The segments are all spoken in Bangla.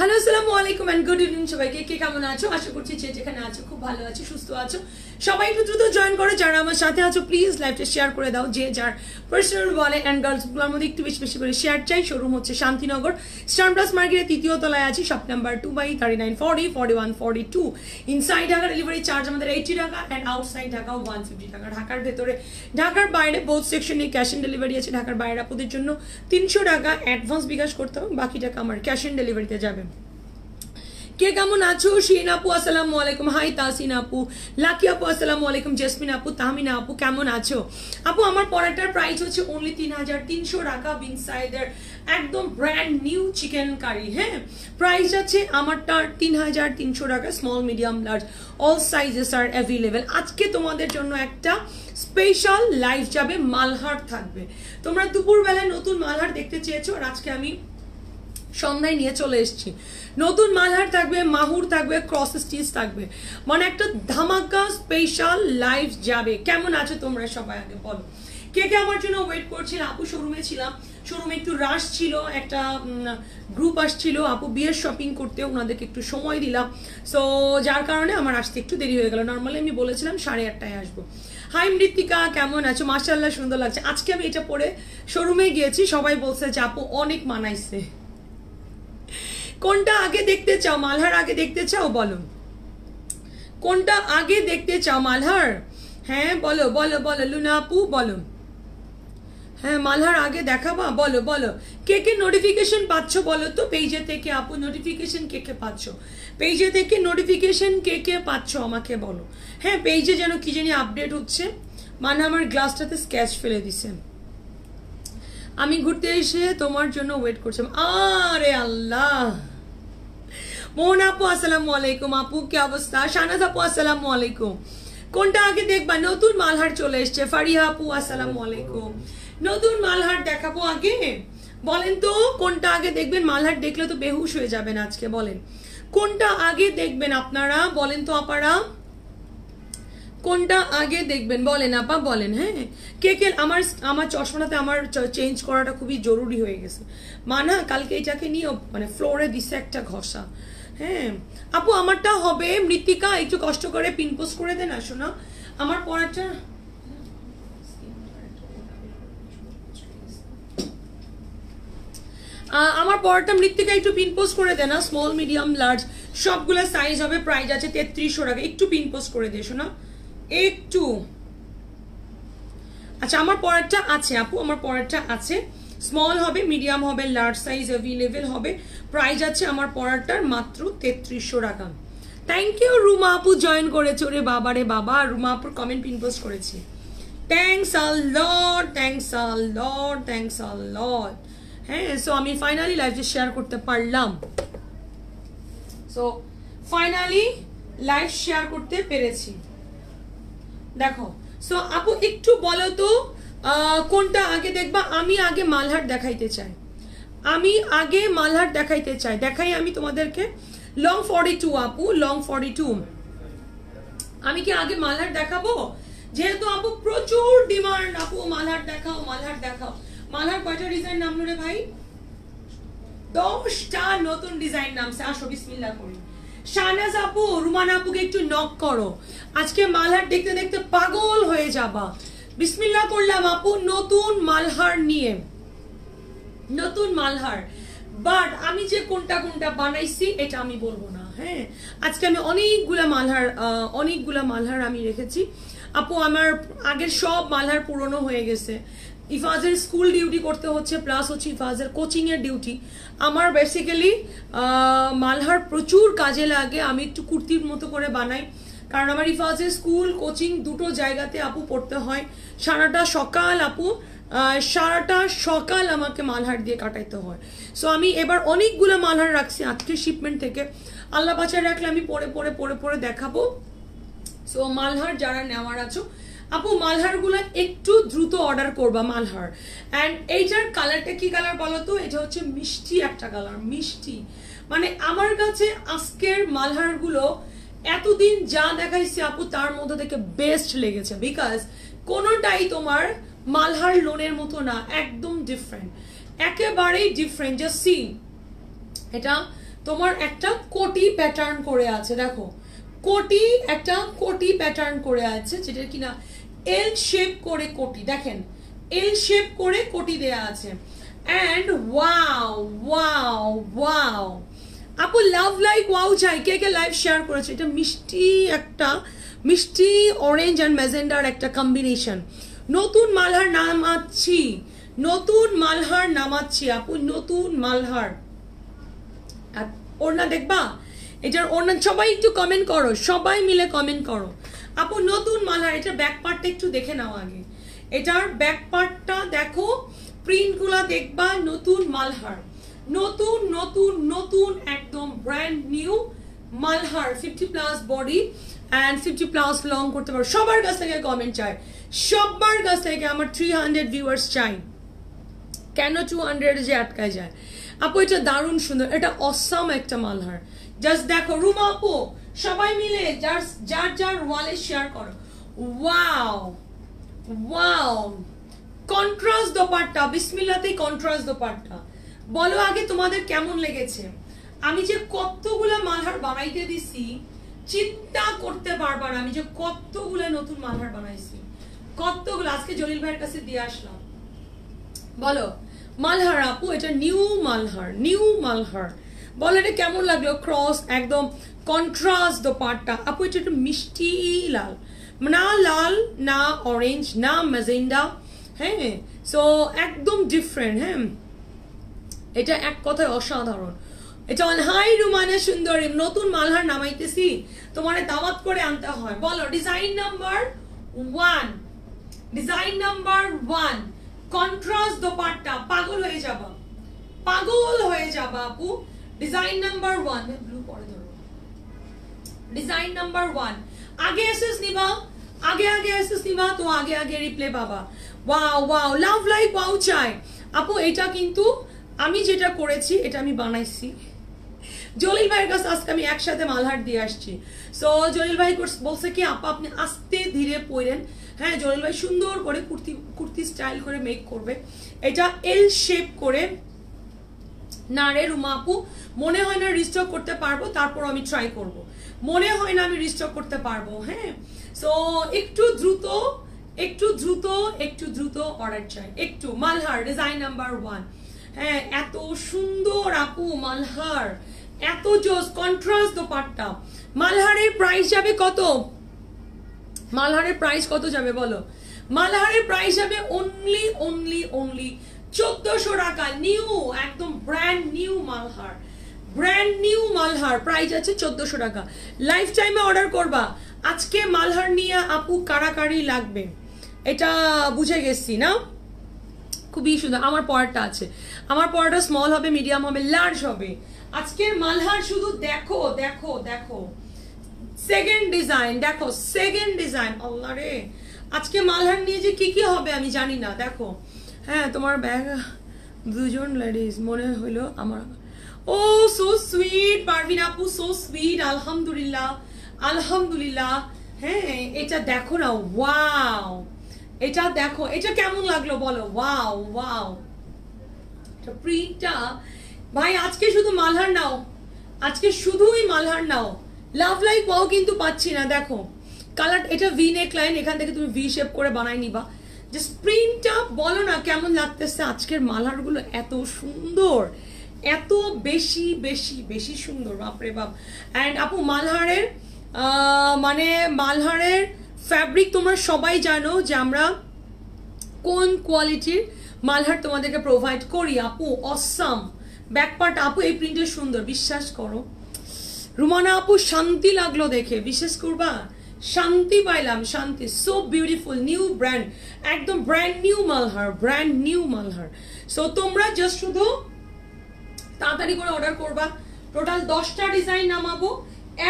হ্যালো আসসালামু আলাইকুম এন্ড গুড ইভিনিং সবাইকে। কে কেমন আছো? আশা করছি যে যেখানে আছো খুব ভালো আছো, সুস্থ আছো। সবাই একটু দ্রুত জয়েন করো যারা আমার সাথে আছো, প্লিজ লাইভটা শেয়ার করে দাও। যে যার পার্সোনাল বলে অ্যান্ড গার্লসগুলোর মধ্যে একটু বেশি বেশি করে শেয়ার চাই। শোরুম হচ্ছে শান্তিনগর স্টার প্লাস মার্কেটের 3য় তলায় আছে, shop number 2/39 40 41 42। Inside Dhaka delivery charge আমাদের 80 টাকা অ্যান্ড আউটসাইড ঢাকা 150 টাকা। ঢাকার ভেতরে ঢাকার বাইরে বোথ সেকশনে ক্যাশ অ্যান্ড ডেলিভারি আছে। ঢাকার বাইরে আপনাদের জন্য 300 টাকা অ্যাডভান্স বিকাশ করতে হবে, বাকি টাকা আমার ক্যাশ অ্যান্ড ডেলিভারিতে যাবে। কে কেমন আছো? শিন আপু আসসালামু আলাইকুম, হাই তাসিন আপু, লাকি আপু আসসালামু আলাইকুম, জেসমিন আপু, তাহমিনা আপু কেমন আছো? আপু আমার পরাটার প্রাইস হচ্ছে অনলি 3300 টাকা, বিনসাইডার একদম ব্র্যান্ড নিউ চিকেন কারি। হ্যাঁ, প্রাইস আছে আমারটা 3300 টাকা। Small medium large all sizes আর অ্যাভেলেবেল। আজকে তোমাদের জন্য একটা স্পেশাল লাইভ যাবে, মালহার থাকবে। তোমরা দুপুরবেলায় নতুন মালহার দেখতে চেয়েছো আর আজকে আমি সন্ধ্যায় নিয়ে চলে এসেছি। নতুন মালহার থাকবে, মাহুর থাকবে, ক্রস স্টিচ থাকবে, মানে একটা ধামাকা স্পেশাল লাইভ যাবে। কেমন আছো তোমরা সবাই আগে বলো? কে কে আমার জন্য ওয়েট করছিল? আপু শোরুমে ছিলাম, শোরুমে একটু রাশ ছিল, একটা গ্রুপ আসছিল আপু বিয়ের শপিং করতে, ওনাদেরকে একটু সময় দিলাম, সো যার কারণে আমার আসতে একটু দেরি হয়ে গেল। নর্মালি আমি বলেছিলাম 8:30টায় আসবো। হাই মৃত্তিকা কেমন আছো? মাশাআল্লাহ সুন্দর লাগছে। আজকে আমি এটা পরে শোরুমে গিয়েছি, সবাই বলছে যে আপু অনেক মানাইছে। কোনটা আগে দেখতে চাও? মালহার আগে দেখতে চাও? বলো কোনটা আগে দেখতে চাও, মালহার? হ্যাঁ বলো বলো বলো, লুনা আপু বলো। হ্যাঁ মালহার আগে দেখাবা? বলো বলো। কে কে নোটিফিকেশন পাচ্ছ বলো তো পেজে থেকে? আপু নোটিফিকেশন কে কে পাচ্ছ পেজে থেকে? নোটিফিকেশন কে কে পাচ্ছ আমাকে বলো। হ্যাঁ পেজে যেন কি জানি আপডেট হচ্ছে, মানে আমার গ্লাসটাতে স্ক্যাচ ফেলে দিছে। আমি ঘুরতে এসে তোমার জন্য ওয়েট করছিলাম। আরে আল্লাহ, মোহন আপু আসসালামু আলাইকুম, আপু কি অবস্থা? শাহনাজ আপু আসসালামু আলাইকুম। কোনটা আগে দেখবা? নতুন মালহার চলে এসছে। ফারিহা আপু আসসালামু আলাইকুম। নতুন মালহার দেখাবো আগে? বলেন তো কোনটা আগে দেখবেন? মালহার দেখলে তো বেহুশ হয়ে যাবেন আজকে। বলেন কোনটা আগে দেখবেন আপনারা? বলেন তো আপারা কোনটা আগে দেখবেন? বলেন আপা বলেন। হ্যাঁ কে কে? আমার চশমাটাতে আমার চেঞ্জ করাটা খুবই জরুরি হয়ে গেছে, মানা কালকে এটাকে নিয়ে মানে ফ্লোরে দিছে একটা ঘষা। হ্যাঁ আপু আমারটা হবে। মৃত্তিকা একটু কষ্ট করে পিন পোস্ট করে দেন আসো না আমার পড়াটা। মৃত্তিকা একটু পিন পোস্ট করে দেন না। স্মল মিডিয়াম লার্জ সবগুলো সাইজ হবে, প্রাইস আছে 3300 টাকা। একটু পিন পোস্ট করে দেশো না একটু। আচ্ছা আমার পরেরটা আছে আপু, আমার পরেরটা আছে। স্মল হবে, মিডিয়াম হবে, লার্জ সাইজ অ্যাভেলেবেল হবে। প্রাইস আছে আমার পরেরটার মাত্র 3300 টাকা। থ্যাংক ইউ রুমা আপু জয়েন করেছো। রে বাবা রে বাবা, রুমা আপুর কমেন্ট পিন পোস্ট করেছি। Thanks a lot, thanks a lot, thanks a lot. হ্যাঁ সো আমি ফাইনালি লাইভে শেয়ার করতে পারলাম, সো ফাইনালি লাইভ শেয়ার করতে পেরেছি। দেখো সো আপু একটু বলো তো কোনটা আগে দেখবা? আমি আগে মালহার দেখাইতে চাই, আমি আগে মালহার দেখাইতে চাই। দেখাই আমি তোমাদেরকে লং 42 আপু, লং 42। আমি কি আগে মালহার দেখাবো? যেহেতু আপু প্রচুর ডিমান্ড, আপু মালহার দেখাও মালহার দেখাও। মালহার কয়টা ডিজাইন নামলো রে ভাই? 10টা নতুন ডিজাইন নামছে। আসো বিসমিল্লাহ করি। শাহনাজ আপু, রুমান আপুকে একটু নক করো, আজকে মালহার দেখতে দেখতে পাগল হয়ে যাবা। বিসমিল্লাহ করলাম আপু নতুন মালহার নিয়ে, নতুন মালহার। বাট আমি যে কোনটা কোনটা বানাইছি এটা আমি বলবো না। হ্যাঁ আজকে আমি অনেকগুলা মালহার আমি রেখেছি আপু। আমার আগের সব মালহার পুরনো হয়ে গেছে, ইফাজের স্কুল ডিউটি করতে হচ্ছে, প্লাস হচ্ছে ইফাজের কোচিংয়ের ডিউটি। আমার বেসিক্যালি মালহার প্রচুর কাজে লাগে, আমি একটু কুর্তির মতো করে বানাই, কারণ আমার ইফাজের স্কুল কোচিং দুটো জায়গাতে আপু পড়তে হয়। সারাটা সকাল আপু, সারাটা সকাল আমাকে মালহার দিয়ে কাটাইতে হয়। সো আমি এবার অনেকগুলো মালহার রাখছি আজকে শিপমেন্ট থেকে, আল্লাহ বাঁচায় রাখলে আমি পরে দেখাবো। সো মালহার যারা নেওয়ার আছো আপু, মালহারগুলো একটু দ্রুত অর্ডার করবা মালহার। অ্যান্ড এইটার কালারটা কি কালার বলো তো? এটা হচ্ছে মিষ্টি একটা কালার, মিষ্টি। মানে আমার কাছে আজকের মালহারগুলো এতদিন যা দেখাইছি আপু তার মধ্যে থেকে বেস্ট লেগেছে, বিকজ কোনোটাই তোমার মালহার লোনের মতো না, একদম ডিফারেন্ট, একেবারেই ডিফারেন্ট। জাস্ট সি, এটা তোমার একটা কোটি প্যাটার্ন করে আছে, দেখো কোটি, একটা কোটি প্যাটার্ন করে আছে যেটা কিনা এল শেপ করে কোটি, দেখেন এল শেপ করে কোটি দেয়া আছে। অ্যান্ড ওয়াও ওয়াও ওয়াও আপু লাভ লাইক ওয়াও চাই, কে কে লাইভ শেয়ার করেছে? এটা মিষ্টি একটা, মিষ্টি অরেঞ্জ অ্যান্ড ম্যাজেন্ডার একটা কম্বিনেশন। নতুন মালহার নামাচ্ছি, নতুন মালহার নামাচ্ছি আপু, নতুন মালহার। আর ওড়না দেখবা, এটার ওড়না সবাই একটু কমেন্ট করো, সবাই মিলে কমেন্ট করো আপু। নতুন মালহার, এটার ব্যাক পার্টটা একটু দেখে নাও আগে, এটার ব্যাক পার্টটা দেখো, প্রিন্টগুলা দেখবা। নতুন মালহার, নতুন নতুন নতুন একদম brand new Malhar, 50+ body and 50+ long করতে পারো। সবার কাছ থেকে কমেন্ট চাই, সবার কাছ থেকে আমার 300 ভিউয়ার্স চাই, কেন 200 যে আটকায় যায় আপু। এটা দারুণ সুন্দর, এটা অসাম একটা মালহার। জাস্ট দেখো রুমা আপু, সবাই মিলে যার যার যার ওয়ালে শেয়ার করো। ওয়াও ওয়াও কন্ট্রাস্ট দোপাট্টা, বিসমিল্লাতেই কন্ট্রাস্ট দোপাট্টা। বলো আগে তোমাদের কেমন লেগেছে? আমি যে কতগুলো মালহার বানাইতে দিছি চিন্তা করতে পারবা না, আমি যে কতগুলো নতুন মালহার বানাইছি, কতগুলো। আজকে জলিল ভাইয়ের কাছে দিয়ে আসলাম। বলো মালহার আপু, এটা নিউ মালহার, নিউ মালহার। বলো এটা কেমন লাগলো? ক্রস একদম কন্ট্রাস্ট দোপাট্টা আপু, এটা একটু মিষ্টি লাল, না লাল না অরেঞ্জ না ম্যাজেন্ডা, হ্যাঁ সো একদম ডিফারেন্ট, হ্যাঁ এটা এক কথায় অসাধারণ। এটা হাই রুমানা সুন্দরী, নতুন মালহার নামাইতেছি, তোমার দাওয়াত করে আনতে হয়। বলো design number 1, design number 1 contrast dupatta, পাগল হয়ে যাবা, পাগল হয়ে যাবা আপু। ডিজাইন নাম্বার 1 ব্লু পরে ধরো। ডিজাইন নাম্বার 1 আগে এসএস নিবা, আগে আগে এসএস নিবা তো আগে আগে রিপ্লে পাবা। Wow wow love like wow চাই আপু। এটা কিন্তু আমি যেটা করেছি, এটা আমি বানাইছি জলিল ভাইয়ের কাছে, আজকে আমি একসাথে মালহার দিয়ে আসছি। সো জলিল ভাই বলছে কি আপা আপনি আস্তে ধীরে পরেন, হ্যাঁ জলিল ভাই সুন্দর করে কুর্তি কুর্তি স্টাইল করে মেক করবে। এটা এল শেপ করে, না রে রুমা আপু মনে হয় না রিস্টক করতে পারবো, তারপর আমি ট্রাই করব। মনে হয় না আমি রিস্টক করতে পারবো, হ্যাঁ সো একটু দ্রুত একটু দ্রুত একটু দ্রুত অর্ডার চাই একটু। মালহার ডিজাইন নাম্বার 1, হ্যাঁ এত সুন্দর আপু মালহার, এত জোস কন্ট্রাস্ট দোপাট্টা। মালহারের প্রাইস যাবে কত? মালহারের প্রাইস কত যাবে বলো? মালহারের প্রাইস যাবে অনলি অনলি অনলি 1400 টাকা। নিউ একদম brand new Malhar, brand new Malhar, price আছে 1400 টাকা। লাইফ টাইমে অর্ডার করবা। আজকে মালহার নিয়ে আপু কারাকারি লাগবে, এটা বুঝে গেছি না? খুবই সুন্দর। আমার পরটা আছে, আমার পরটা স্মল হবে, মিডিয়াম হবে, লার্জ হবে। আজকের মালহার শুধু দেখো দেখো দেখো। সেকেন্ড ডিজাইন দেখো, সেকেন্ড ডিজাইন। আল্লাহ রে আজকে মালহার নিয়ে যে কি কি হবে আমি জানি না। দেখো হ্যাঁ তোমার ব্যাগ দুজন লেডিস মনে হইলো আমার। ও সো সুইট পারভিন আপু, সো সুইট, আলহামদুলিল্লাহ আলহামদুলিল্লাহ। হ্যাঁ এটা দেখো না, ওয়াও এটা দেখো, এটা কেমন লাগলো বলো? ওয়াও ওয়াও প্রিন্টটা ভাই আজকে শুধু মালহার নাও, আজকে শুধুই মালহার নাও। লাভ লাইক ওয়াও কিন্তু পাচ্ছি না। দেখো কালার, এটা ভি নেক লাইন, এখান থেকে তুমি ভি শেপ করে বানাই নিবা। জাস্ট প্রিন্টটা বলো না কেমন লাগতেছে? আজকের মালহারগুলো এত সুন্দর, এত বেশি বেশি বেশি সুন্দর, বাপরে বাপ। অ্যান্ড আপু মালহারের মানে মালহারের ফ্যাব্রিক তোমরা সবাই জানো যে আমরা কোন কোয়ালিটির মালহার তোমাদেরকে প্রোভাইড করি আপু। অসাম ব্যাকপার্ট আপু, এই প্রিন্টটা সুন্দর, বিশ্বাস করো রুমানা আপু। শান্তি লাগলো দেখে, বিশ্বাস করবা, শান্তি পাইলাম, শান্তি। সো বিউটিফুল নিউ ব্র্যান্ড, একদম brand new Malhar, brand new Malhar. So তোমরা জাস্ট শুধু তাড়াতাড়ি করে অর্ডার করবা। টোটাল 10টা ডিজাইন নামাবো,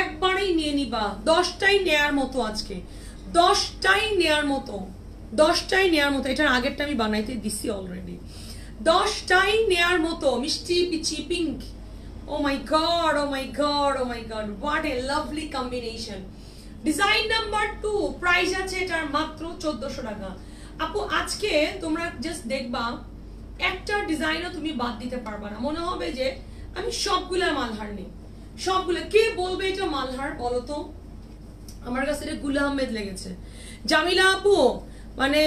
একবারেই নিয়ে নিবা। 10টাই নেয়ার মতো আজকে, 10টাই নেয়ার মতো, 10টাই নেয়ার মতো। এটার আগেরটা আমি বানাইতে দিছি অলরেডি। 10টাই নেয়ার মতো। মিষ্টি peachy pink, oh my god oh my god oh my god, what a lovely combination. Design number 2 price আছে এটার মাত্র 1400 টাকা আপু। আজকে তোমরা জাস্ট দেখবা, একটা ডিজাইনও তুমি বাদ দিতে পারবা না। মনে হবে যে আমি সবগুলা মালহার নেই সবগুলা কে বলবে এটা মালহার বলো তো আমার কাছে এটা গুলাম আহমেদ লেগেছে জামিলা আপু মানে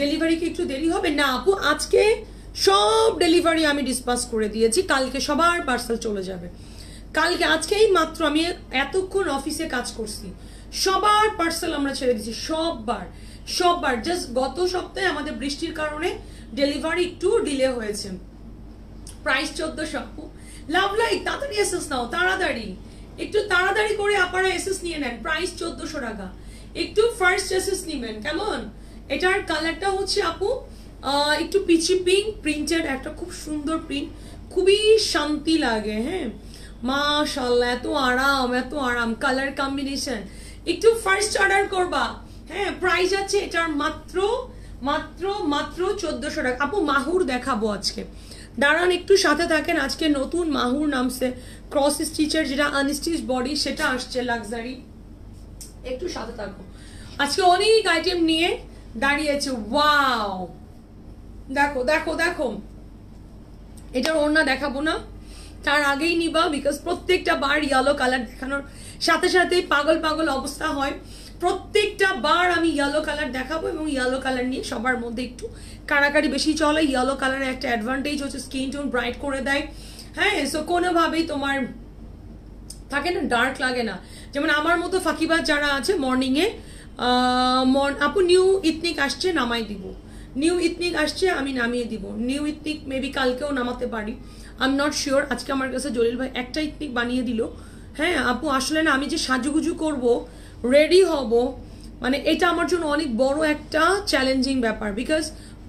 ডেলিভারি কি একটু দেরি হবে না আপু আজকে সব ডেলিভারি আমি ডিসপাচ করে দিয়েছি কালকে সবার পার্সেল চলে যাবে কালকে আজকেই মাত্র আমি এতক্ষণ অফিসে কাজ করছি সবার পার্সেল আমরা ছেড়ে দিয়েছি সববার জাস্ট গত সপ্তাহে আমাদের বৃষ্টির কারণে ডেলিভারি একটু ডিলে হয়েছে প্রাইস 1400 আপু লাভ লাইক তাড়াতাড়ি এসএস নাও তাড়াতাড়ি একটু তাড়াতাড়ি করে আপনারা এসএস নিয়ে নেন প্রাইস 1400 টাকা একটু ফার্স্ট এসএস নেবেন কেমন এটার কালারটা হচ্ছে আপু একটু পিচি পিঙ্ক প্রিন্টেড একটা খুব সুন্দর প্রিন্ট খুবই শান্তি লাগে হ্যাঁ মাশাআল্লাহ এত আরাম কালার কম্বিনেশন একটু ফার্স্ট অর্ডার করবা হ্যাঁ প্রাইস আছে এটার মাত্র 1400 টাকা আপু মাহুর দেখাবো আজকে দাঁড়ান একটু সাথে থাকেন আজকে নতুন মাহুর নামছে ক্রস স্টিচের যেটা আনস্টিচ বডি সেটা আসছে লাক্সারি একটু সাথে থাকো আজকে অনেক আইটেম নিয়ে দাঁড়িয়েছে ওয়াও দেখো দেখো দেখো এটার ওড়না দেখাবো না তার আগেই নিবা বিকজ প্রত্যেকটা বার ইয়েলো কালার দেখানোর সাথে সাথেই পাগল পাগল অবস্থা হয় প্রত্যেকটা বার আমি ইয়েলো কালার দেখাবো এবং ইয়েলো কালার নিয়ে সবার মধ্যে একটু কাড়াকাড়ি বেশি চলে ইয়েলো কালারে একটা অ্যাডভান্টেজ হচ্ছে স্কিন টোন ব্রাইট করে দেয় হ্যাঁ সো কোনোভাবেই তোমার থাকে না ডার্ক লাগে না যেমন আমার মতো ফাঁকিবাজ যারা আছে মর্নিংয়ে আপু নিউ ইথনিক আসছে নামাই দিব নিউ ইথনিক আসছে আমি নামিয়ে দিব নিউ ইথনিক মেবি কালকেও নামাতে পারি আই এম নট শিওর আজকে আমার কাছে জলিল ভাই একটা ইথনিক বানিয়ে দিল হ্যাঁ আপু আসলে না আমি যে সাজুগুজু করবো রেডি হব মানে এটা আমার জন্য অনেক বড় একটা চ্যালেঞ্জিং ব্যাপার বিকজ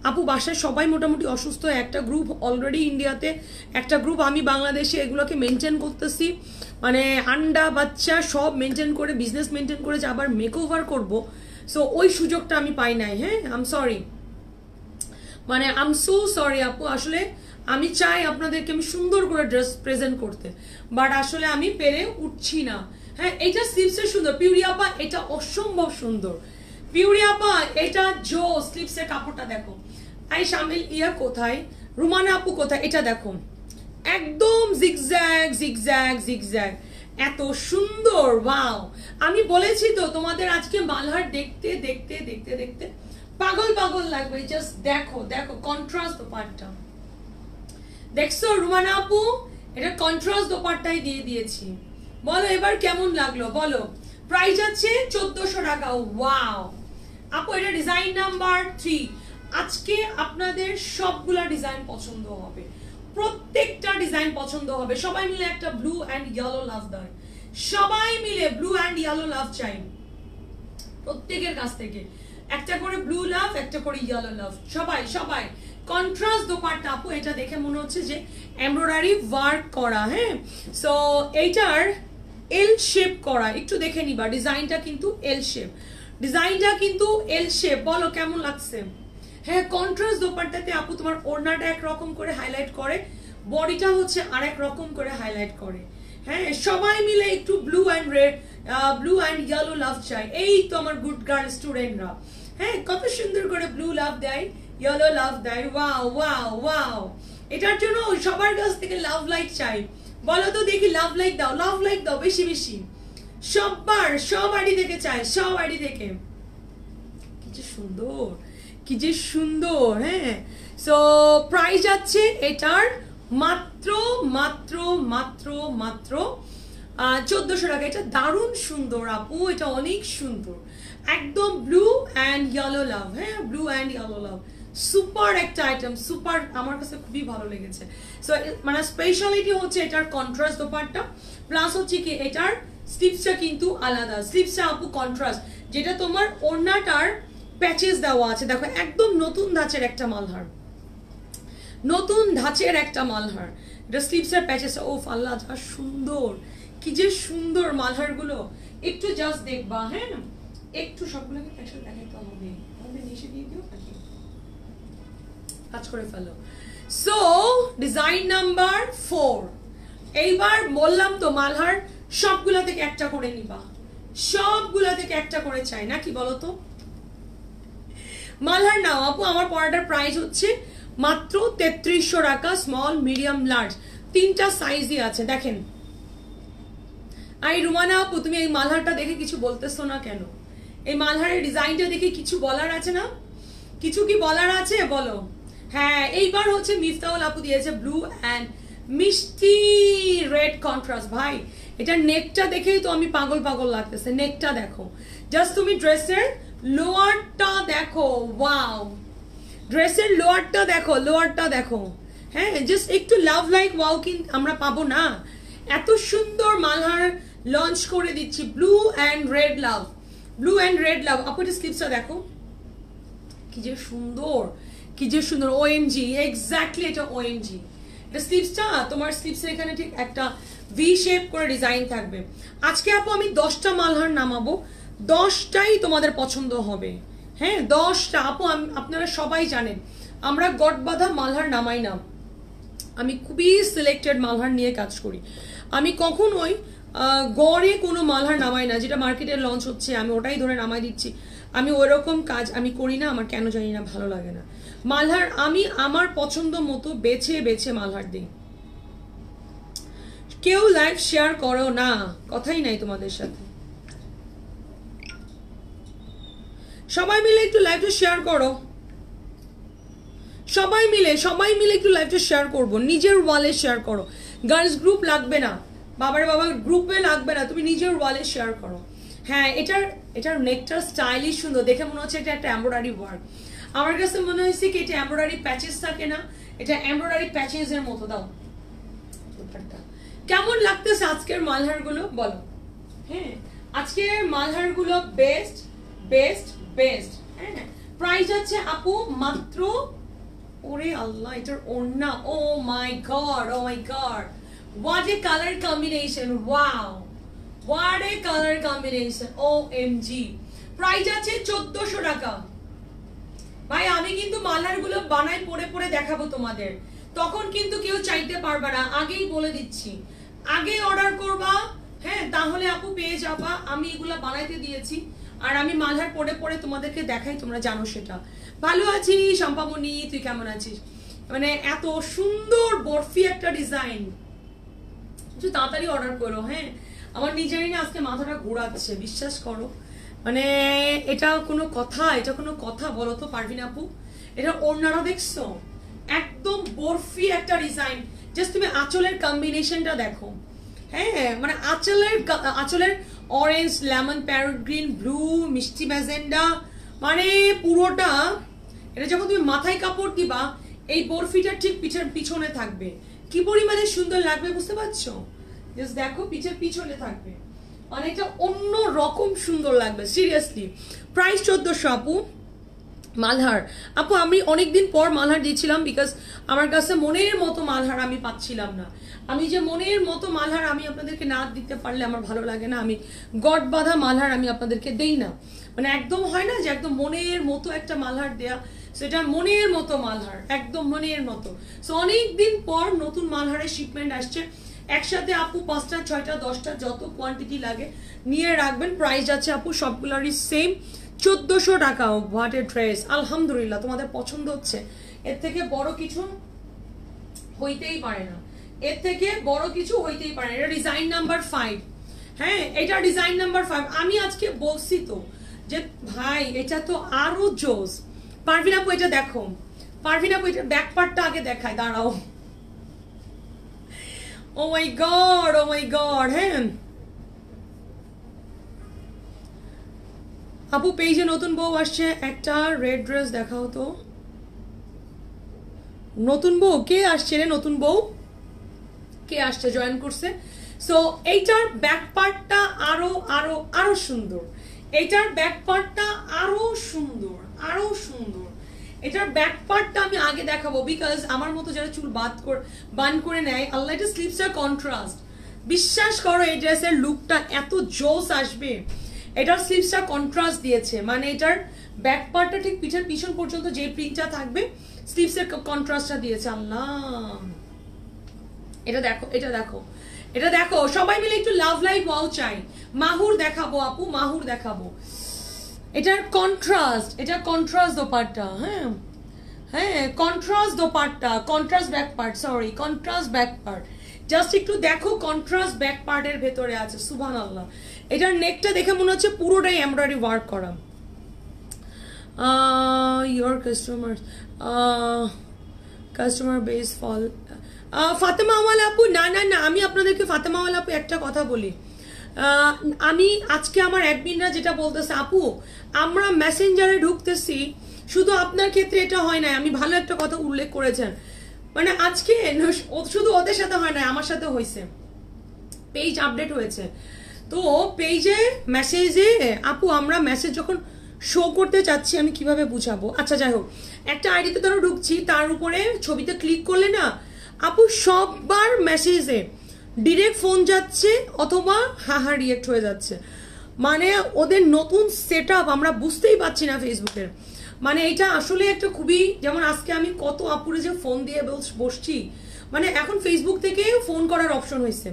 আপু বাসায় সবাই মোটামুটি অসুস্থ একটা গ্রুপ অলরেডি ইন্ডিয়াতে একটা গ্রুপ আমি বাংলাদেশে এগুলোকে মেনটেন করতেছি মানে আন্ডা বাচ্চা সব মেনটেন করে বিজনেস মেনটেন করে যে আবার মেকওভার করব সো ওই সুযোগটা আমি পাই নাই হ্যাঁ আই এম সো সরি আপু আসলে আমি চাই আপনাদেরকে আমি সুন্দর করে ড্রেস প্রেজেন্ট করতে বাট আসলে আমি পেরে উঠছি না হ্যাঁ এটা স্লিপসের সুন্দর পিউরিয়াপা এটা অসম্ভব সুন্দর পিউরিয়াপা এটা জো স্লিপসের কাপড়টা দেখো আই শামিল ইয়া কোথায় রুমানা আপু কোথায় এটা দেখো একদম জিগজ্যাগ জিগজ্যাগ জিগজ্যাগ এত সুন্দর ওয়াও আমি বলেছি তো তোমাদের আজকে মালহার দেখতে দেখতে দেখতে দেখতে পাগল পাগল লাগবে জাস্ট দেখো দেখো কন্ট্রাস্ট দোপাট্টা দেখছো রুমানা আপু এটা কন্ট্রাস্ট দোপাট্টাই দিয়ে দিয়েছি বলো এবার কেমন লাগলো বলো প্রাইস আছে 1400 টাকা ওয়াও আপু এটা ডিজাইন নাম্বার 3 আজকে আপনাদের সবগুলা ডিজাইন পছন্দ হবে প্রত্যেকটা ডিজাইন পছন্দ হবে সবাই মিলে একটা ব্লু এন্ড ইয়েলো লাভ দাও সবাই মিলে ব্লু এন্ড ইয়েলো লাভ চাই প্রত্যেকের কাছ থেকে একটা করে ব্লু লাভ একটা করে ইয়েলো লাভ সবাই সবাই কন্ট্রাস্ট দোপাট্টা আপু এটা দেখে মনে হচ্ছে যে এমব্রয়ডারি ওয়ার্ক করা হ্যাঁ সো এইটার এল শেপ করা একটু দেখে নিবা ডিজাইনটা কিন্তু এল শেপ বলো কেমন লাগছে হ্যাঁ কন্ট্রাস্ট দোপাট্টাতে আপু তোমার ওড়নাটা একরকম করে হাইলাইট করে বডিটা হচ্ছে আরেক রকম করে হাইলাইট করে হ্যাঁ সবাই মিলে একটু blue and red blue and yellow love চাই এই তো আমার গুড গার্ল স্টুডেন্টরা হ্যাঁ কত সুন্দর করে ব্লু লাভ দেয় ইয়েলো লাভ দেয় ওয়াও ওয়াও ওয়াও এটার জন্য সবার কাছ থেকে লাভ লাইক চাই বলো তো দেখি লাভ লাইক দাও বেশি বেশি সব আইডি থেকে চাই সব আইডি থেকে কি যে সুন্দর হ্যাঁ সো প্রাইস যাচ্ছে এটার মাত্র মাত্র মাত্র মাত্র 1400 টাকা এটা দারুণ সুন্দর আপু এটা অনেক সুন্দর একদম ব্লু অ্যান্ড ইয়েলো লাভ হ্যাঁ blue and yellow love super একটা আইটেম সুপার আমার কাছে খুবই ভালো লেগেছে সো মানে স্পেশালিটি হচ্ছে এটার কন্ট্রাস্ট দোপাট্টা প্লাস হচ্ছে কি এটার স্লিপসটা কিন্তু আলাদা স্লিপসটা আপু কন্ট্রাস্ট যেটা তোমার ওড়নাটার প্যাচেস দেওয়া আছে দেখো একদম নতুন ধাঁচের একটা মালহার এটা স্লিপসের প্যাচেসটা ও আল্লাহ যা সুন্দর কি যে সুন্দর মালহার গুলো একটু জাস্ট দেখবা হ্যাঁ একটু সবগুলোকে প্যাচেস দেখাতে হবে আমাদের নিচে দিয়ে দিও কাজ করে ফেলো সো ডিজাইন নাম্বার 4 এইবার বললাম তো মালহার সবগুলা থেকে একটা করে নিবা সবগুলা থেকে একটা করে চাই না কি বলো তো মালহার নাও আপু আমার পড়াটার প্রাইস হচ্ছে মাত্র 3300 টাকা স্মল মিডিয়াম লার্জ তিনটা সাইজই আছে দেখেন আই রুমানা আপু তুমি এই মালহারটা দেখে কিছু বলতেছো না কেন এই মালহারের ডিজাইনটা দেখে কিছু বলার আছে না কিছু কি বলার আছে বলো হ্যাঁ এইবার হচ্ছে মিফতাউল আপু দিয়েছে ব্লু এন্ড মিষ্টি রেড কন্ট্রাস্ট ভাই এটা নেকটা দেখেই তো আমি পাগল পাগল লাগতেছে নেকটা দেখো জাস্ট তুমি ড্রেসের লোয়ারটা দেখো ওয়াও ড্রেসের লোয়ারটা দেখো হ্যাঁ জাস্ট একটু লাভ লাইক ওয়াও কি আমরা পাবো না এত সুন্দর মালহার লঞ্চ করে দিচ্ছি ব্লু এন্ড রেড লাভ আপু এর স্লিপসটা দেখো কি যে সুন্দর ওএমজি এক্স্যাক্টলি এটা ওএমজি এটা স্লিপসটা তোমার স্লিপসের এখানে ঠিক একটা ভি শেপ করে ডিজাইন থাকবে আজকে আপু আমি 10টা মালহার নামাবো 10টাই তোমাদের পছন্দ হবে হ্যাঁ 10টা আপু আপনারা সবাই জানেন আমরা গটবাধা মালহার নামাই না আমি খুবই সিলেক্টেড মালহার নিয়ে কাজ করি আমি কখনোই গড়ে কোনো মালহার নামাই না যেটা মার্কেটে লঞ্চ হচ্ছে আমি ওটাই ধরে নামাই দিচ্ছি আমি ওরকম কাজ আমি করি না আমার কেন জানি না ভালো লাগে না মালহার আমি আমার পছন্দ মতো বেছে বেছে মালহার দেই কেউ লাইভ শেয়ার করো না কথাই নাই তোমাদের সাথে সবাই মিলে একটু লাইভটা শেয়ার করো সবাই মিলে একটু লাইভটা শেয়ার করব নিজের ওয়ালে শেয়ার করো গার্লস গ্রুপ লাগবে না বাবার বাবা গ্রুপে লাগবে না তুমি নিজের ওয়ালে শেয়ার করো হ্যাঁ এটার নেকটার স্টাইলিশ সুন্দর দেখে মনে হচ্ছে এটা একটা এমব্রয়ডারি ওয়ার্ক আমার কাছে মনে হয়েছে কি এটা এমব্রয়ডারি প্যাচেস থাকে না এটা এমব্রয়ডারি প্যাচেস এর মতো দাও কেমন লাগতেছে আজকের মালহার গুলো বলো হ্যাঁ আজকের মালহার গুলো বেস্ট বেস্ট বেস্ট হ্যাঁ প্রাইস হচ্ছে আপু মাত্র ওরে আল্লাহ এটার ওড়না oh my god what a color combination wow what a color combination omg price আছে 1400 টাকা ভাই আমি কিন্তু মালহারগুলো বানাই পরে পরে দেখাবো তোমাদের তখন কিন্তু কেউ চাইতে পারবে না আগেই বলে দিচ্ছি আগে অর্ডার করবা হ্যাঁ তাহলে আপু পেয়ে যাবা আমি এগুলা বানাইতে দিয়েছি আর আমি মালহার পরে পরে তোমাদেরকে দেখাই তোমরা জানো সেটা ভালো আছি শম্পামণি তুই কেমন আছিস মানে এত সুন্দর বরফি একটা ডিজাইন একটু তাড়াতাড়ি অর্ডার করো হ্যাঁ আমার নিজেরই না আজকে মাথাটা ঘোরাচ্ছে বিশ্বাস করো মানে এটা কোনো কথা বলো তো পারবিনা আপু এটা ওড়নাটা দেখছো একদম বরফি একটা ডিজাইন জাস্ট তুমি আঁচলের কম্বিনেশনটা দেখো হ্যাঁ মানে আঁচলের orange lemon parrot green blue মিষ্টি ম্যাজেন্ডা মানে পুরোটা এটা যখন তুমি মাথায় কাপড় দিবা এই বরফিটা ঠিক পিছনে থাকবে কি পরিমাণে সুন্দর লাগবে বুঝতে পারছো জাস্ট দেখো পিছনে থাকবে অনেকটা অন্য রকম সুন্দর লাগবে সিরিয়াসলি প্রাইস 1400 আপু মালহার আপু আমি অনেকদিন পর মালহার দিয়েছিলাম বিকজ আমার কাছে মনের মতো মালহার আমি পাচ্ছিলাম না আমি যে মনের মতো মালহার আমি আপনাদেরকে না দিতে পারলে আমার ভালো লাগে না আমি গট বাঁধা মালহার আমি আপনাদেরকে দেই না মানে একদম হয় না যে একদম মনের মতো একটা মালহার দেয়া সেটা মনের মতো মালহার একদম মনের মতো সো অনেকদিন পর নতুন মালহারের শিপমেন্ট আসছে একসাথে আপু 5টা 6টা 10টা যত কোয়ান্টিটি লাগে নিয়ে রাখবেন প্রাইস আছে আপু সবগুলোরই সেম 1400 টাকা হোয়াট এ ড্রেস আলহামদুলিল্লাহ তোমাদের পছন্দ হচ্ছে এর থেকে বড় কিছু হইতেই পারে না এটা ডিজাইন নাম্বার 5 হ্যাঁ এটা ডিজাইন নাম্বার 5 আমি আজকে বলছি তো যে ভাই এটা তো আরো জোস পারভিন আপু এটা দেখো পারভিন আপু এটা ব্যাক পার্টটা আগে দেখায় দাঁড়াও ও মাই গড হ্যাঁ আপু পেজে নতুন বউ আসছে একটা রেড ড্রেস দেখাও তো নতুন বউ কে আসছে রে নতুন বউ কে আসছে জয়েন করছে সো এইটার ব্যাক পার্টটা আরো আরো আরো সুন্দর এটার ব্যাক পার্টটা আরো সুন্দর এটার ব্যাক পার্টটা আমি আগে দেখাবো বিকজ আমার মতো যারা চুল বান করে নেয় আল্লাহ এটা স্লিপসের কন্ট্রাস্ট বিশ্বাস করো এই ড্রেসের লুকটা এত জোস আসবে এটার স্লিপসটা কন্ট্রাস্ট দিয়েছে মানে এটার ব্যাক পার্টটা ঠিক পিঠের পিছন পর্যন্ত যে প্রিন্টটা থাকবে স্লিপসের কন্ট্রাস্টটা দিয়েছে আল্লাহ এটা দেখো সবাই মিলে একটু লাভ লাইক ওয়াও চাই মাহুর দেখাবো আপু মাহুর দেখাবো এটার কন্ট্রাস্ট দোপাট্টা হ্যাঁ কন্ট্রাস্ট ব্যাক পার্ট জাস্ট একটু দেখো কন্ট্রাস্ট ব্যাক পার্টের ভেতরে আছে, সুবহানাল্লাহ। এটার নেকটা দেখে মনে হচ্ছে পুরোটাই এমব্রয়ডারি ওয়ার্ক করা। Your customers customer base fall. Fatema ওয়ালা আপু, না না না, আমি আপনাদেরকে ফাতেমা ওয়ালা আপু একটা কথা বলি, আমি আজকে আমার অ্যাডমিনরা যেটা বলতেছে, আপু আমরা মেসেঞ্জারে ঢুকতেছি, শুধু আপনার ক্ষেত্রে এটা হয় না, আমি ভালো একটা কথা উল্লেখ করেছেন, মানে আজকে শুধু ওদের সাথে হয় না, আমার সাথে হয়েছে, পেজ আপডেট হয়েছে তো পেজে মেসেজে আপু আমরা মেসেজ যখন শো করতে চাচ্ছি আমি কিভাবে বুঝাবো। আচ্ছা যাই হোক, একটা আইডিতে ধরো ঢুকছি, তার উপরে ছবিতে ক্লিক করলে না আপু সববার মেসেজে ডিরেক্ট ফোন যাচ্ছে অথবা হাহা রিয়েক্ট হয়ে যাচ্ছে, মানে ওদের নতুন সেট আপ আমরা বুঝতেই পারছি না ফেসবুকের, মানে এটা আসলে একটা খুবই, যেমন আজকে আমি কত আপুরে যে ফোন দিয়ে বসছি, মানে এখন ফেসবুক থেকে ফোন করার অপশন হয়েছে,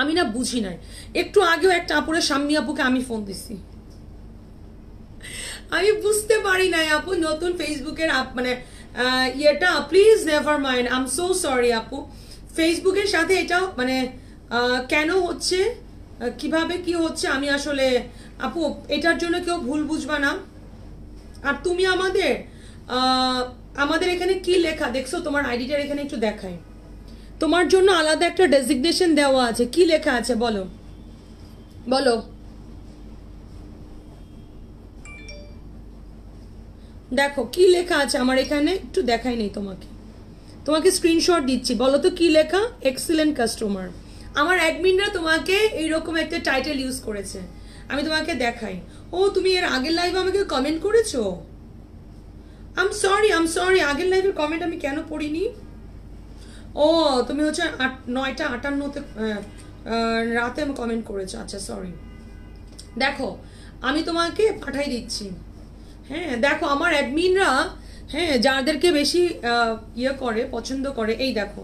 আমি না বুঝি নাই, একটু আগেও একটা আপুরে সামনে আপুকে আমি ফোন দিছি, আমি বুঝতে পারি নাই আপু নতুন ফেসবুকের মানে ইয়েটা, please never mind, I am so sorry আপু, ফেসবুকের সাথে এটা মানে কেন হচ্ছে কিভাবে কি হচ্ছে আমি আসলে আপু এটার জন্য কেউ ভুল বুঝবা না। আর তুমি আমাদের আমাদের এখানে কি লেখা দেখছো, তোমার আইডিটার এখানে একটু দেখাই, তোমার জন্য আলাদা একটা ডেজিগনেশন দেওয়া আছে, কি লেখা আছে বলো বলো, দেখো কি লেখা আছে আমার এখানে, একটু দেখাই নেই তোমাকে, তোমাকে স্ক্রিনশট দিচ্ছি, বলো তো কি লেখা, এক্সিলেন্ট কাস্টমার। আমার অ্যাডমিনরা তোমাকে এইরকম একটা টাইটেল ইউজ করেছে, আমি তোমাকে দেখাই। ও তুমি এর আগের লাইভে আমাকে কমেন্ট করেছো, আম সরি আগের লাইভের কমেন্ট আমি কেন পড়িনি। ও তুমি হচ্ছে 9:58-তে রাতে আমি কমেন্ট করেছো, আচ্ছা সরি। দেখো আমি তোমাকে পাঠাই দিচ্ছি, হ্যাঁ দেখো আমার অ্যাডমিনরা, হ্যাঁ যাদেরকে বেশি ইয়ে করে পছন্দ করে, এই দেখো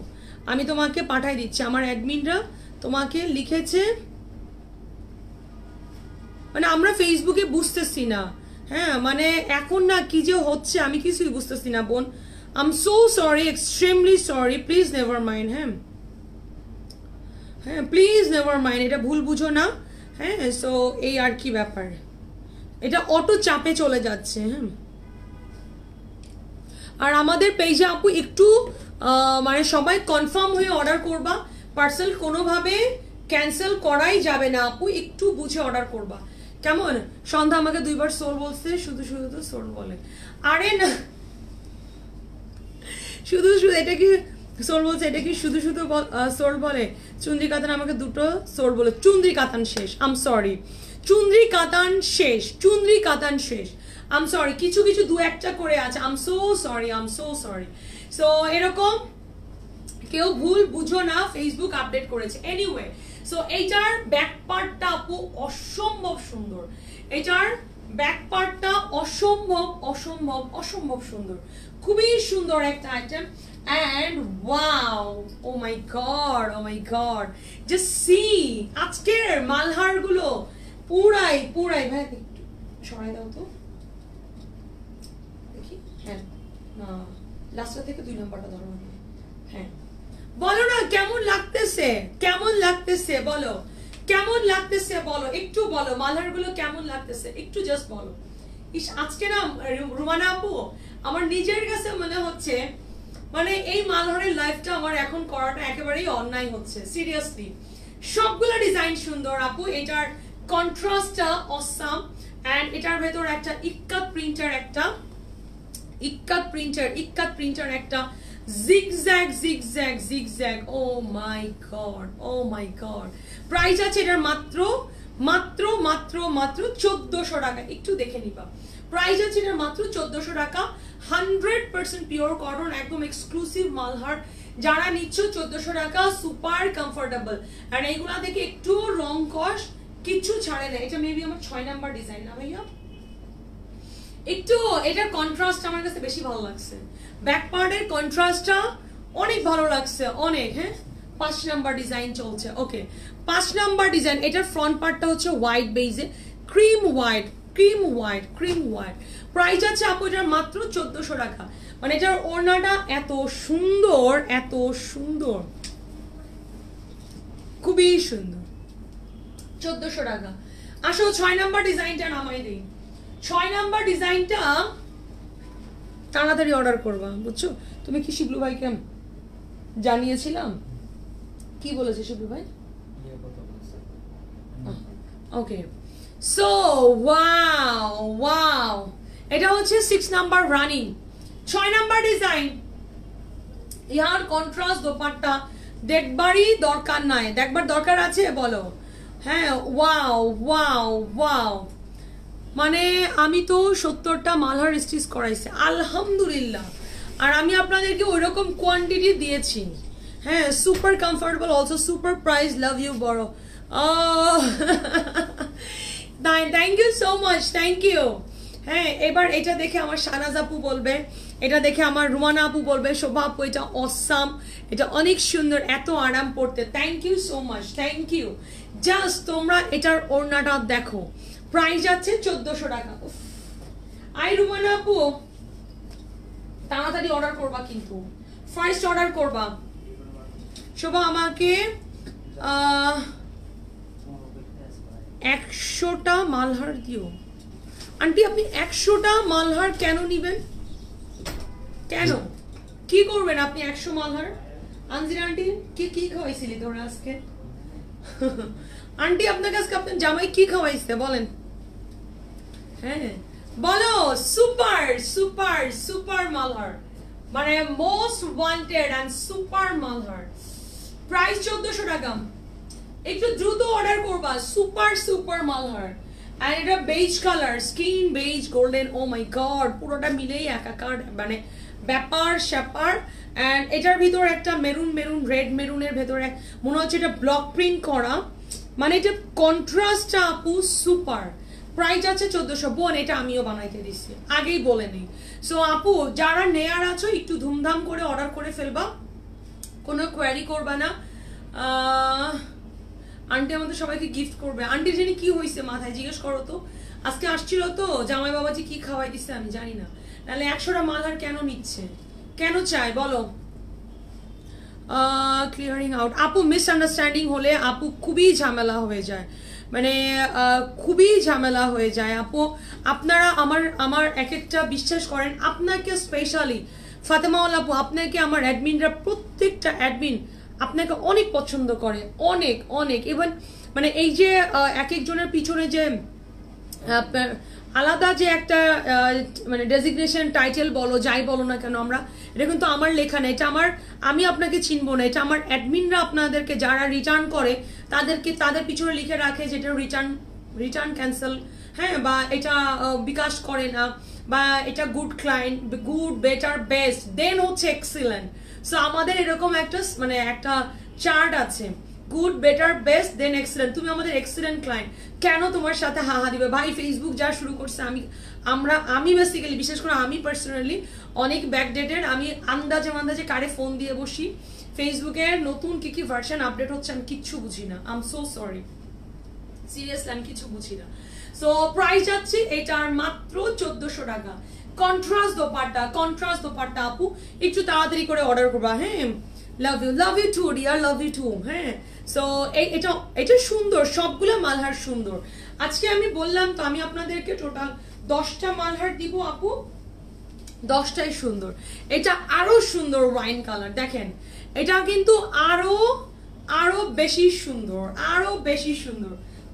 আমি তোমাকে পাঠাই দিচ্ছি, আমার অ্যাডমিনরা তোমাকে লিখেছে, মানে আমরা ফেসবুকে বুঝতেছি না, হ্যাঁ মানে এখন না কি যে হচ্ছে আমি কিছুই বুঝতেছি না বোন, I am so sorry, extremely sorry, please never mind, হ্যাঁ হ্যাঁ প্লিজ নেভার মাইন্ড, এটা ভুল বুঝো না, হ্যাঁ সো এই আর কি ব্যাপার, এটা অটো চাপে চলে যাচ্ছে। হ্যাঁ আর আমাদের পেজে আপু একটু মানে সবাই কনফার্ম হয়ে অর্ডার করবা, পার্সেল কোনোভাবে ক্যান্সেল করাই যাবে না আপু, একটু বুঝে অর্ডার করবা কেমন। সন্ধ্যা আমাকে দুইবার সোল বলছে, শুধু শুধু তো সোল বলে, আরে না শুধু শুধু এটা কি সোল বলছে, এটা কি শুধু শুধু সোল বলে। চুন্দ্রি কাতান আমাকে দুটো সোল বলে, চুন্দ্রি কাতান শেষ, আম সরি, চুন্দ্রি কাতান শেষ, চুন্দ্রি কাতান শেষ, আম সরি, কিছু কিছু দু একটা করে আছে, I'm so sorry, I'm so sorry. So এরকম কেউ ভুল বুঝো না, ফেসবুক আপডেট করেছে। এনিওয়ে সো এইটার ব্যাক পার্টটা আপু অসম্ভব সুন্দর, এটার ব্যাক পার্টটা অসম্ভব অসম্ভব অসম্ভব সুন্দর, খুবই সুন্দর একটা item. And wow, oh my god, oh my god, just see আজকের মালহার গুলো পুরাই পুরাই, ভাই একটু সরাই দাও তো দেখি, হ্যাঁ না লাস্টটা থেকে 2 নম্বরটা ধরো, হ্যাঁ বলো না কেমন লাগতেছে, কেমন লাগতেছে বলো, কেমন লাগতেছে বলো, একটু বলো মালহার গুলো কেমন লাগতেছে একটু জাস্ট বলো। ইস আজকে না রুমানা আপু আমার নিজের কাছে মনে হচ্ছে মানে এই মালহারের লাইফটা আমার এখন করাটা একেবারেই অন্যায় হচ্ছে, সিরিয়াসলি সবগুলো ডিজাইন সুন্দর আপু, এটার কন্ট্রাস্টটা অসাম, এন্ড এটার ভেতর একটা ইক্কাত প্রিন্টার একটা zigzag zigzag zigzag, oh my god, oh my god, price আছে এটার মাত্র মাত্র মাত্র মাত্র 1400 টাকা, একটু দেখে নিবা, প্রাইস আছে এটার মাত্র 1400 টাকা, 100% পিওর কটন, একদম এক্সক্লুসিভ মালহার, যারা নিচ্ছ 1400 টাকা, সুপার কমফোর্টেবল। আর এইগুলা থেকে একটু রং কষ কিছু ছাড়ে না, এটা মেবি আমার 6 নম্বর ডিজাইন না ভাইয়া, একটু এটার কন্ট্রাস্ট আমার কাছে বেশি ভালো লাগছে, ব্যাক পার্টের কন্ট্রাস্টটা অনেক ভালো লাগছে অনেক। হ্যাঁ 5 নম্বর ডিজাইন চলছে, ওকে 5 নম্বর ডিজাইন, এটার ফ্রন্ট পার্টটা হচ্ছে হোয়াইট বেজে, cream white cream white cream white, price আছে আপু এটার মাত্র 1400 টাকা, মানে এটার ওড়নাটা এত সুন্দর এত সুন্দর, খুবই সুন্দর 1400 টাকা আসো 6 নাম্বার ডিজাইনটা নামাই দেই 6 নাম্বার ডিজাইনটা তাড়াতাড়ি অর্ডার করবা বুঝছো তুমি কি শিবলু ভাই কেন জানিয়েছিলাম কি বলেছে শিবলু ভাই ওকে সো ওয়াও ওয়াও এটা হচ্ছে 6 নাম্বার রানিং 6 নাম্বার ডিজাইন यार কন্ট্রাস্ট দোপাট্টা দেখবারই দরকার নাই দেখবার দরকার আছে বলো হ্যাঁ ওয়াও ওয়াও ওয়াও মানে আমি তো 70 টা মালহার স্টিচ করাইছি আলহামদুলিল্লাহ আর আমি আপনাদেরকে ওইরকম কোয়ান্টিটি দিয়েছি হ্যাঁ super comfortable also super price love you বড় ও thank you so much thank you হ্যাঁ এবার এটা দেখে আমার শাহনাজ আপু বলবে এটা দেখে আমার রুমানা আপু বলবে শোভা আপু এটা অসাম এটা অনেক সুন্দর এত আরাম পড়তে thank you so much thank you just তোমরা এটার ওড়নাটা দেখো প্রাইস যাচ্ছে 1400 টাকা আই রুমানা আপু তাড়াতাড়ি অর্ডার করবা কিন্তু ফার্স্ট অর্ডার করবা শোভা আমাকে 100 টা মালহার দিও আন্টি আপনি 100 টা মালহার কেন নেবেন কেনো কি করবেন আপনি 100 মালহার আনজিরা আন্টি কি কি খাওয়াইছিলি তোরা আজকে আন্টি আপনাকে আজকে আপনার জামাই কি খাওয়াইছে বলেন হ্যাঁ বলো সুপার সুপার সুপার মালহার মানে most wanted and super Malhar price 1400 টাকা একটু দ্রুত অর্ডার করবা সুপার সুপার মালহার আর এটা beige colour skin beige golden oh my god পুরোটা মিলেই একাকার মানে ব্যাপার স্যাপার এন্ড এটার ভিতর একটা মেরুন মেরুন রেড মেরুনের ভেতরে মনে হচ্ছে এটা ব্লক প্রিন্ট করা মানে এটা কন্ট্রাস্টটা আপু সুপার প্রাইস আছে 1400 বোন এটা আমিও বানাইতে দিছি আগেই বলে নেই সো আপু যারা নেয়ার আছো একটু ধুমধাম করে অর্ডার করে ফেলবা কোনো কোয়েরি করবা না আন্টি আমাদের সবাইকে গিফট করবে আন্টি জানি কি হইছে মাথায় জিজ্ঞেস করো তো আজকে আসছিল তো জামাই বাবাজি কি খাওয়াই দিছে আমি জানি না তাহলে 100 টা মালহার কেন নিচ্ছে কেন চাই বলো ক্লিয়ারিং আউট আপু মিস আন্ডারস্ট্যান্ডিং হলে আপু খুবই ঝামেলা হয়ে যায় মানে খুবই ঝামেলা হয়ে যায় আপু আপনারা আমার এক একটা বিশ্বাস করেন আপনাকে স্পেশালি ফাতেমা আপু আপনাকে আমার অ্যাডমিনরা প্রত্যেকটা অ্যাডমিন আপনাকে অনেক পছন্দ করে অনেক অনেক ইভেন মানে এই যে এক একজনের পিছনে যে আলাদা যে একটা মানে ডেজিগনেশন টাইটেল বলো যাই বলো না কেন আমরা এটা কিন্তু আমার লেখা না এটা আমার আমি আপনাকে চিনবো না এটা আমার অ্যাডমিনরা আপনাদেরকে যারা রিটার্ন করে তাদেরকে তাদের পিছনে লিখে রাখে যেটা রিটার্ন ক্যান্সেল হ্যাঁ বা এটা বিকাশ করে না বা এটা good client good better best then হচ্ছে এক্সিলেন্ট সো আমাদের এরকম একটা মানে একটা চার্ট আছে good better best then excellent তুমি আমাদের এক্সিলেন্ট ক্লায়েন্ট কেন তোমার সাথে হাহা দিবে ভাই ফেসবুক যা শুরু করছে আমি বেসিক্যালি বিশেষ করে আমি পার্সোনালি অনেক ব্যাকডেটেড আমি আন্দাজে কারে ফোন দিয়ে বসি ফেসবুকে নতুন কি ভার্সন আপডেট হচ্ছে আমি কিচ্ছু বুঝি না I am so sorry seriously আমি কিছু বুঝি না সো প্রাইস যাচ্ছে এটার মাত্র 1400 টাকা কন্ট্রাস্ট দোপাট্টা আপু একটু তাড়াতাড়ি করে অর্ডার করবা হ্যাঁ love you too dear love you too হ্যাঁ সো এটা সুন্দর সবগুলো মালহার সুন্দর আজকে আমি বললাম তো আমি আপনাদেরকে টোটাল 10টা মালহার দিব আপু 10টাই সুন্দর এটা আরো সুন্দর ওয়াইন কালার দেখেন এটা কিন্তু আরো আরো বেশি সুন্দর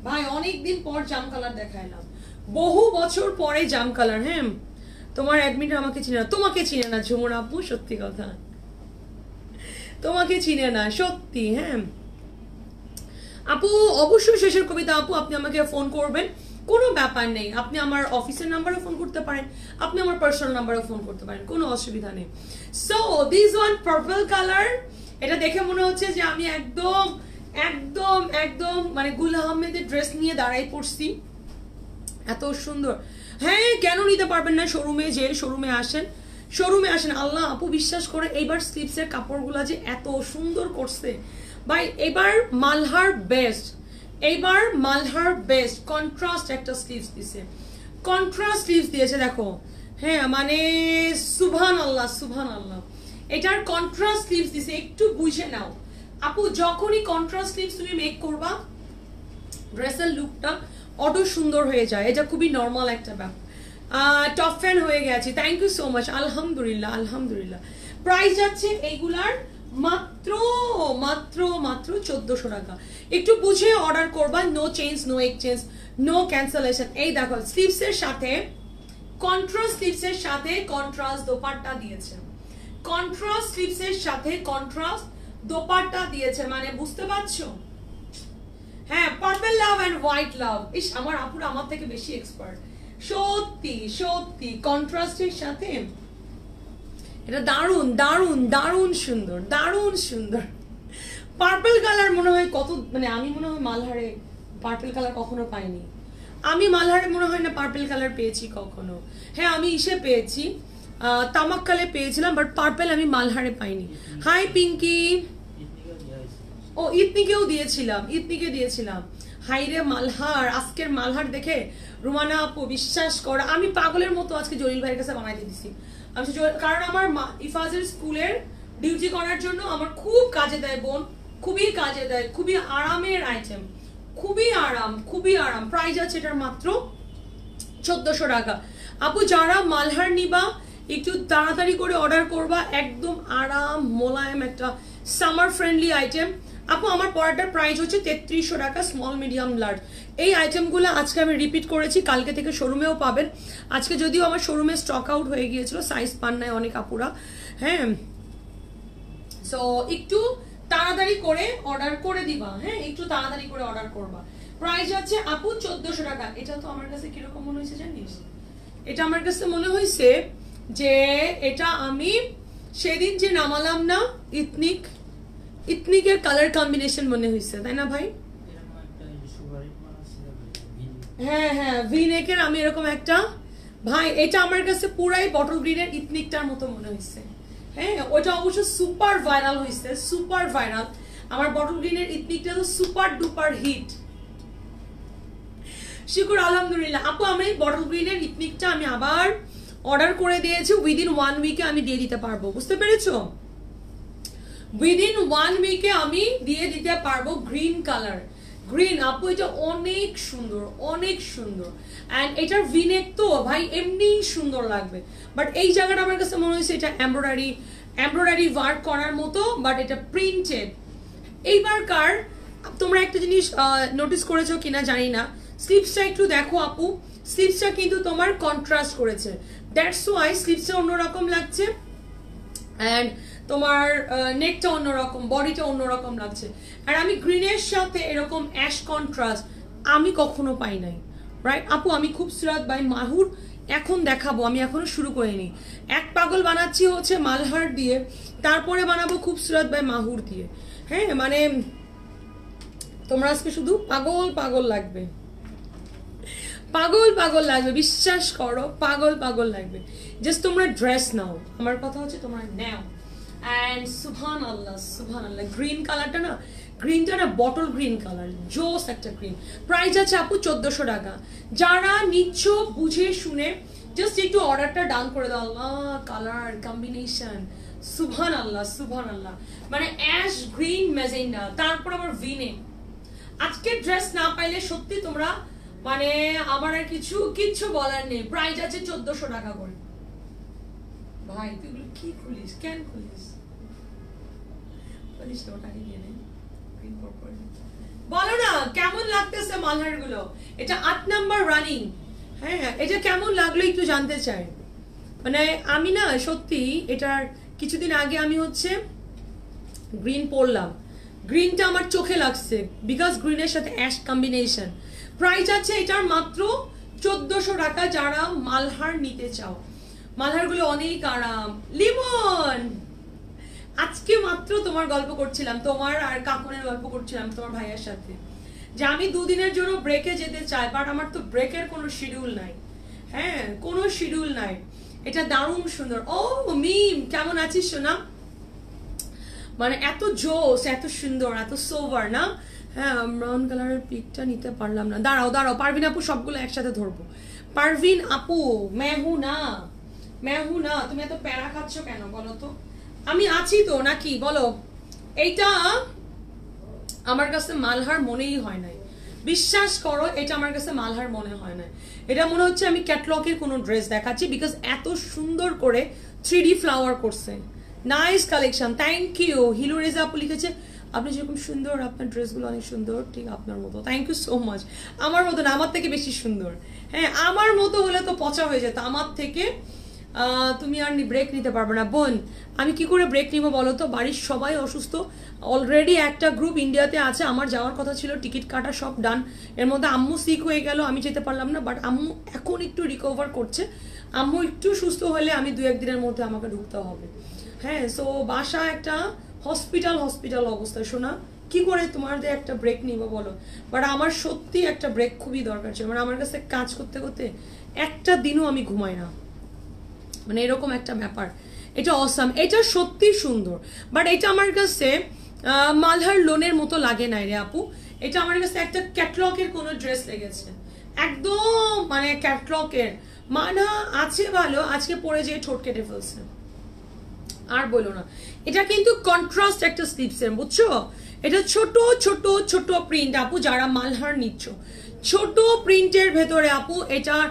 ভাই অনেকদিন পর জাম কালার দেখাইলাম বহু বছর পরে জাম কালার হ্যাঁ তোমার অ্যাডমিট আমাকে চিনে না তোমাকে চিনে না ঝুমুর আপু সত্যি কথা তোমাকে চিনে না সত্যি হ্যাঁ আপু অবশ্যই শেষের কবিতা আপু আপনি আমাকে ফোন করবেন কোনো ব্যাপার নেই আপনি আমার অফিসের নাম্বারে ফোন করতে পারেন আপনি আমার পার্সোনাল নাম্বারে ফোন করতে পারেন কোনো অসুবিধা নেই so this one purple colour এটা দেখে মনে হচ্ছে যে আমি একদম একদম একদম মানে গুল আহমেদের ড্রেস নিয়ে দাঁড়াই পড়ছি এত সুন্দর হ্যাঁ কেন নিতে পারবেন না শোরুমে যে শোরুমে আসেন আল্লাহ আপু বিশ্বাস করে এইবার স্লিপসের কাপড়গুলা যে এত সুন্দর করছে ভাই এবার মালহার বেস্ট কন্ট্রাস্ট একটা স্লিভস দিয়েছে দেখো হ্যাঁ মানে সুবহানাল্লাহ এটার কন্ট্রাস্ট স্লিভস দিয়েছে একটু বুঝে নাও আপু যখনই কন্ট্রাস্ট স্লিভস তুমি মেক করবা ড্রেসের লুকটা অটো সুন্দর হয়ে যায়, এটা খুবই নরমাল একটা ব্যাপার। টপ ফ্যান হয়ে গেছে, থ্যাংক ইউ সো মাচ। আলহামদুলিল্লাহ আলহামদুলিল্লাহ। প্রাইস যাচ্ছে এইগুলার মাত্র মাত্র মাত্র 1400 টাকা। একটু বুঝে অর্ডার করবা, no change no exchange no cancellation. এই দেখো স্লিভস এর সাথে কন্ট্রাস্ট স্লিভস এর সাথে কন্ট্রাস্ট দোপাট্টা দিয়েছে, কন্ট্রাস্ট স্লিভস এর সাথে কন্ট্রাস্ট দোপাট্টা দিয়েছে, মানে বুঝতে পারছো? হ্যাঁ, purple love and white love. ইস আমার আপুরা আমার থেকে বেশি এক্সপার্ট সত্যি সত্যি কন্ট্রাস্টের সাথে। এটা দারুণ দারুণ দারুণ সুন্দর, দারুণ সুন্দর। পার্পল কালার মনে হয় কত, মানে আমি মনে হয় মালহারে পার্পল কালার কখনো পাইনি, আমি মালহারে মনে হয় না পার্পল কালার পেয়েছি কখনো। হ্যাঁ আমি ইসে পেয়েছি, তামাক কালে পেয়েছিলাম, বাট পার্পল আমি মালহারে পাইনি। হাই পিঙ্কি, ও ইতনিকেও দিয়েছিলাম, ইতনিকে দিয়েছিলাম। হাই রে মালহার, আজকের মালহার দেখে রুমানা আপু বিশ্বাস কর আমি পাগলের মতো আজকে জলিল ভাইয়ের কাছে বানাইতে দিছি। আমি কারণ আমার ইফাজের স্কুলের ডিউটি করার জন্য আমার খুব কাজে দেয় বোন, খুবই কাজে দেয়, খুবই আরামের আইটেম, খুবই আরাম খুবই আরাম। প্রাইস আছে এটার মাত্র 1400 টাকা। আপু যারা মালহার নিবা একটু তাড়াতাড়ি করে অর্ডার করবা, একদম আরাম মোলায়েম একটা সামার ফ্রেন্ডলি আইটেম। আপু আমার পরাটার প্রাইস হচ্ছে 3300 টাকা, স্মল মিডিয়াম লার্জ। এই আইটেমগুলো আজকে আমি রিপিট করেছি, কালকে থেকে শোরুমেও পাবেন। আজকে যদিও আমার শোরুমে স্টক আউট হয়ে গিয়েছিল, সাইজ পান নাই অনেক আপুরা। হ্যাঁ সো একটু তাড়াতাড়ি করে অর্ডার করে দিবা, হ্যাঁ একটু তাড়াতাড়ি করে অর্ডার করবা। প্রাইস হচ্ছে আপু 1400 টাকা। এটা তো আমার কাছে কিরকম মনে হয়েছে জানিস, এটা আমার কাছে মনে হয়েছে যে এটা আমি সেদিন যে নামালাম না ইতনিক, ইতনিকের কালার কম্বিনেশন মনে হয়েছে, তাই না ভাই? হ্যাঁ হ্যাঁ ভিনেকের আমি এরকম একটা, ভাই এটা আমার কাছে পুরাই বটল গ্রিনের ইতনিকটার মতো মনে হয়েছে। হ্যাঁ ওটা অবশ্য সুপার ভাইরাল হয়েছে, সুপার ভাইরাল। আমার বটল গ্রিনের ইতনিকটা তো সুপার ডুপার হিট। শুকুর আলহামদুলিল্লাহ। আপু আমি বটল গ্রিনের ইতনিকটা আমি আবার অর্ডার করে দিয়েছি, উইদিন 1 উইকে আমি দিয়ে দিতে পারবো, বুঝতে পেরেছো? উইদিন 1 উইকে আমি দিয়ে দিতে পারবো। গ্রিন কালার, গ্রিন আপু এটা অনেক সুন্দর অনেক সুন্দর। অ্যান্ড এটার ভিনেক তো ভাই এমনি সুন্দর লাগবে, বাট এই জায়গাটা আমার কাছে মনে হয়েছে এটা এমব্রয়ডারি এমব্রয়ডারি ওয়ার্ক করার মতো, বাট এটা প্রিন্টেড। এইবারকার তোমরা একটা জিনিস নোটিস করেছো কিনা জানি না, স্লিপসটা একটু দেখো আপু, স্লিপসটা কিন্তু তোমার কন্ট্রাস্ট করেছে, দ্যাটস ওয়াই স্লিপসটা অন্যরকম লাগছে, অ্যান্ড তোমার নেকটা অন্যরকম, বডিটা অন্যরকম লাগছে। আর আমি গ্রিনের সাথে এরকম অ্যাশ কন্ট্রাস্ট আমি কখনো পাই নাই, রাইট আপু? আমি খুবসুরাত বাই মাহুর এখন দেখাবো, আমি এখনো শুরু করিনি। এক পাগল বানাচ্ছি হচ্ছে মালহার দিয়ে, তারপরে বানাবো খুবসুরাত বাই মাহুর দিয়ে। হ্যাঁ মানে তোমরা আজকে শুধু পাগল পাগল লাগবে, পাগল পাগল লাগবে, বিশ্বাস করো পাগল পাগল লাগবে। জাস্ট তোমরা ড্রেস নাও, আমার কথা হচ্ছে তোমরা নাও। And subhanallah subhanallah green color ta na, green ta na bottle green color josh ekta green. Price ache apu 1400 taka. Jara nicho bujhe shune just ekটু order ta down kore dao. Allah color combination subhanallah subhanallah, mane ash green magenta, tarpor amar vine ajke dress na paile shotti tumra mane amar ar kichu bolar nei. Price ache 1400 taka kore. ভাই তুই কি খুলিস, কেন খুলিস? বলো না কেমন লাগতেছে মালহার গুলো। এটা 8 নাম্বার রানিং। হ্যাঁ এটা কেমন লাগলো একটু জানতে চাই, মানে আমি না সত্যি এটার কিছুদিন আগে আমি হচ্ছে গ্রিন পরলাম, গ্রিনটা আমার চোখে লাগছে বিকজ গ্রিনের সাথে অ্যাশ কম্বিনেশন। প্রাইস আছে এটার মাত্র 1400 টাকা। যারা মালহার নিতে চাও, মালহার গুলো অনেক আরাম। লিমন আজকে মাত্র তোমার গল্প করছিলাম, তোমার আর কাকুনের গল্প করছিলাম তোমার ভাইয়ের সাথে, যে আমি 2 দিনের জন্য ব্রেকে যেতে চাই, বাট আমার তো ব্রেকের কোনো শিডিউল নাই। হ্যাঁ কোনো শিডিউল নাই। এটা দারুণ সুন্দর। ও মিম কেমন আছিস সোনা? মানে এত জোস, এত সুন্দর, এত সোভার না। হ্যাঁ ব্রাউন কালারের পিকটা নিতে পারলাম না, দাঁড়াও দাঁড়াও পারভিন আপু সবগুলো একসাথে ধরবো। পারভিন আপু মেহু না, মেহু না তুমি এত প্যারা খাচ্ছ কেন বলো তো? আমি আছি তো নাকি বলো? এইটা আমার কাছে মালহার মনেই হয় নাই, বিশ্বাস করো এটা আমার কাছে মালহার মনে হয় না, এটা মনে হচ্ছে আমি ক্যাটলগের কোনো ড্রেস দেখাচ্ছি, বিকজ এত সুন্দর করে 3D ফ্লাওয়ার করছে। Nice collection, thank you. Hilu Reza আপু লিখেছে আপনি যেরকম সুন্দর আপনার ড্রেসগুলো অনেক সুন্দর, ঠিক আপনার মতো। Thank you so much. আমার মতো না, আমার থেকে বেশি সুন্দর। হ্যাঁ আমার মতো হলে তো পচা হয়ে যেত, আমার থেকে তুমি আর ব্রেক নিতে পারবে না বোন। আমি কি করে ব্রেক নিব বলো তো, বাড়ির সবাই অসুস্থ। অলরেডি একটা গ্রুপ ইন্ডিয়াতে আছে, আমার যাওয়ার কথা ছিল, টিকিট কাটা সব ডান, এর মধ্যে আম্মু সিক হয়ে গেল, আমি যেতে পারলাম না, বাট আম্মু এখন একটু রিকভার করছে। আম্মু একটু সুস্থ হলে আমি 2-1 দিনের মধ্যে আমাকে ঢুকতে হবে। হ্যাঁ সো বাসা একটা হসপিটাল অবস্থা। শোনা কি করে তোমাদের একটা ব্রেক নিব বলো, বাট আমার সত্যি একটা ব্রেক খুবই দরকার ছিল। মানে আমার কাছে কাজ করতে করতে একটা দিনও আমি ঘুমাই না, মানে এরকম একটা ব্যাপার। এটা অসাম, এটা সত্যি সুন্দর, বাট এটা আমার কাছে মালহার লোনের মতো লাগে না রে আপু, এটা আমার কাছে একটা ক্যাটলগের কোনো ড্রেস লেগেছে একদম, মানে ক্যাটলগের মানা আছে ভালো, আজকে পরে যে ঠোঁট কেটে ফেলছে আর বলো না। এটা কিন্তু কন্ট্রাস্ট একটা স্লিপসের, বুঝছো, এটা ছোট ছোট ছোট প্রিন্ট আপু, যারা মালহার নিচ্ছ ছোট প্রিন্টের ভেতরে আপু, এটার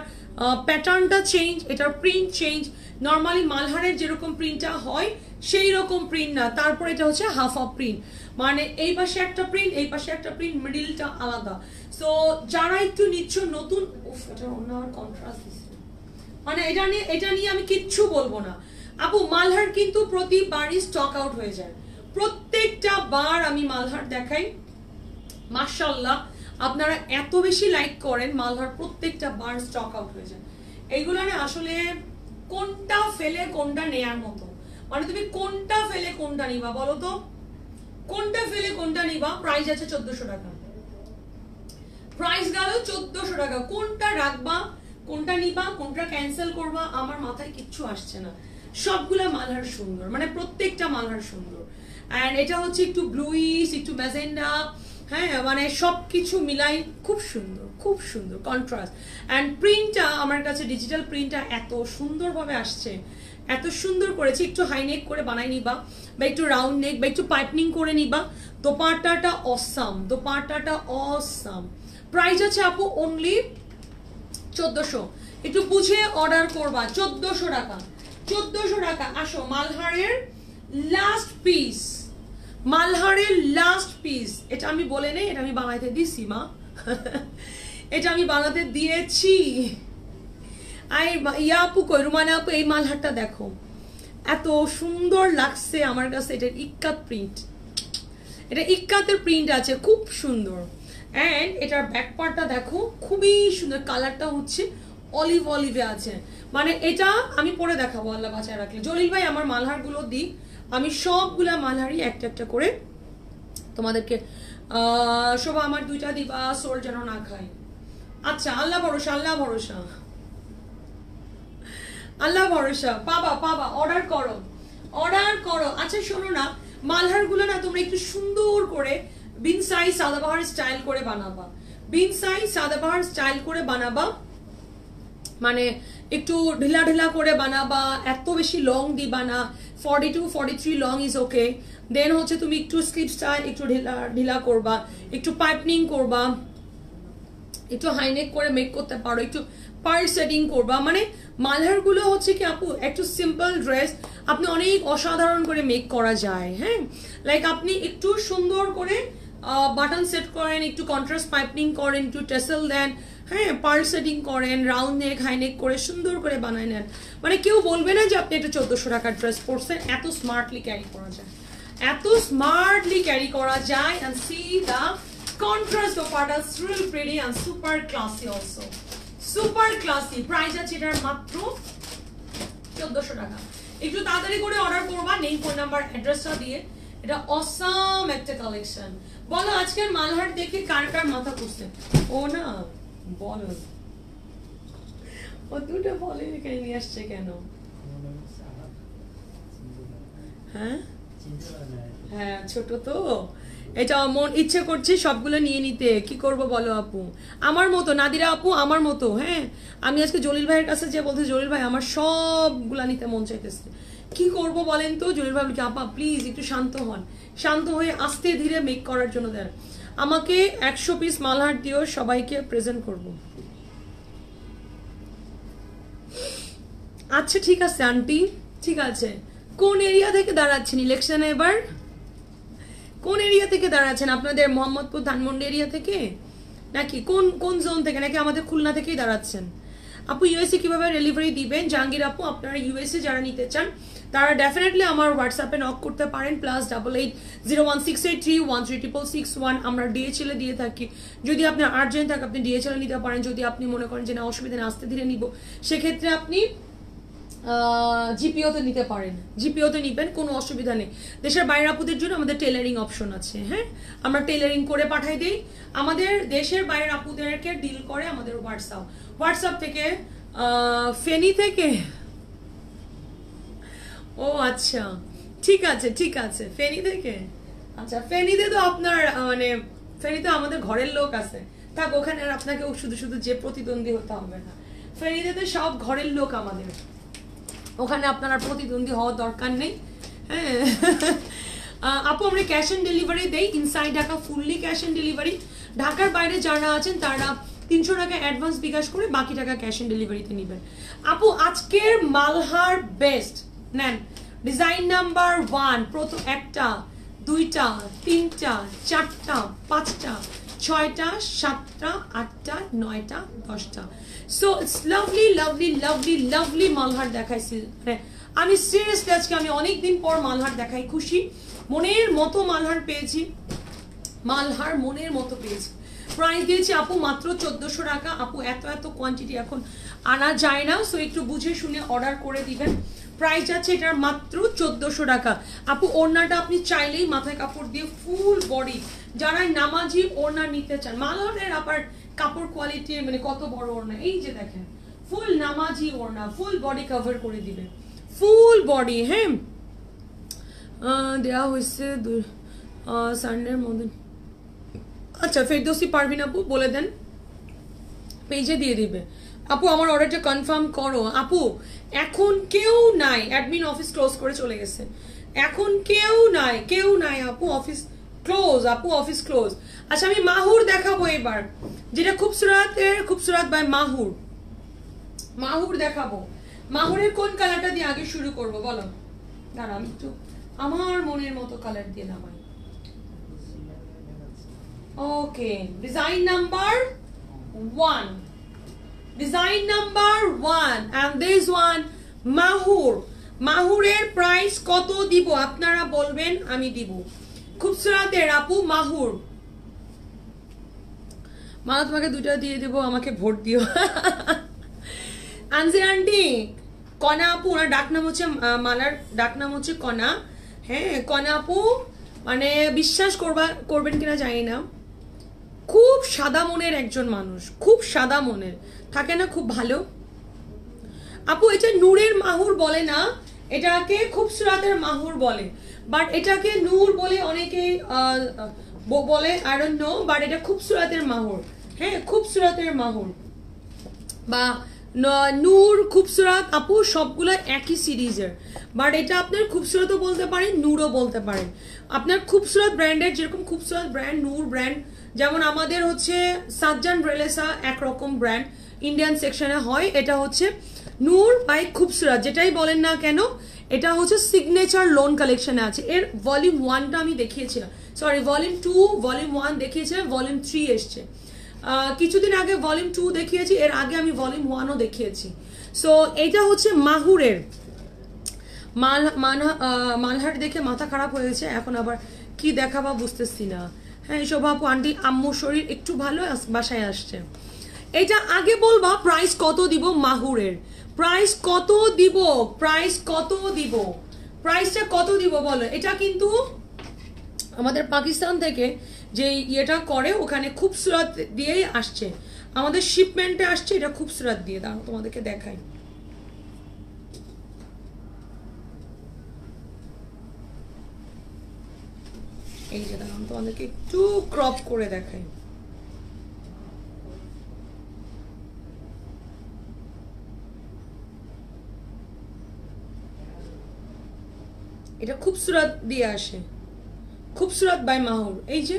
প্যাটার্নটা চেঞ্জ, এটার প্রিন্ট চেঞ্জ। নর্মালি মালহারের যেরকম প্রিন্টটা হয় সেই রকম প্রিন্ট না, তারপর এটা হচ্ছে হাফ আপ প্রিন্ট, মানে এই পাশে একটা প্রিন্ট এই পাশে একটা প্রিন্ট, মিডিলটা আলাদা। সো যারা একটু নিচ্ছ নতুন, মানে এটা নিয়ে আমি কিচ্ছু বলবো না আপু। মালহার কিন্তু প্রতিবারই স্টক আউট হয়ে যায়, প্রত্যেকটা বার আমি মালহার দেখাই। মাশাআল্লাহ আপনারা এত বেশি লাইক করেন, মালহার প্রত্যেকটা বার স্টক আউট হয়ে যায়। এইগুলো না আসলে কোনটা ফেলে কোনটা নেয়ার মতো, মানে তুমি কোনটা ফেলে কোনটা নিবা বলো তো, কোনটা ফেলে কোনটা নিবা। প্রাইস আছে 1400 টাকা, প্রাইস গেল 1400 টাকা, কোনটা রাখবা কোনটা নিবা কোনটা ক্যান্সেল করবা আমার মাথায় কিচ্ছু আসছে না। সবগুলা মালহার সুন্দর, মানে প্রত্যেকটা মালহার সুন্দর। এন্ড এটা হচ্ছে একটু ব্লুইশ একটু ম্যাজেন্ডা, হ্যাঁ মানে সবকিছু মিলাই খুব সুন্দর, খুব সুন্দর কন্ট্রাস্ট। অ্যান্ড প্রিন্টটা আমার কাছে ডিজিটাল প্রিন্টটা এত সুন্দরভাবে আসছে, এত সুন্দর করেছি। একটু হাই নেক করে বানাই নিবা, বা একটু রাউন্ড নেক বা একটু পাইপনিং করে নিবা। দোপাট্টাটা অসাম, দোপাট্টাটা অসাম। প্রাইস আছে আপু অনলি 1400, একটু বুঝে অর্ডার করবা। 1400 টাকা, 1400 টাকা। আসো মালহারের লাস্ট পিস, মালহারের লাস্ট পিস। এটা আমি বলে নেই, এটা আমি বানাইতে দিছি মা, এটা আমি বানাতে দিয়েছি। আই ইয়া আপু কই, রুমানা আপু এই মালহারটা দেখো এত সুন্দর লাগছে আমার কাছে। এটা ইক্কাত প্রিন্ট, এটা ইক্কাতের প্রিন্ট আছে, খুব সুন্দর। অ্যান্ড এটার ব্যাক পার্টটা দেখো খুবই সুন্দর, কালারটা হচ্ছে অলিভ অলিভে আছে, মানে এটা আমি পরে দেখাবো আল্লাহ বাঁচায় রাখলে। জলিল ভাই আমার মালহারগুলো দিই, আমি সবগুলা মালহারই একটা একটা করে তোমাদেরকে। শোভা আমার 2টা দিবা, সোল যেন না খাই। আচ্ছা আল্লাহ ভরসা, আল্লাহ ভরসা, আল্লাহ ভরসা, পাবা পাবা, অর্ডার করো, অর্ডার করো। আচ্ছা শোনো না, মালহারগুলো না তোমরা একটু সুন্দর করে বিন সাই সাদাবাহার স্টাইল করে বানাবা, বিন সাই সাদাবাহার স্টাইল করে বানাবা, মানে একটু ঢিলা ঢিলা করে বানাবা, এত বেশি লং দিবা না। 42-43 লং ইজ ওকে। দেন হচ্ছে তুমি একটু স্লিপসটা একটু ঢিলা ঢিলা করবা, একটু পাইপনিং করবা, একটু হাইনেক করে মেক করতে পারো, একটু পার্ট সেটিং করবা। মানে মালহারগুলো হচ্ছে কি আপু একটু সিম্পল ড্রেস আপনি অনেক অসাধারণ করে মেক করা যায়। হ্যাঁ লাইক আপনি একটু সুন্দর করে বাটন সেট করেন, একটু কন্ট্রাস্ট পাইপনিং করেন, একটু টেসেল দেন, হ্যাঁ পার্ট সেটিং করেন, রাউন্ড নেক হাই নেক করে সুন্দর করে বানায় নেন, মানে কেউ বলবে না যে আপনি একটা 1400 টাকার ড্রেস পরছেন। এত স্মার্টলি ক্যারি করা যায়, এত স্মার্টলি ক্যারি করা যায়। And see the contrast dupatta, really pretty and super classy also, super classy. Price আছে এটার মাত্র 1400 টাকা। একটু তাড়াতাড়ি করে অর্ডার করবা, নেম ফোন নাম্বার অ্যাড্রেসটা দিয়ে। এটা অসাম একটা কালেকশন। বলো আজকের মালহার দেখে কার কার মাথা খুঁজছে, ও না বলো ও দুটো বলে নিয়ে আসছে কেন। হ্যাঁ হ্যাঁ ছোট তো এটা মন ইচ্ছে করছে সবগুলো নিয়ে নিতে কি করব বলো আপু আমার মতো নাদিরা আপু আমার মতো হ্যাঁ আমি আজকে জলিল ভাইয়ের কাছে যে বলতে জলিল ভাই আমার সবগুলো নিতে মন চাইতেছে কি করব বলেন তো জলিল ভাই বলছে আপা প্লিজ একটু শান্ত হন শান্ত হয়ে আস্তে ধীরে মেক করার জন্য দেন আমাকে 100 পিস মালহার দিও সবাইকে প্রেজেন্ট করব আচ্ছা ঠিক আছে আন্টি ঠিক আছে কোন এরিয়া থেকে দাঁড়াচ্ছেন ইলেকশনে এবার কোন এরিয়া থেকে দাঁড়াচ্ছেন আপনাদের মোহাম্মদপুর ধানমন্ডি এরিয়া থেকে নাকি কোন কোন জোন থেকে নাকি আমাদের খুলনা থেকেই দাঁড়াচ্ছেন আপু ইউএসএ কিভাবে ডেলিভারি দিবেন জাহাঙ্গীর আপু আপনারা ইউএসএ যারা নিতে চান তারা ডেফিনেটলি আমার WhatsApp এ নক করতে পারেন +88 0168313661 আমরা DHL এ দিয়ে থাকি যদি আপনি আর্জেন্ট থাকে আপনি DHL এ নিতে পারেন যদি আপনি মনে করেন যে না অসুবিধা না আস্তে ধীরে নিব সেই ক্ষেত্রে আপনি জিপিও তে নিতে পারেন জিপিও তে নিবেন কোনো অসুবিধা নেই দেশের বাইরে আপুদের জন্য আমাদের টেইলারিং অপশন আছে হ্যাঁ আমরা টেইলারিং করে পাঠাই দেই আমাদের দেশের বাইরে আপুদেরকে ডিল করে আমাদের WhatsApp থেকে ফেনি থেকে ও আচ্ছা ঠিক আছে ফেনি থেকে আচ্ছা ফেনিতে তো আপনার মানে ফেনিতে আমাদের ঘরের লোক আছে তা ওখানে আর আপনাকে শুধু শুধু যে প্রতিদ্বন্দ্বী হতে হবে না ফেনিতে তো সব ঘরের লোক আমাদের ওখানে আপনারা প্রতিদ্বন্দ্বী হওয়ার দরকার নেই হ্যাঁ আপু আমরা ক্যাশ অন ডেলিভারি দেই inside Dhaka fully cash on delivery ঢাকার বাইরে যারা আছেন তারা 300 টাকা অ্যাডভান্স বিকাশ করে বাকি টাকা ক্যাশ অন ডেলিভারিতে নেবেন আপু আজকের মালহার বেস্ট নেন ডিজাইন নাম্বার 1 প্রথম একটা দুইটা তিনটা চারটা পাঁচটা ছয়টা সাতটা আটটা নয়টা দশটা So it's lovely, lovely, lovely, lovely malhar dekhai sil. Ami seriously ajke ami onek din por malhar dekhai khushi. Moner moto malhar peyechi. Malhar moner moto peyechi. Price diyechi apu matro 1400 taka. Apu eto eto quantity ekhon ana jay na so ekটু bujhe shune order kore diben. Price jacche etar matro 1400 taka. Apu orna ta apni chailei mathay kapor diye full body. Jara namaji orna nite chan. Malhar er apar কাপড় কোয়ালিটি মানে কত বড় ওড়না এই যে দেখেন ফুল নামাজি ওড়না ফুল বডি কভার করে দিবে ফুল বডি হ্যাঁ দেয়া হইছে সানডের মধ্যে আচ্ছা ফেরদৌসী পারভিন আপু বলে দেন পেজে দিয়ে দিবে আপু আমার অর্ডারটা কনফার্ম করো আপু এখন কেউ নাই অ্যাডমিন অফিস ক্লোজ করে চলে গেছে এখন কেউ নাই আপু অফিস ক্লোজ আপু অফিস ক্লোজ আচ্ছা আমি মাহুর দেখাবো এবার যেটা খুবসুরাত এর খুবসুরাত বাই মাহুর মাহুর দেখাবো মাহুরের কোন কালারটা দিয়ে আগে শুরু করব বলো দাঁড়া আমি একটু আমার মনের মতো কালার দিয়ে নামাই okay design number 1 design number 1 and this one Mahur মাহুরের প্রাইস কত দিব আপনারা বলবেন আমি দিব খুবসুরাত এর আপু মাহুর মালা তোমাকে দুটো দিয়ে দেবো আমাকে ভোট দিও আনজি আন্টি কণা আপু ওনার ডাকনাম হচ্ছে মালার ডাকনাম হচ্ছে কণা হ্যাঁ কণা আপু মানে বিশ্বাস করবেন কিনা জানি না খুব সাদা মনের একজন মানুষ খুব সাদা মনের থাকে না খুব ভালো আপু এটা নূরের মাহুর বলে না এটাকে খুবসুরাতের মাহুর বলে বাট এটাকে নূর বলে অনেকে Bobole, I don't know, but it's a khubsurater mahur. Hey, khubsurater mahur. Ba Noor khubsurat apu shopgula eki series er. But eta apnar khubsurato bolte paren, Nooro bolte paren. Apnar khubsurat brand er jerokom khubsurat brand, Noor brand. Jemon amader hocche Sajjan Relesa ek rokom brand Indian section e hoy. Eta hocche Noor by khubsurat. Jetai bolen na keno. Eta hocche signature loan collection e ache. Er volume 1 ta ami dekhiyechilam. Sorry, volume 2, volume 1 dekhiyeche, volume 3 esche. Kichudin age volume 2 dekhiyechi, er age ami volume 1 o dekhiyechi. So eta hocche Mahurer. Malhar dekhe matha kharap hoyeche, ekhon abar ki dekhabo bujhtechi na. Hei Shobha apu aunty ammu shorir ekটু bhalo bashay asche. Eta age bolba price koto dibo Mahurer. Price koto dibo? Price koto dibo? Price ta koto dibo bolo? Eta kintu আমাদের পাকিস্তান থেকে যে এটা করে ওখানে খুবসুরাত দিয়ে আসছে আমাদের শিপমেন্টে আসছে এটা খুবসুরাত দিয়ে দাও তোমাদেরকে দেখাই এই যে দেখুন, তোমাদেরকে একটু ক্রপ করে দেখাই। এটা খুবসুরত দিয়ে আসে, খুবসুরত বাই মাহুর। এই যে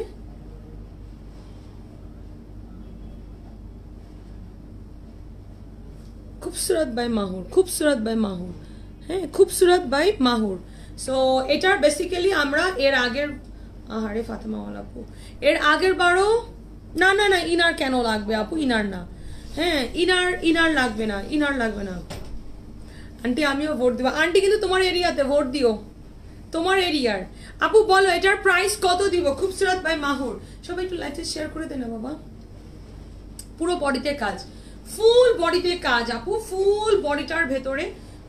খুবসুরত বাই মাহুর, খুবসুরত বাই মাহুর, হ্যাঁ খুবসুরত বাই মাহুর। সো এটা বেসিক্যালি আমরা এর আগের, আহারে ফাতেমা আপু এর আগের বারও না না না ইনার কেন লাগবে আপু, ইনার না, হ্যাঁ ইনার ইনার লাগবে না, ইনার লাগবে না। আন্টি আমিও ভোট দিব, আন্টি কিন্তু তোমার এরিয়াতে ভোট দিও, তোমার এরিয়ার। আপু বলো এটার প্রাইস কত দিব খুবসুরত বাই মাহুর? সবাই একটু লাইভে শেয়ার করে দে না বাবা। পুরো বডিতে কাজ, ফুল বডিতে কাজ আপু, ফুল বডিটার ভেতরে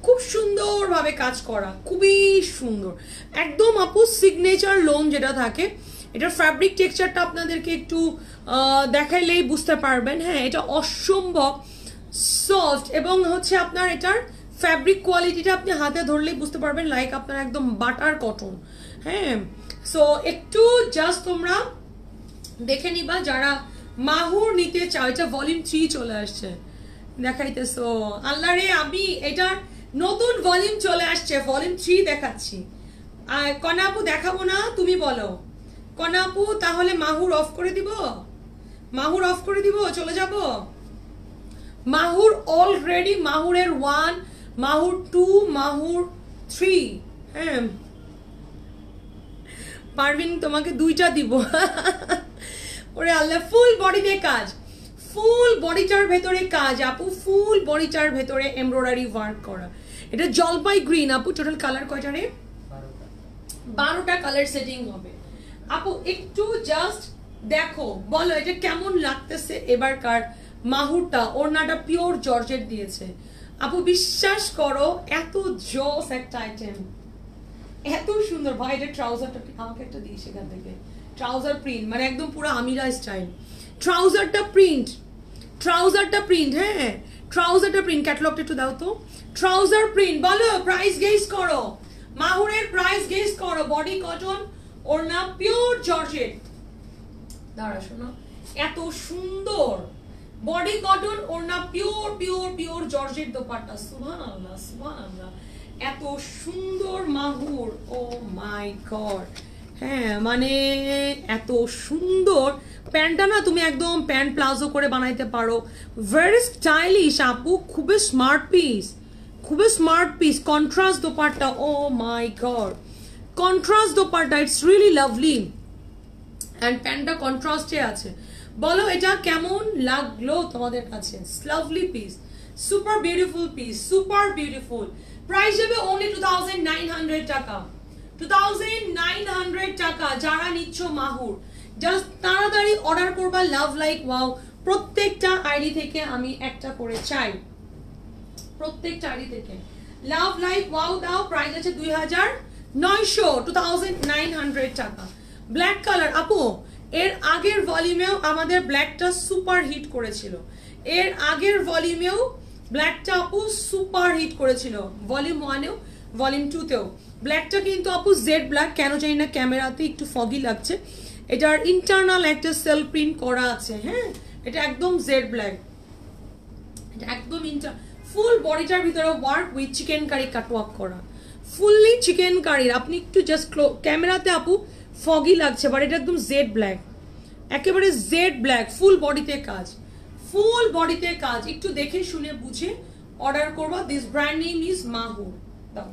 খুব সুন্দরভাবে কাজ করা, খুবই সুন্দর একদম আপু সিগনেচার লোন যেটা থাকে। এটার ফ্যাব্রিক টেক্সচারটা আপনাদেরকে একটু দেখাইলেই বুঝতে পারবেন। হ্যাঁ এটা অসম্ভব সফট, এবং হচ্ছে আপনার এটার ফ্যাব্রিক কোয়ালিটিটা আপনি হাতে ধরলেই বুঝতে পারবেন লাইক আপনার একদম বাটার কটন। হ্যাঁ সো একটু জাস্ট তোমরা দেখে নিবা যারা মাহুর নিতে চাও। এটা ভলিউম 3 চলে আসছে, দেখাইতেছো আল্লাহ রে, আমি এটার নতুন ভলিউম চলে আসছে, ভলিউম 3 দেখাচ্ছি। আর কনাপু দেখাবো না, তুমি বলো কনাপু তাহলে মাহুর অফ করে দিব, মাহুর অফ করে দিব, চলে যাব। মাহুর অলরেডি, মাহুরের 1, মাহুর 2, মাহুর 3। হ্যাঁ পারবিন তোমাকে 2টা দিব। ওরে আল্লাহ, ফুল বডিতে কাজ, ফুল বডিটার ভেতরে কাজ আপু, ফুল বডিটার ভেতরে এমব্রয়ডারি ওয়ার্ক করা। এটা জলপাই গ্রিন আপু। টোটাল কালার কয়টা রে? 12টা কালার সেটিং হবে আপু। একটু জাস্ট দেখো, বলো এটা কেমন লাগতেছে এবারকার মাহুরটা। ওড়নাটা পিওর জর্জেট দিয়েছে আপু, বিশ্বাস করো এত জস একটা আইটেম, এত সুন্দর। ভাই এটা ট্রাউজারটা আমাকে একটা দিই, সেখান থেকে ট্রাউজার প্রিন্ট, মানে একদম পুরো আমিরা স্টাইল। ট্রাউজারটা প্রিন্ট, ট্রাউজারটা প্রিন্ট, হ্যাঁ ট্রাউজারটা প্রিন্ট। ক্যাটালগটা একটু দাও তো। ট্রাউজার প্রিন্ট, বলো প্রাইস গেস করো, মাহুরের প্রাইস গেস করো। বডি কটন, ওড়না পিওর জর্জেট। দাঁড়া শোনো, এত সুন্দর বডি কটন, ওড়না pure pure pure georgette dupatta. সুবহানাল্লাহ সুবহানাল্লাহ, এত সুন্দর মাহুর, ও মাই গড। হ্যাঁ মানে এত সুন্দর প্যান্টটা না, তুমি একদম প্যান্ট প্লাজো করে বানাইতে পারো। ভেরি স্টাইলিশ আপু, খুবই স্মার্ট পিস, খুবই smart piece. Contrast dupatta, oh my god contrast dupatta, it's really lovely. And প্যান্টটা কন্ট্রাস্টে আছে। বলো এটা কেমন লাগলো তোমাদের কাছে? Lovely piece, super beautiful piece, super beautiful. Price যাবে অনলি 2900 টাকা, 2900 টাকা। যারা নিচ্ছ মাহুর, জাস্ট তাড়াতাড়ি অর্ডার করবা। লাভ লাইক ওয়াও, প্রত্যেকটা আইডি থেকে আমি একটা করে চাই, প্রত্যেকটা আইডি থেকে লাভ লাইক ওয়াও দাও। প্রাইস আছে 2900, 2900 টাকা। ব্ল্যাক কালার আপু, এর আগের ভলিউমেও আমাদের ব্ল্যাকটা সুপার হিট করেছিল, এর আগের ভলিউমেও ব্ল্যাকটা আপু সুপার হিট করেছিল, ভলিউম 1-এও ভলিউম 2-তেও। ব্ল্যাকটা কিন্তু আপু জেড ব্ল্যাক, কেন জানি না ক্যামেরাতে একটু ফগি লাগছে। এটার ইন্টারনাল একটা সেল প্রিন্ট করা আছে, হ্যাঁ এটা একদম জেড ব্ল্যাক, এটা একদম ফুল বডিটার ভিতরে work with chikankari cutwork করা, ফুললি চিকেন কারির। আপনি একটু জাস্ট ক্যামেরাতে আপু ফগি লাগছে, বাট এটা একদম জেড ব্ল্যাক, একেবারে জেড ব্ল্যাক। ফুল বডিতে কাজ, ফুল বডিতে কাজ। একটু দেখে শুনে বুঝে অর্ডার করবা। This brand name is Mahur. দাও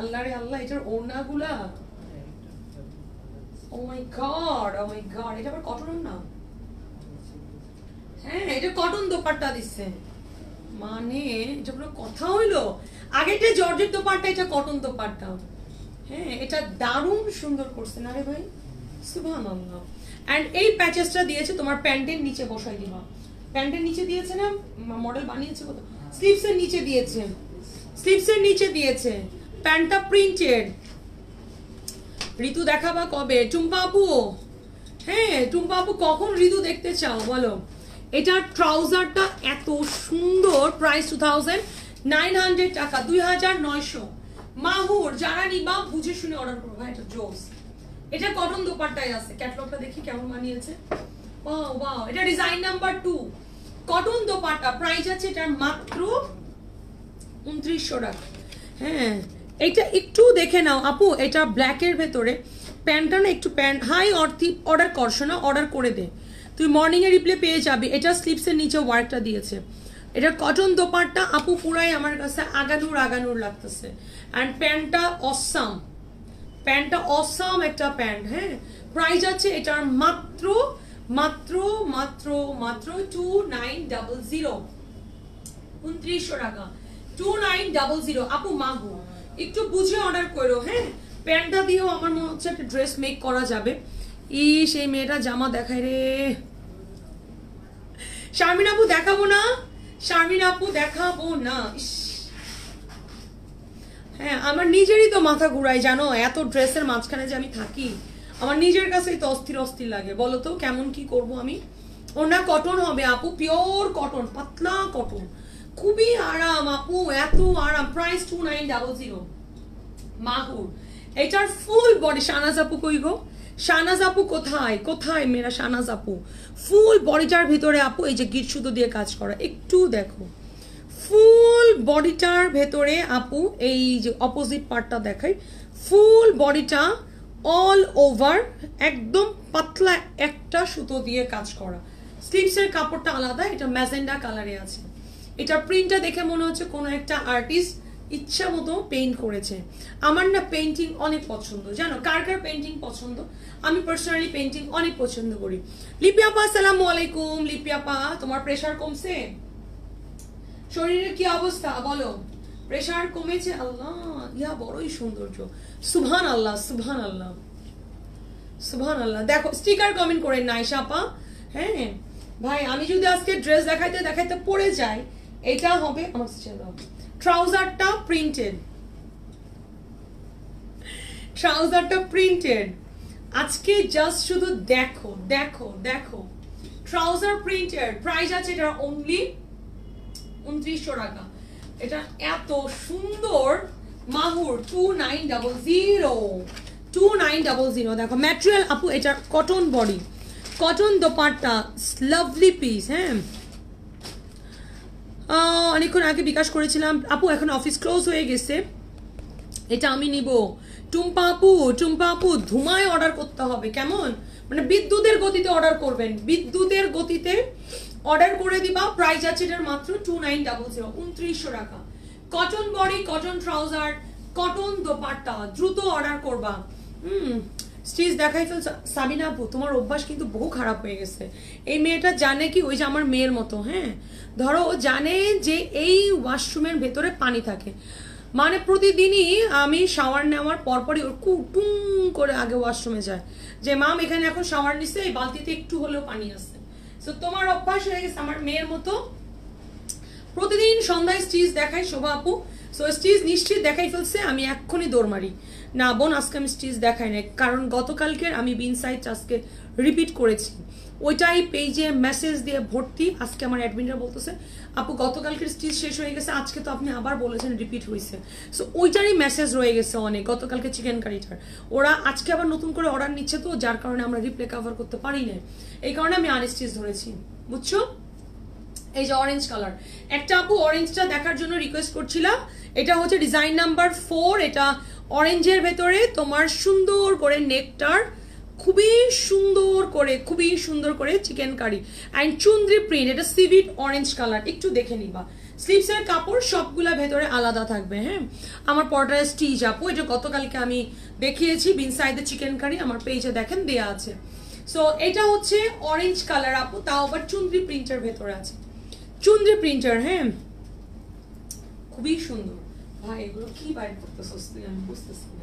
আল্লাহ রে আল্লাহ, এটার ওড়নাগুলা, ও my god oh my god. এটা আবার কটন না? হ্যাঁ এটা কটন দোপাট্টা দিচ্ছে, মানে এটা পুরো কথা হইলো। আগেটা জর্জেট দোপাট্টা, এটা কটন দোপাট্টা। হ্যাঁ এটা দারুণ সুন্দর করছে না রে ভাই, সুবহানাল্লাহ। এন্ড এই প্যাচেসটা দিয়েছে তোমার প্যান্টের নিচে বসাই দিবা, প্যান্টের নিচে দিয়েছে না মডেল বানিয়েছে, কত স্লিভসের নিচে দিয়েছে, স্লিভসের নিচে দিয়েছে। প্যান্টটা প্রিন্টেড। ঋতু দেখাবা কবে টুম্পা আপু? হ্যাঁ টুম্পা আপু কখন ঋতু দেখতে চাও বলো? এটা ট্রাউজারটা এত সুন্দর। প্রাইস 2900 টাকা, 2900 মাহুর। যারা নিবা বুঝে শুনে অর্ডার করবো। এটা জোস, এটা কটন দোপাট্টায় আছে ক্যাটালগটা দেখি কেমন মানিয়েছে ওয়াও ওয়াও এটা design number 2 cotton dupatta price আছে এটা মাত্র 2900 টাকা হ্যাঁ এটা একটু দেখে নাও আপু এটা ব্ল্যাক এর ভিতরে প্যান্টটা না একটু প্যান্ট হাই অর্থি অর্ডার করছনা অর্ডার করে দে তুই মর্নিং এ রিপ্লে পেয়ে যাবে এটা স্লিপস এর নিচে ওয়ার্কটা দিয়েছে এটা কটন দোপাট্টা আপু পুরাই আমার কাছে আগানুর আগানুর লাগতেছে এন্ড প্যান্টটা অসাম প্যান্টটা অসাম একটা প্যান্ট হ্যাঁ প্রাইস আছে এটার মাত্র মাত্র মাত্র মাত্র 2900 2900 টাকা 2900 আপু মাগো একটু বুঝে অর্ডার করো হ্যাঁ প্যান্টটা দিও আমার মনে হচ্ছে একটা ড্রেস মেক করা যাবে ই সেই মেটা জামা দেখায় রে শারমিন আপু দেখাবো না শারমিন আপু দেখাবো না হ্যাঁ আমার নিজেরই তো মাথা ঘুরায় জানো এত ড্রেসের মাঝখানে যে আমি থাকি আমার নিজের কাছেই তো অস্থির অস্থির লাগে বলো তো কেমন কি করব আমি ওনা কটন হবে আপু পিওর কটন পাতলা কটন খুবই আরাম আপু এত আরাম প্রাইস 2900 মাহুর এটার ফুল বডি শানাজ আপু কই গো শানাজ আপু কোথায় কোথায় মেরা শানাজ আপু ফুল বডিটার ভিতরে আপু এই যে গিট সুতো দিয়ে কাজ করা একটু দেখো ফুল বডিটার ভিতরে আপু এই যে অপোজিট পার্টটা দেখাই ফুল বডিটা অল ওভার একদম পাতলা একটা সুতো দিয়ে কাজ করা স্লিভসের কাপড়টা আলাদা এটা ম্যাজেন্ডা কালারে আছে এটা প্রিন্টটা দেখে মনে হচ্ছে কোন একটা আর্টিস্ট ইচ্ছা মতো পেইন্ট করেছে আমার না পেইন্টিং অনেক পছন্দ জানো কার কার পেইন্টিং পছন্দ আমি পার্সোনালি পেইন্টিং অনেক পছন্দ করি লিপি আপা আসসালামু আলাইকুম লিপি আপা তোমার প্রেসার কমছে শরীরের কি অবস্থা বলো প্রেসার কমেছে আল্লাহ ইয়া বড়ই সৌন্দর্য সুবহানাল্লাহ সুবহানাল্লাহ সুবহানাল্লাহ দেখো স্টিকার কমেন্ট করে নাইশা আপা হ্যাঁ ভাই আমি যদি আজকে ড্রেস দেখাইতে দেখাইতে পড়ে যাই এটা হবে আমার ট্রাউজারটা প্রিন্টেড ট্রাউজারটা প্রিন্টেড আজকে জাস্ট শুধু দেখো দেখো দেখো ট্রাউজার প্রিন্টেড প্রাইস আছে এটা অনলি 2900 টাকা এটা এত সুন্দর মাহুর 2900 দেখো ম্যাটেরিয়াল আপু এটা cotton body cotton dupatta lovely piece হ্যাঁ অনেকক্ষণ আগে বিকাশ করেছিলাম আপু এখন অফিস ক্লোজ হয়ে গেছে এটা আমি নিব টুম্পা আপু ধুমায় অর্ডার করতে হবে কেমন মানে বিদ্যুতের গতিতে অর্ডার করবেন বিদ্যুতের গতিতে অর্ডার করে দিবা প্রাইস আছে এটার মাত্র 2900 টাকা cotton body cotton trouser cotton dupatta দ্রুত অর্ডার করবা স্টিচ দেখাই ফেল সাবিনা আপু তোমার অভ্যাস কিন্তু বহু খারাপ হয়ে গেছে এই মেয়েটা জানে কি ওই যে আমার মেয়ের মতো হ্যাঁ ধরো ও জানে যে এই ওয়াশরুমের ভেতরে পানি থাকে মানে প্রতিদিনই আমি শাওয়ার নেওয়ার পরপরই ওর কুটুং করে আগে ওয়াশরুমে যায় যে মাম এখানে এখন শাওয়ার নিচ্ছে এই বালতিতে একটু হলেও পানি আছে সো তোমার অভ্যাস হয়ে গেছে আমার মেয়ের মতো প্রতিদিন সন্ধ্যায় স্টিচ দেখাই শোভা আপু সো স্টিচ নিশ্চিত দেখাই ফেলছে আমি এক্ষুনি দৌড় মারি না বোন আজকে আমি স্টিচ দেখাই না কারণ গতকালকের আমি বিন সাইজ আজকে রিপিট করেছি ওইটাই পেজে মেসেজ দিয়ে ভর্তি আজকে আমার অ্যাডমিনরা বলতেছে আপু গতকালকের স্টিচ শেষ হয়ে গেছে আজকে তো আপনি আবার বলেছেন রিপিট হয়েছে সো ওইটারই মেসেজ রয়ে গেছে অনেক গতকালকে চিকেন কারিটার ওরা আজকে আবার নতুন করে অর্ডার নিচ্ছে তো যার কারণে আমরা রিপ্লে কভার করতে পারি না এই কারণে আমি আর স্টিচ ধরেছি বুঝছো এই যে অরেঞ্জ কালার একটা আপু অরেঞ্জটা দেখার জন্য রিকোয়েস্ট করছিলাম এটা হচ্ছে ডিজাইন নাম্বার 4 এটা অরেঞ্জের ভেতরে তোমার সুন্দর করে নেকটার খুবই সুন্দর করে chikankari and chunri print এটা সিভিট অরেঞ্জ কালার একটু দেখে নিবা স্লিভসের কাপড় সবগুলা ভেতরে আলাদা থাকবে হ্যাঁ আমার পর্দায় স্টিচ আপু এটা গতকালকে আমি দেখিয়েছি বিনসাইদের চিকেন কারি আমার পেজে দেখেন দেয়া আছে সো এটা হচ্ছে অরেঞ্জ কালার আপু তাও আবার চুন্দ্রি প্রিন্টের ভেতরে আছে চুন্দ্রি প্রিন্টার হ্যাঁ খুবই সুন্দর ভাই এগুলো কি বাইর করতেছো আমি বুঝতেছি না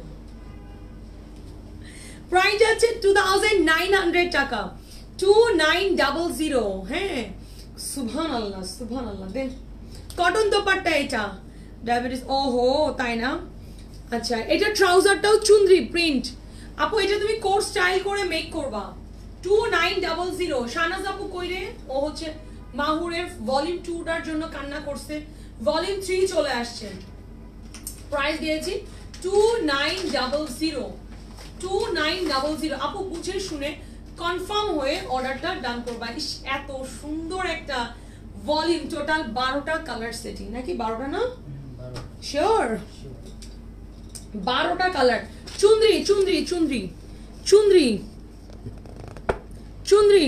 প্রাইস আছে 2900 টাকা 2900 হ্যাঁ সুবহানাল্লাহ সুবহানাল্লাহ দেখ কটন দোপাট্টা এটা ডায়াবেটিস ওহো তাই না আচ্ছা এটা ট্রাউজারটাও চুন্দ্রি প্রিন্ট আপু এটা তুমি কোর্স স্টাইল করে মেক করবা 2900 শানাজ আপু কইরে ও হচ্ছে মাহুরের ভলিউম 2 টার জন্য কান্না করছে ভলিউম 3 চলে আসছে প্রাইস দিয়েছি 2900 2900 আপু বুঝে শুনে কনফার্ম হয়ে অর্ডারটা ডান করবা। এত সুন্দর একটা ভলিউম টোটাল 12টা কালার সেটিং নাকি 12টা না শিওর 12টা কালার। চুনরি চুনরি চুনরি চুনরি চুনরি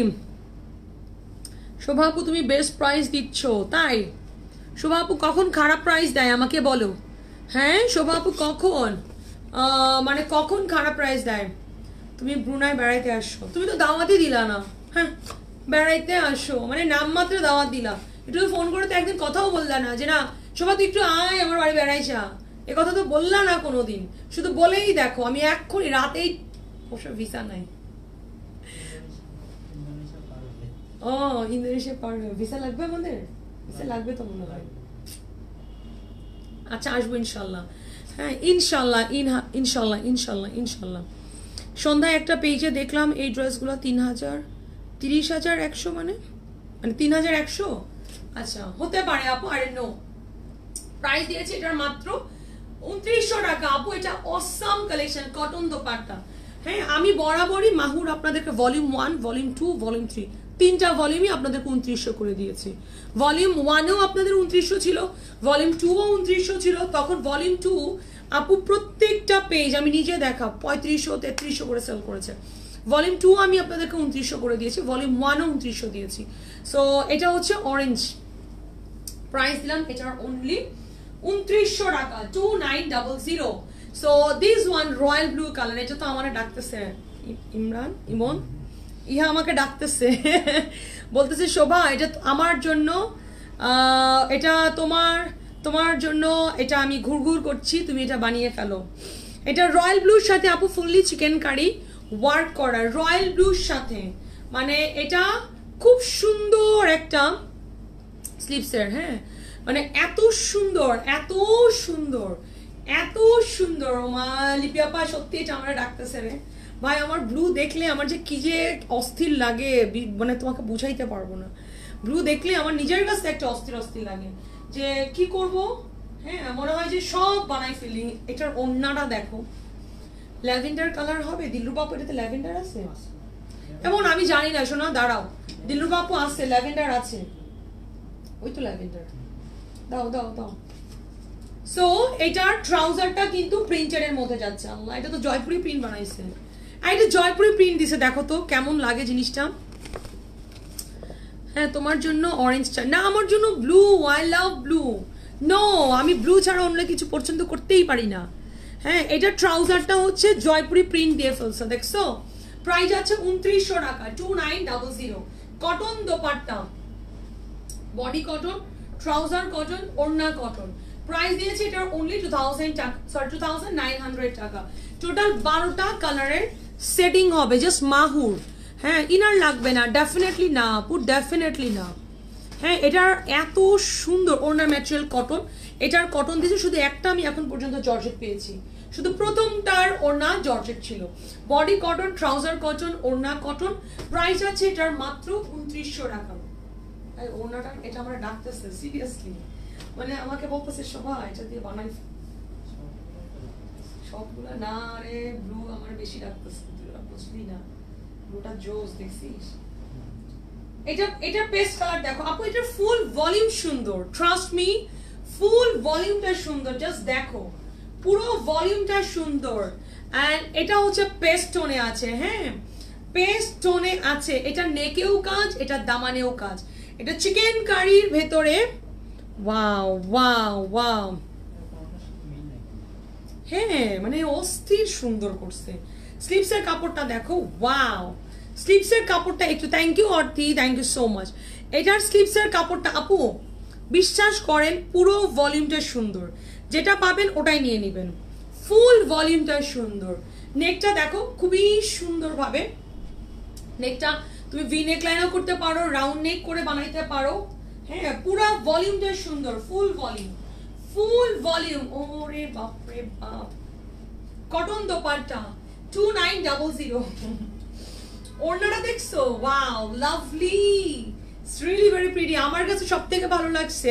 শোভা আপু তুমি বেস্ট প্রাইস দিচ্ছ তাই। শোভা আপু কখন খারাপ প্রাইস দেয় আমাকে বলো। হ্যাঁ শোভা আপু কখন মানে কখন খারাপ প্রাইস দেয়। তুমি ব্রুনাই বেড়াইতে আসো, তুমি তো দাওয়াতই দিলা না। হ্যাঁ বেড়াইতে আসো মানে নামমাত্র দাওয়াত দিলা, একটু ফোন করে তো একদিন কথাও বললা না যে না শোভা তুই একটু আয় আমার বাড়ি বেড়াই যা, এ কথা তো বললা না কোনোদিন। শুধু বলেই দেখো আমি এক্ষুনি রাতেই ওসব ভিসা নাই ও ইন্দোনেশিয়া পার হবে। ভিসা লাগবে আমাদের, ভিসা লাগবে তো মনে হয়। আচ্ছা আসবো ইনশাল্লাহ, হ্যাঁ ইনশাল্লাহ ইনশাল্লাহ ইনশাল্লাহ ইনশাল্লাহ। সন্ধ্যায় একটা পেজে দেখলাম এই ড্রেসগুলো 30,100 মানে মানে 3,100। আচ্ছা হতে পারে আপু আরে নো প্রাইস দিয়েছে এটার মাত্র 2900 টাকা আপু। এটা অসাম কালেকশন কটন দোপাট্টা। হ্যাঁ আমি বরাবরই মাহুর আপনাদেরকে ভলিউম 1 ভলিউম 2 ভলিউম 3 তিনটা ভলিউমই আপনাদের 2900 করে দিয়েছি। ভলিউম 1এও আপনাদের 2900 ছিল, ভলিউম 2ও 2900 ছিল। তখন ভলিউম 2 আপু প্রত্যেকটা পেজ আমি নিজে দেখা 3500-3300 করে সেল করেছে। ভলিউম 2 আমি আপনাদেরকে 2900 করে দিয়েছি, ভলিউম 1ও 2900 দিয়েছি। সো এটা হচ্ছে অরেঞ্জ প্রাইস দিলাম এটার অনলি 2900 টাকা 2900। So this one royal blue colour, এটা তো আমার ডাকতেছে ইমরান ইমন ইহা আমাকে ডাকতেছে বলতেছে শোভা এটা আমার জন্য, এটা তোমার তোমার জন্য, এটা আমি ঘুরঘুর করছি তুমি এটা বানিয়ে ফেলো। এটা রয়্যাল ব্লুর সাথে আপু ফুললি চিকেন কারি ওয়ার্ক করা রয়্যাল ব্লুর সাথে, মানে এটা খুব সুন্দর একটা স্লিপসের। হ্যাঁ মানে এত সুন্দর এত সুন্দর এত সুন্দর। মা লিপি আপা সত্যি এটা আমরা ডাকতেছে রে ভাই, আমার ব্লু দেখলে আমার যে কি যে অস্থির লাগে মানে তোমাকে বুঝাইতে পারবো না। ব্লু দেখলে আমার নিজের কাছে একটা অস্থির অস্থির লাগে যে কি করব। হ্যাঁ মনে হয় যে সব বানাই ফেলি। এটার ওন্নাটা দেখো ল্যাভেন্ডার কালার হবে। দিল্লু বাপু এটাতে ল্যাভেন্ডার আছে এমন আমি জানি না, শোনা দাঁড়াও দিল্লু বাপু আছে ল্যাভেন্ডার আছে, ওই তো ল্যাভেন্ডার দাও দাও দাও। সো এটার ট্রাউজারটা কিন্তু প্রিন্টেড এর মধ্যে যাচ্ছে। আল্লাহ এটা তো জয়পুরি প্রিন্ট বানাইছে, এটা জয়পুরি প্রিন্ট দিছে, দেখো তো কেমন লাগে জিনিসটা। হ্যাঁ তোমার জন্য অরেঞ্জটা না আমার জন্য blue, I love blue. No আমি ব্লু ছাড়া অন্য কিছু পছন্দ করতেই পারি না। হ্যাঁ এটা ট্রাউজারটা হচ্ছে জয়পুরি প্রিন্ট দিয়ে ফেলছে দেখছো। প্রাইস আছে 2900 টাকা 2900। Cotton dupatta, body cotton, trouser cotton, ওড়না কটন। প্রাইস দিয়েছে এটার অনলি 2900 টাকা। টোটাল 12টা কালারের সেটিং হবে জাস্ট মাহুর। হ্যাঁ ইনার লাগবে না ডেফিনেটলি না আপু ডেফিনেটলি না। হ্যাঁ এটার এত সুন্দর ওড়না ম্যাটেরিয়াল কটন, এটার কটন দিয়েছে শুধু একটা আমি এখন পর্যন্ত জর্জেট পেয়েছি, শুধু প্রথমটার ওড়না জর্জেট ছিল। বডি কটন, ট্রাউজার কটন, ওড়না কটন। প্রাইস আছে এটার মাত্র 2900 টাকা। ওড়নাটা এটা আমরা ডাকতেছে সিরিয়াসলি মানে আমাকে বলতেছে শোভা এটা দিয়ে বানাই সবগুলো না রে ব্লু আমার বেশি ডাকতেছে বুঝলি না ব্লুটা জোস দেখছিস। এটা এটা পেস্ট কালার দেখো আপু, এটা ফুল ভলিউম সুন্দর, ট্রাস্ট মি ফুল ভলিউমটা সুন্দর, জাস্ট দেখো পুরো ভলিউমটা সুন্দর। এন্ড এটা হচ্ছে পেস্ট টোনে আছে। হ্যাঁ পেস্ট টোনে আছে, এটা নেকেও কাজ এটা দামানেও কাজ। এটা চিকেন কারির ভেতরে ওয়াও ওয়াও ওয়াও। হ্যাঁ মানে অস্থির সুন্দর করছে। স্লিপসের কাপড়টা দেখো ওয়াও, স্লিপসের কাপড়টা একটু thank you Orthi thank you so much. এটার স্লিপসের কাপড়টা আপু বিশ্বাস করেন পুরো ভলিউমটা সুন্দর, যেটা পাবেন ওটাই নিয়ে নেবেন, ফুল ভলিউমটা সুন্দর। নেকটা দেখো খুবই সুন্দরভাবে, নেকটা তুমি ভি নেক লাইনও করতে পারো, রাউন্ড নেক করে বানাইতে পারো। হ্যাঁ পুরো ভলিউমটা সুন্দর ফুল ভলিউম ফুল ভলিউম। ওরে বাপ রে বাপ। কটন দোপাট্টা 2900। ওড়নাটা দেখছো wow lovely, it's really very pretty. আমার কাছে সবথেকে ভালো লাগছে।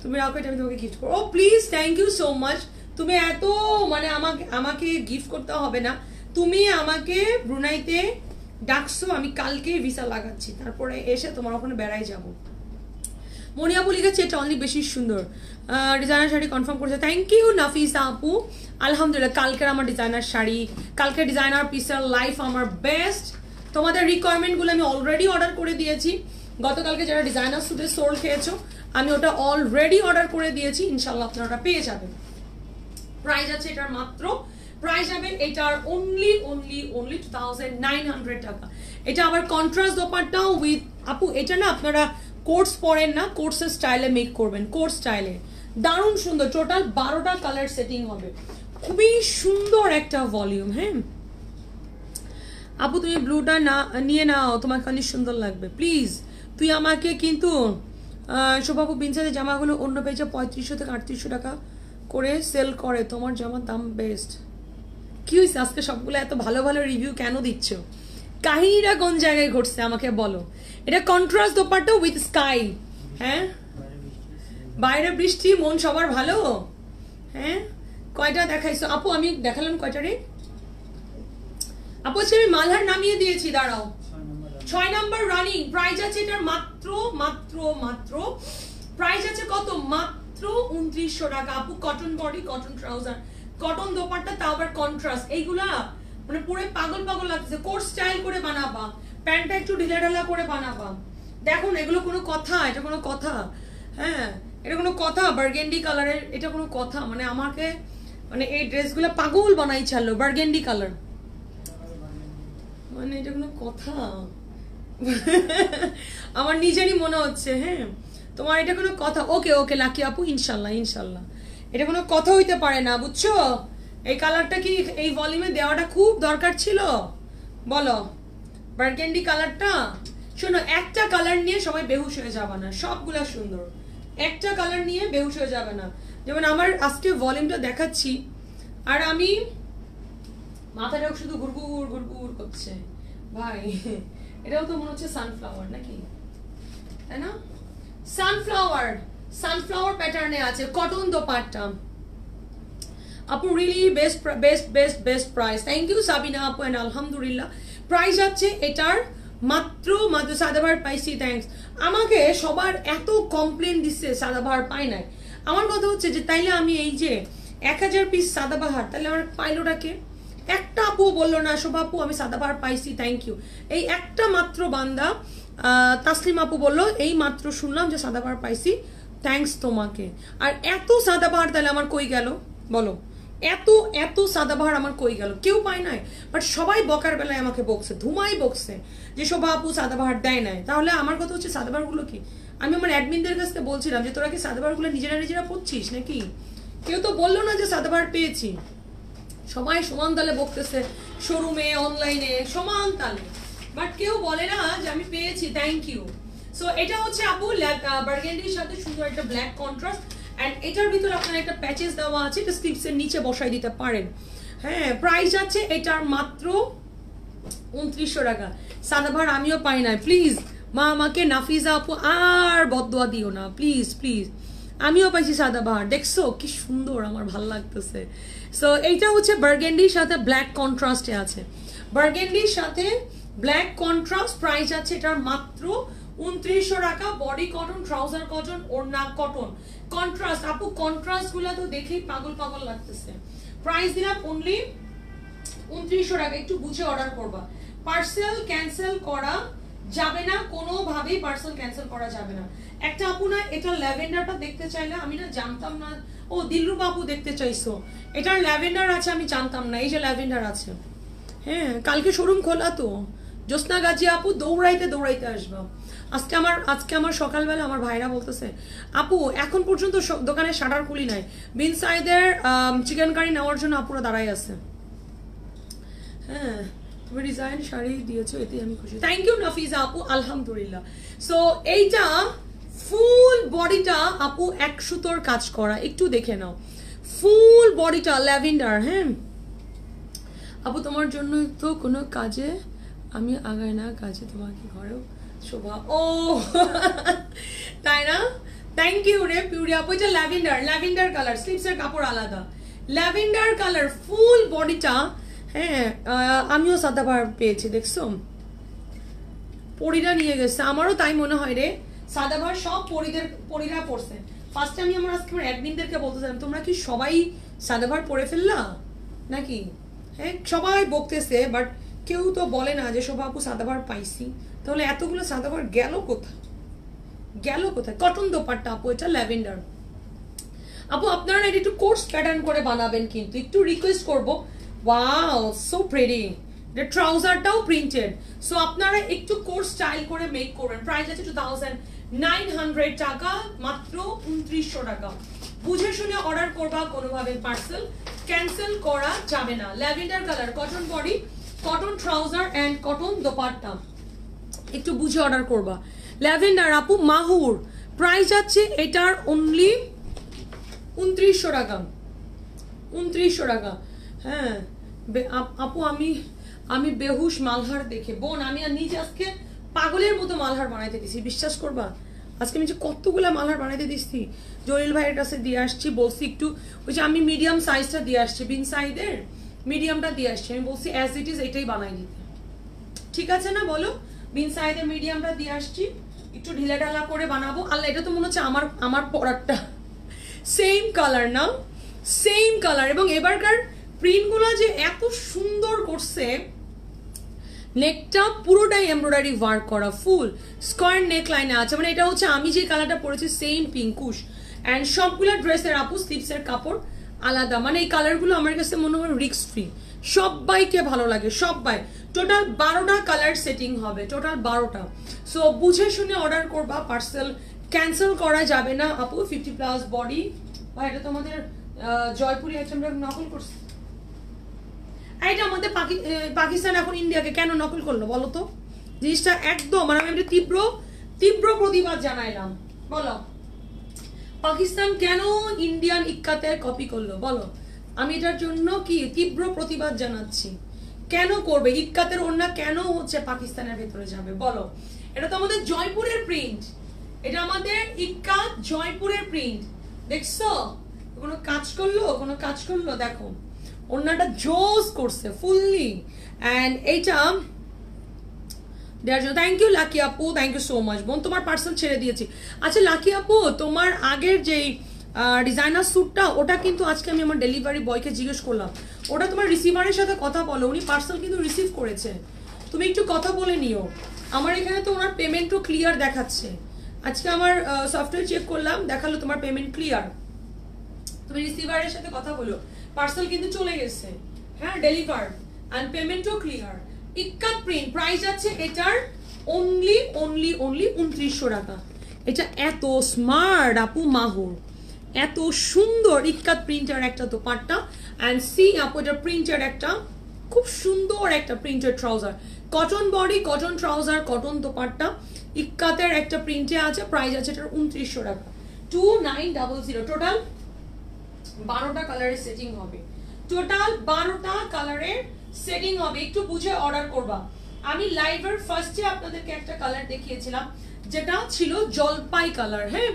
তুমি রাখো এটা আমি তোমাকে গিফট করো। Oh please thank you so much. তুমি এত মানে আমাকে আমাকে গিফট করতে হবে না, তুমি আমাকে ব্রুনাইতে ডাকছো, আমি কালকে ভিসা লাগাচ্ছি, তারপরে এসে তোমার ওখানে বেড়াই যাব। মনিয়াপু লিখেছে এটা অনলি বেশি সুন্দর, ডিজাইনার শাড়ি কনফার্ম করেছে। থ্যাংক ইউ নাফিসা আপু, আলহামদুলিল্লাহ কালকের আমার ডিজাইনার শাড়ি, কালকের ডিজাইনার পিসের লাইফ আমার বেস্ট। তোমাদের রিকোয়ারমেন্টগুলো আমি অলরেডি অর্ডার করে দিয়েছি, গতকালকে যারা ডিজাইনার সুদের সোল খেয়েছো আমি ওটা অলরেডি অর্ডার করে দিয়েছি, ইনশাল্লাহ আপনারা ওটা পেয়ে যাবেন। প্রাইস আছে এটার মাত্র, প্রাইস যাবেন এটার অনলি অনলি অনলি 2900 টাকা। এটা আবার কন্ট্রাস্ট দোপাট্টাও উইথ আপু, এটা না আপনারা কোর্স পরেন না, কোর্সের স্টাইলে মেক করবেন, কোর্স স্টাইলে দারুণ সুন্দর। টোটাল 12টা কালার সেটিং হবে, খুবই সুন্দর একটা ভলিউম। হ্যাঁ আপু তুমি ব্লুটা না নিয়ে নাও, তোমাকে অনেক সুন্দর লাগবে। প্লিজ তুই আমাকে কিন্তু শোভাপু বিনসাদের জামাগুলো অন্য পেয়েছে 3500 থেকে 3800 টাকা করে সেল করে, তোমার জামার দাম বেস্ট। কি হয়েছে আজকে সবগুলো এত ভালো ভালো রিভিউ কেন দিচ্ছ? কাহিনীরা কোন জায়গায় ঘটছে আমাকে বলো। এটা কন্ট্রাস্ট দোপাট্টা উইথ স্কাই। হ্যাঁ বাইরে বৃষ্টি, মন সবার ভালো। হ্যাঁ কয়টা দেখাইছো আপু? আমি দেখালাম কয়টা রে আপু, আজকে আমি মালহার নামিয়ে দিয়েছি, দাঁড়াও 6 নাম্বার রানিং। প্রাইস আছে এটার মাত্র মাত্র মাত্র প্রাইস আছে কত? মাত্র 2900 টাকা। আপু cotton body, cotton trouser, cotton dupatta, তা আবার কন্ট্রাস্ট। এইগুলা মানে পুরো পাগল পাগল লাগছে, কোর্স স্টাইল করে বানাবা, প্যান্টটা একটু ঢিলা ঢালা করে বানাবা। দেখুন এগুলো কোনো কথা? এটা কোনো কথা? হ্যাঁ এটা কোনো কথা? বার্গেন্ডি কালারের এটা কোনো কথা? মানে আমাকে মানে এই ড্রেসগুলো পাগল বানাই ছাড়লো, বার্গেন্ডি কালার, মানে এটা কোনো কথা? আমার নিজেরই মনে হচ্ছে। হ্যাঁ তোমার এটা কোনো কথা? ওকে ওকে লাকি আপু, ইনশাল্লাহ ইনশাল্লাহ এটা কোনো কথা হইতে পারে না, বুঝছো? এই কালারটা কি এই ভলিউমে দেওয়াটা খুব দরকার ছিল বলো? বার্গেন্ডি কালারটা, শোনো একটা কালার নিয়ে সবাই বেহুশ হয়ে যাবে না, সবগুলা সুন্দর, একটা কালার নিয়ে বেহুশ হয়ে যাবে না। যেমন আমার আজকে ভলিউমটা দেখাচ্ছি আর আমি মাথাটা শুধু ঘুরঘুর ঘুরঘুর করছে ভাই। এটাও তো মনে হচ্ছে সানফ্লাওয়ার নাকি, তাই না? সানফ্লাওয়ার, সানফ্লাওয়ার প্যাটার্নে আছে, কটন দোপাট্টা। আপু really best best best best price. Thank you Sabina আপু এন্ড আলহামদুলিল্লাহ। প্রাইস আছে এটার মাত্র মাত্র সাদাভার পাইছি, থ্যাংকস। আমাকে সবার এত কমপ্লেন দিচ্ছে সাদাভার পাই নাই, আমার কথা হচ্ছে যে তাইলে আমি এই যে 1000 পিস সাদাবাহার, তাহলে আমার পাইলোটাকে? একটা আপু বললো না শোভা আপু আমি সাদাভার পাইছি, থ্যাংক ইউ। এই একটা মাত্র বান্দা তাসলিম আপু বললো এই মাত্র শুনলাম যে সাদাভার পাইছি, থ্যাংকস তোমাকে। আর এত সাদাভার তাহলে আমার কই গেল বলো? এত এত সাদাবাহার আমার কই গেল? কেউ পায় নাই, বাট সবাই বকার বেলায় আমাকে বকছে, ধুমাই বকছে যে শোভা আপু সাদাবাহার দেয় নাই। তাহলে আমার কথা হচ্ছে সাদাবাহারগুলো কি? আমি আমার অ্যাডমিনদের কাছে বলছিলাম যে তোরা কি সাদাবাহারগুলো নিজেরা নিজেরা পড়ছিস নাকি? কেউ তো বললো না যে সাদাবাহার পেয়েছি, সবাই সমান তালে বকতেছে শোরুমে অনলাইনে সমান তালে, বাট কেউ বলে না যে আমি পেয়েছি, থ্যাংক ইউ। সো এটা হচ্ছে আপু বার্গেন্ডির সাথে সুন্দর একটা ব্ল্যাক কন্ট্রাস্ট, এন্ড এটার ভিতরে আপনারা একটা প্যাচেস দেওয়া আছে, এটা স্লিপসের নিচে বসাই দিতে পারেন। হ্যাঁ প্রাইস আছে এটার মাত্র 2900 টাকা। সাদাভার আমিও পাই নাই, প্লিজ মা আমাকে নাফিজা আপু আর বদদোয়া দিও না, প্লিজ প্লিজ। আমিও পাইছি সাদাভার, দেখছো কি সুন্দর, আমার ভালো লাগতেছে। সো এইটা হচ্ছে বার্গেন্ডির সাথে ব্ল্যাক কন্ট্রাস্টে আছে, বার্গেন্ডির সাথে ব্ল্যাক কন্ট্রাস্ট। প্রাইস আছে এটার মাত্র 2900 টাকা। বডি কটন, ট্রাউজার কটন, ওড়না কটন, কন্ট্রাস্ট। আপু কন্ট্রাস্ট গুলা তো দেখেই পাগল পাগল লাগতেছে। প্রাইস দিলাম অনলি 2900 টাকা। একটু বুঝে অর্ডার করবা, পার্সেল ক্যান্সেল করা যাবে না কোনোভাবেই, পার্সেল ক্যান্সেল করা যাবে না। একটা আপু না এটা ল্যাভেন্ডারটা দেখতে চাইলে, আমি না জানতাম না, ও দিলরুবা আপু দেখতে চাইছো, এটার ল্যাভেন্ডার আছে আমি জানতাম না, এই যে ল্যাভেন্ডার আছে। হ্যাঁ কালকে শোরুম খোলা তো, জ্যোৎস্না গাজী আপু দৌড়াইতে দৌড়াইতে আসবা। আজকে আমার সকালবেলা আমার ভাইরা বলতেছে আপু এখন পর্যন্ত দোকানে শাটার খুলি নাই, বিন সাইদের চিকেন কারি নেওয়ার জন্য আপুরা দাঁড়াই আছে। হ্যাঁ তুমি ডিজাইন শাড়ি দিয়েছো, এতে আমি খুশি, থ্যাংক ইউ নাফিজা আপু আলহামদুলিল্লাহ। সো এইটা ফুল বডিটা আপু 1 সুতোর কাজ করা, একটু দেখে নাও ফুল বডিটা ল্যাভেন্ডার। হ্যাঁ আপু তোমার জন্য তো কোনো কাজে আমি আগাই না, কাজে তোমাকে ঘরেও শোভা, ও তাই না? থ্যাংক ইউ রে পিউরি আপু। এটা ল্যাভেন্ডার, ল্যাভেন্ডার কালার, স্লিপসের কাপড় আলাদা, lavender color full body ta amio sadabar peyechi dekhcho porira niye geche amaro tai mone hoy re sadabar sob porider porira porche first ami amar ajke admin der ke bolte jam tumra ki shobai sadabar pore fella naki he shobai bokteche but কেউ তো বলে না যে শোভাপু সাদাবার পাইছি তাহলে এতগুলো সাদাবার গেল কোথায় কটন দোপাট্টা আপু এটা ল্যাভেন্ডার আপু আপনারা এটা একটু কোর্স প্যাটার্ন করে বানাবেন কিন্তু একটু রিকোয়েস্ট করব ওয়াও সো প্রিটি দ্য ট্রাউজারটাও প্রিন্টেড সো আপনারা একটু কোর্স স্টাইল করে মেক করবেন প্রাইস আছে 2900 টাকা মাত্র 2900 টাকা বুঝে শুনে অর্ডার করবা কোনোভাবে পার্সেল ক্যান্সেল করা যাবে না lavender colour cotton body cotton trouser and cotton dupatta ekটু বুঝে অর্ডার করবা ল্যাভেন্ডার আপু মাহুর প্রাইস আছে এটার only 2900 টাকা 2900 টাকা হ্যাঁ আপু আমি বেহুশ মালহার দেখে বোন আমি আর নিজে আজকে পাগলের মতো মালহার বানাইতে দিছি বিশ্বাস করবা আজকে আমি যে কতগুলা মালহার বানাইতে দিছি জলিল ভাইয়ের কাছে দিয়ে আসছি বলছি একটু ওই যে আমি মিডিয়াম সাইজটা দিয়ে আসছি বিন সাইজের মিডিয়ামটা দিয়ে আসছে আমি বলছি as it is এটাই বানাই দিতে ঠিক আছে না বলো বিন সাইডের মিডিয়ামটা দিয়ে আসছি একটু ঢিলাঢালা করে বানাবো আল্লাহ এটা তো মনে হচ্ছে আমার পরাটা সেম কালার না সেম কালার এবং এবারকার প্রিন্টগুলো যে এত সুন্দর করছে নেকটা পুরোটাই এমব্রয়ডারি ওয়ার্ক করা ফুল স্কয়ার নেক লাইনে আছে মানে এটা হচ্ছে আমি যে কালারটা পরেছি সেম পিঙ্কুশ এন্ড সবগুলা ড্রেসের আপু স্লিভসের কাপড় আলাদা মানে এই কালারগুলো আমার কাছে মনে হয় রিস্ক ফ্রি সবাইকে ভালো লাগে সবাই টোটাল 12টা কালার সেটিং হবে টোটাল 12টা সো বুঝে শুনে অর্ডার করবা পার্সেল ক্যান্সেল করা যাবে না আপু 50 প্লাস বডি ভাই এটা তোমাদের জয়পুরি আইটেমটা নকল করছে এটা আমাদের পাকিস্তান এখন ইন্ডিয়াকে কেন নকল করলো বলো তো জিনিসটা একদম মানে আমি তীব্র প্রতিবাদ জানাইলাম বলো পাকিস্তান কেন ইন্ডিয়ান ইক্কাতের কপি করলো বলো আমি এটার জন্য কি তীব্র প্রতিবাদ জানাচ্ছি কেন করবে ইক্কাতের ওন্না কেন হচ্ছে পাকিস্তানের ভিতরে যাবে বলো এটা তো আমাদের জয়পুরের প্রিন্ট এটা আমাদের ইক্কাত জয়পুরের প্রিন্ট দেখছো কোনো কাজ করলো দেখো ওন্নাটা জোস করছে ফুললি এন্ড এইটা দেয়ার থ্যাংক ইউ লাকি আপু থ্যাংক ইউ সো মাচ বোন তোমার পার্সেল ছেড়ে দিয়েছি আচ্ছা লাকি আপু তোমার আগের যেই ডিজাইনার স্যুটটা ওটা কিন্তু আজকে আমি আমার ডেলিভারি বয়কে জিজ্ঞেস করলাম ওটা তোমার রিসিভারের সাথে কথা বলো উনি পার্সেল কিন্তু রিসিভ করেছে তুমি একটু কথা বলে নিও আমার এখানে তো ওনার পেমেন্টও ক্লিয়ার দেখাচ্ছে আজকে আমার সফটওয়্যার চেক করলাম দেখালো তোমার পেমেন্ট ক্লিয়ার তুমি রিসিভারের সাথে কথা বলো পার্সেল কিন্তু চলে গেছে হ্যাঁ ডেলিভার্ড অ্যান্ড পেমেন্টও ক্লিয়ার ইক্কা প্রিন্ট প্রাইস আছে এটার only 2900 টাকা এটা এত স্মার্ট আপু মাহুর এত সুন্দর ইক্কা প্রিন্টার একটা দোপাট্টা এন্ড সি আপু এটা প্রিন্টার একটা খুব সুন্দর একটা printer trouser cotton body cotton trouser cotton dupatta ইক্কাতের একটা প্রিন্টে আছে প্রাইস আছে এটার 2900 টাকা 2900 টোটাল 12টা কালারের সেটিং হবে টোটাল 12টা কালারের সেটিং হবে একটু বুঝে অর্ডার করবা আমি লাইভার ফার্স্টে আপনাদেরকে একটা কালার দেখিয়েছিলাম যেটা ছিল জলপাই কালার হ্যাঁ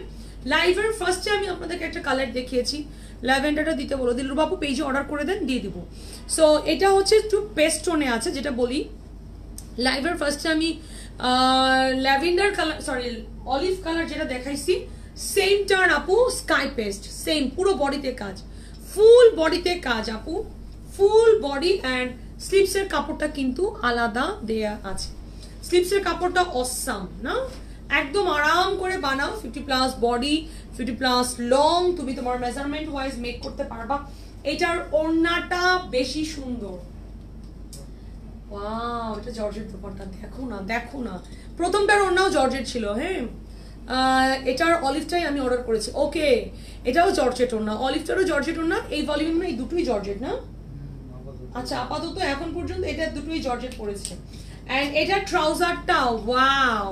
লাইভার ফার্স্টে আমি আপনাদেরকে একটা কালার দেখিয়েছি ল্যাভেন্ডারটা দিতে বলো দিলুর বাবু পেজে অর্ডার করে দেন দিয়ে দিব সো এটা হচ্ছে একটু পেস্টনে আছে যেটা বলি লাইভার ফার্স্টে আমি lavender colour sorry olive colour যেটা দেখাইছি সেম টার্ন আপু স্কাই পেস্ট সেম পুরো বডিতে কাজ ফুল বডিতে কাজ আপু ফুল বডি অ্যান্ড স্লিপসের কাপড়টা কিন্তু আলাদা দেয়া আছে স্লিপসের কাপড়টা অসাম না একদম আরাম করে বানাও 50 প্লাস বডি 50 প্লাস লং তুমি তোমার মেজারমেন্ট ওয়াইজ মেক করতে পারবা এটার ওড়নাটা বেশি সুন্দর ওয়াও এটা জর্জেট দোপাট্টা দেখো না দেখো না প্রথমটার ওড়নাও জর্জেট ছিল হ্যাঁ এটার অলিভটাই আমি অর্ডার করেছি ওকে এটাও জর্জেট ওড়না অলিভটারও জর্জেট ওড়না এই ভলিউম না এই দুটোই জর্জেট না আচ্ছা আপাতত এখন পর্যন্ত এটা দুটোই জর্জেট পড়েছে এন্ড এটা ট্রাউজারটা ওয়াও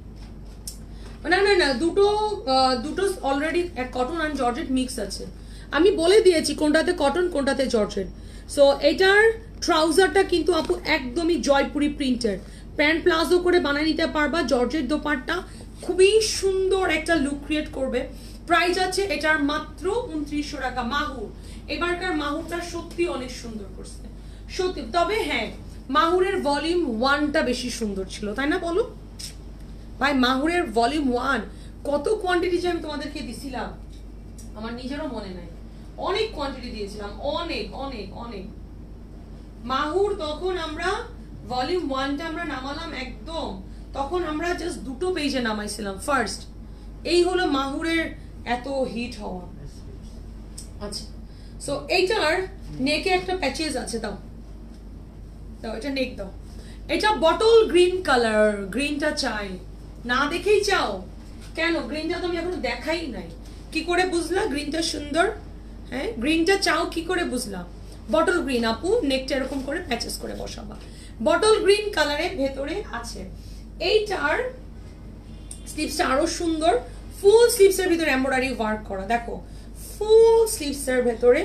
না না না দুটো দুটো already cotton and georgette mix আছে আমি বলে দিয়েছি কোনটাতে কটন কোনটাতে জর্জেট সো এটার ট্রাউজারটা কিন্তু আপু একদমই জয়পুরি প্রিন্টেড প্যান্ট প্লাজো করে বানাই নিতে পারবা জর্জেট দোপাট্টা খুবই সুন্দর একটা লুক ক্রিয়েট করবে প্রাইস আছে এটার মাত্র 2900 টাকা মাহুর এবারকার মাহুরটা সত্যি অনেক সুন্দর করছে সত্যি তবে হ্যাঁ মাহুরের ভলিউম 1 টা বেশি সুন্দর ছিল তাই না বলো ভাই মাহুরের ভলিউম 1 কত কোয়ান্টিটি যে আমি তোমাদেরকে দিছিলাম আমার নিজেরও মনে নাই অনেক কোয়ান্টিটি দিয়েছিলাম অনেক অনেক অনেক মাহুর তখন আমরা ভলিউম 1 টা আমরা নামালাম একদম তখন আমরা জাস্ট দুটো পেজে নামাইছিলাম ফার্স্ট এই হলো মাহুরের এত হিট হওয়া আচ্ছা সো এইটার নেকে একটা প্যাচেস আছে দাও দাও এটা নেক দাও এটা বটল গ্রিন কালার গ্রিনটা চাই না দেখেই চাও কেন গ্রিনটা তো আমি এখনো দেখাই নাই কি করে বুঝলা গ্রিনটা সুন্দর হ্যাঁ গ্রিনটা চাও কি করে বুঝলা বটল গ্রিন আপু নেকটা এরকম করে প্যাচেস করে বসাবা বটল গ্রিন কালারের ভেতরে আছে এইটার স্লিভসটা আরো সুন্দর ফুল স্লিভসের ভিতরে এমব্রয়ডারি ওয়ার্ক করা দেখো ফুল স্লিভসের ভেতরে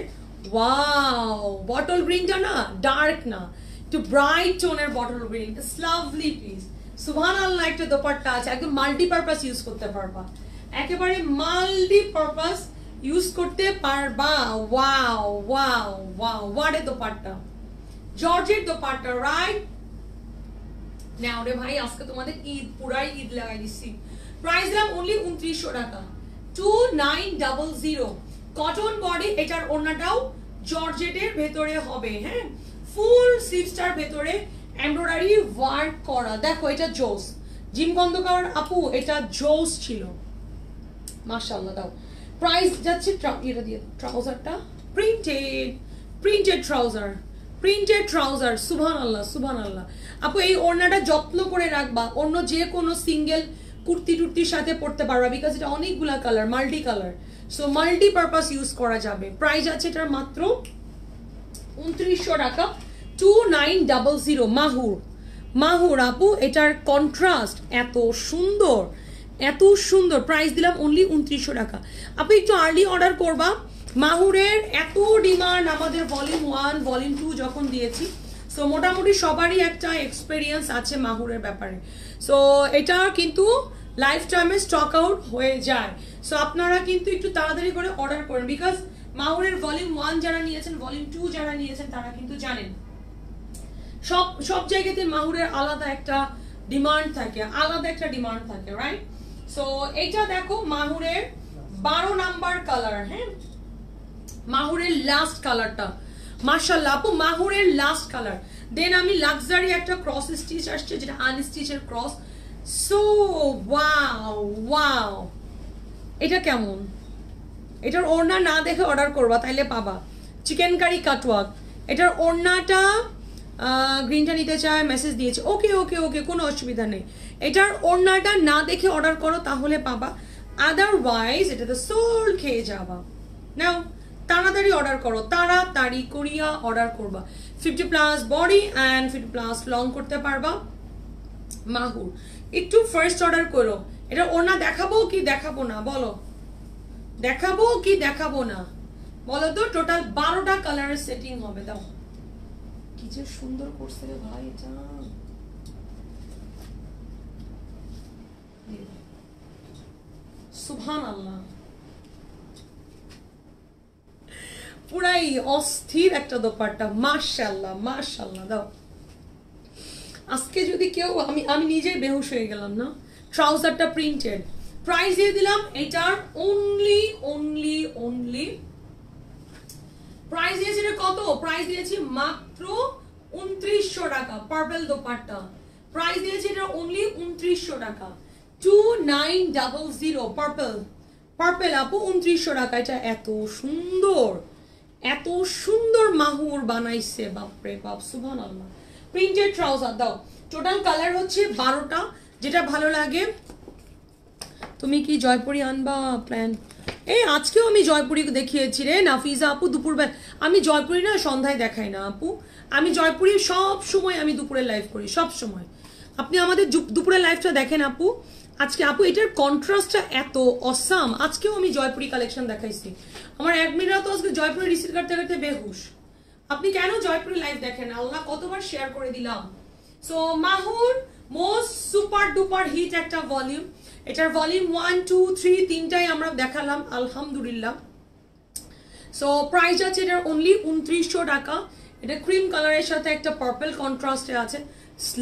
ওয়াও বটল গ্রিনটা না ডার্ক না একটু ব্রাইট টোনের bottle green it's lovely piece সুবহানাল্লাহ একটা দোপাট্টা আছে একদম মাল্টিপারপাস ইউজ করতে পারবা একেবারে মাল্টিপারপাস ইউজ করতে পারবা ওয়াও ওয়াও ওয়াও ওয়াডে dupatta georgette dupatta right now রে ভাই আজকে তোমাদের ঈদ পুরাই ঈদ লাগাই দিছি প্রাইস দাম অনলি 2900 টাকা 2900 কটন বডি এটার ওড়নাটাও জর্জেটের ভেতরে হবে হ্যাঁ ফুল স্লিভসটার ভেতরে এমব্রয়ডারি ওয়ার্ক করা দেখো এটা জোস জিম গন্ধকার আপু এটা জোস ছিল মাশাআল্লাহ দাও প্রাইস যাচ্ছে এটা দিয়ে ট্রাউজারটা প্রিন্টেড প্রিন্টেড ট্রাউজার সুবহানাল্লাহ সুবহানাল্লাহ আপু এই ওড়নাটা যত্ন করে রাখবা অন্য যে কোনো সিঙ্গেল কুর্তি টুর্তির সাথে পরতে পারবা বিকজ এটা অনেকগুলা colour multi colour so multi purpose use করা যাবে প্রাইস আছে এটার মাত্র 2900 টাকা 2900 মাহুর মাহুর আপু এটার কন্ট্রাস্ট এত সুন্দর প্রাইস দিলাম অনলি 2900 টাকা আপু একটু আর্লি অর্ডার করবা মাহুরের এত ডিমান্ড আমাদের ভলিউম 1 ভলিউম 2 যখন দিয়েছি সো মোটামুটি সবারই একটা এক্সপেরিয়েন্স আছে মাহুরের ব্যাপারে সো এটা কিন্তু লাইফ টাইমে স্টক আউট হয়ে যায় সো আপনারা কিন্তু একটু তাড়াতাড়ি করে অর্ডার করেন বিকজ মাহুরের ভলিউম 1 যারা নিয়েছেন ভলিউম 2 যারা নিয়েছেন তারা কিন্তু জানেন সব সব জায়গাতে মাহুরের আলাদা একটা ডিমান্ড থাকে রাইট সো এটা দেখো মাহুরের 12 নাম্বার কালার হ্যাঁ মাহুরের লাস্ট কালারটা মাশাআল্লাহ আপু মাহুরের লাস্ট কালার দেন আমি লাক্সারি একটা ক্রস স্টিচ আসছে যেটা আনস্টিচের ক্রস সো ওয়াও ওয়াও এটা কেমন এটার ওড়না না দেখে অর্ডার করবা তাইলে পাবা চিকেন কারি কাটওয়ার্ক এটার ওড়নাটা গ্রিনটা নিতে চায় মেসেজ দিয়েছে ওকে ওকে ওকে কোনো অসুবিধা নেই এটার ওড়নাটা না দেখে অর্ডার করো তাহলে পাবা আদারওয়াইজ এটা তো সোল খেয়ে যাবা নাও তাড়াতাড়ি অর্ডার করো তাড়াতাড়ি কোরিয়া অর্ডার করবা 50+ বডি অ্যান্ড 50+ লং করতে পারবা মাহুর একটু ফার্স্ট অর্ডার করো এটা ওড়না দেখাবো কি দেখাবো না বলো দেখাবো কি দেখাবো না বলো তো টোটাল 12টা কালারের সেটিং হবে দাও কি যে সুন্দর করছে রে ভাই এটা সুবহানাল্লাহ পুরাই অস্থির একটা দোপাট্টা মাশাআল্লাহ মাশাআল্লাহ দাও আজকে যদি কেউ আমি নিজেই বেহুশ হয়ে গেলাম না ট্রাউজারটা প্রিন্টেড প্রাইস দিয়ে দিলাম এটার অনলি প্রাইস দিয়েছি কত প্রাইস দিয়েছি মাত্র 2900 টাকা পার্পল দোপাট্টা প্রাইস দিয়েছি এটা অনলি 2900 টাকা 2900 পার্পল আপু 2900 টাকা এটা এত সুন্দর মাহুর বানাইছে বাপরে বাপ সুবহানাল্লাহ প্রিন্টেড ট্রাউজার দাও টোটাল কালার হচ্ছে 12টা যেটা ভালো লাগে তুমি কি জয়পুরি আনবা প্ল্যান ए आज के आमी जयपुरी देखिएছি रे नाफिजा আপু দুপুর বেলা আমি জয়পুরি না সন্ধ্যায় দেখাই না আপু আমি জয়পুরি সব সময় আমি দুপুরে লাইভ করি সব সময় আপনি আমাদের দুপুরে লাইভটা দেখেন আপু আজকে আপু এটার কন্ট্রাস্টটা এত অসাম আজকেও আমি জয়পুরি কালেকশন দেখাইছি আমার অ্যাডমিনরা তো আজকে জয়পুরি রিসিভ করতে করতে বেহুশ আপনি কেন জয়পুরি লাইভ দেখেন আল্লাহ কতবার শেয়ার করে দিলাম সো মাহুর মোস্ট সুপার ডুপার হিট একটা ভলিউম এটার ভলিউম 1 2 3 তিনটাই আমরা দেখালাম আলহামদুলিল্লাহ সো প্রাইস আছে এটার only 2900 টাকা এটা ক্রিম কালারের সাথে একটা পার্পল কন্ট্রাস্টে আছে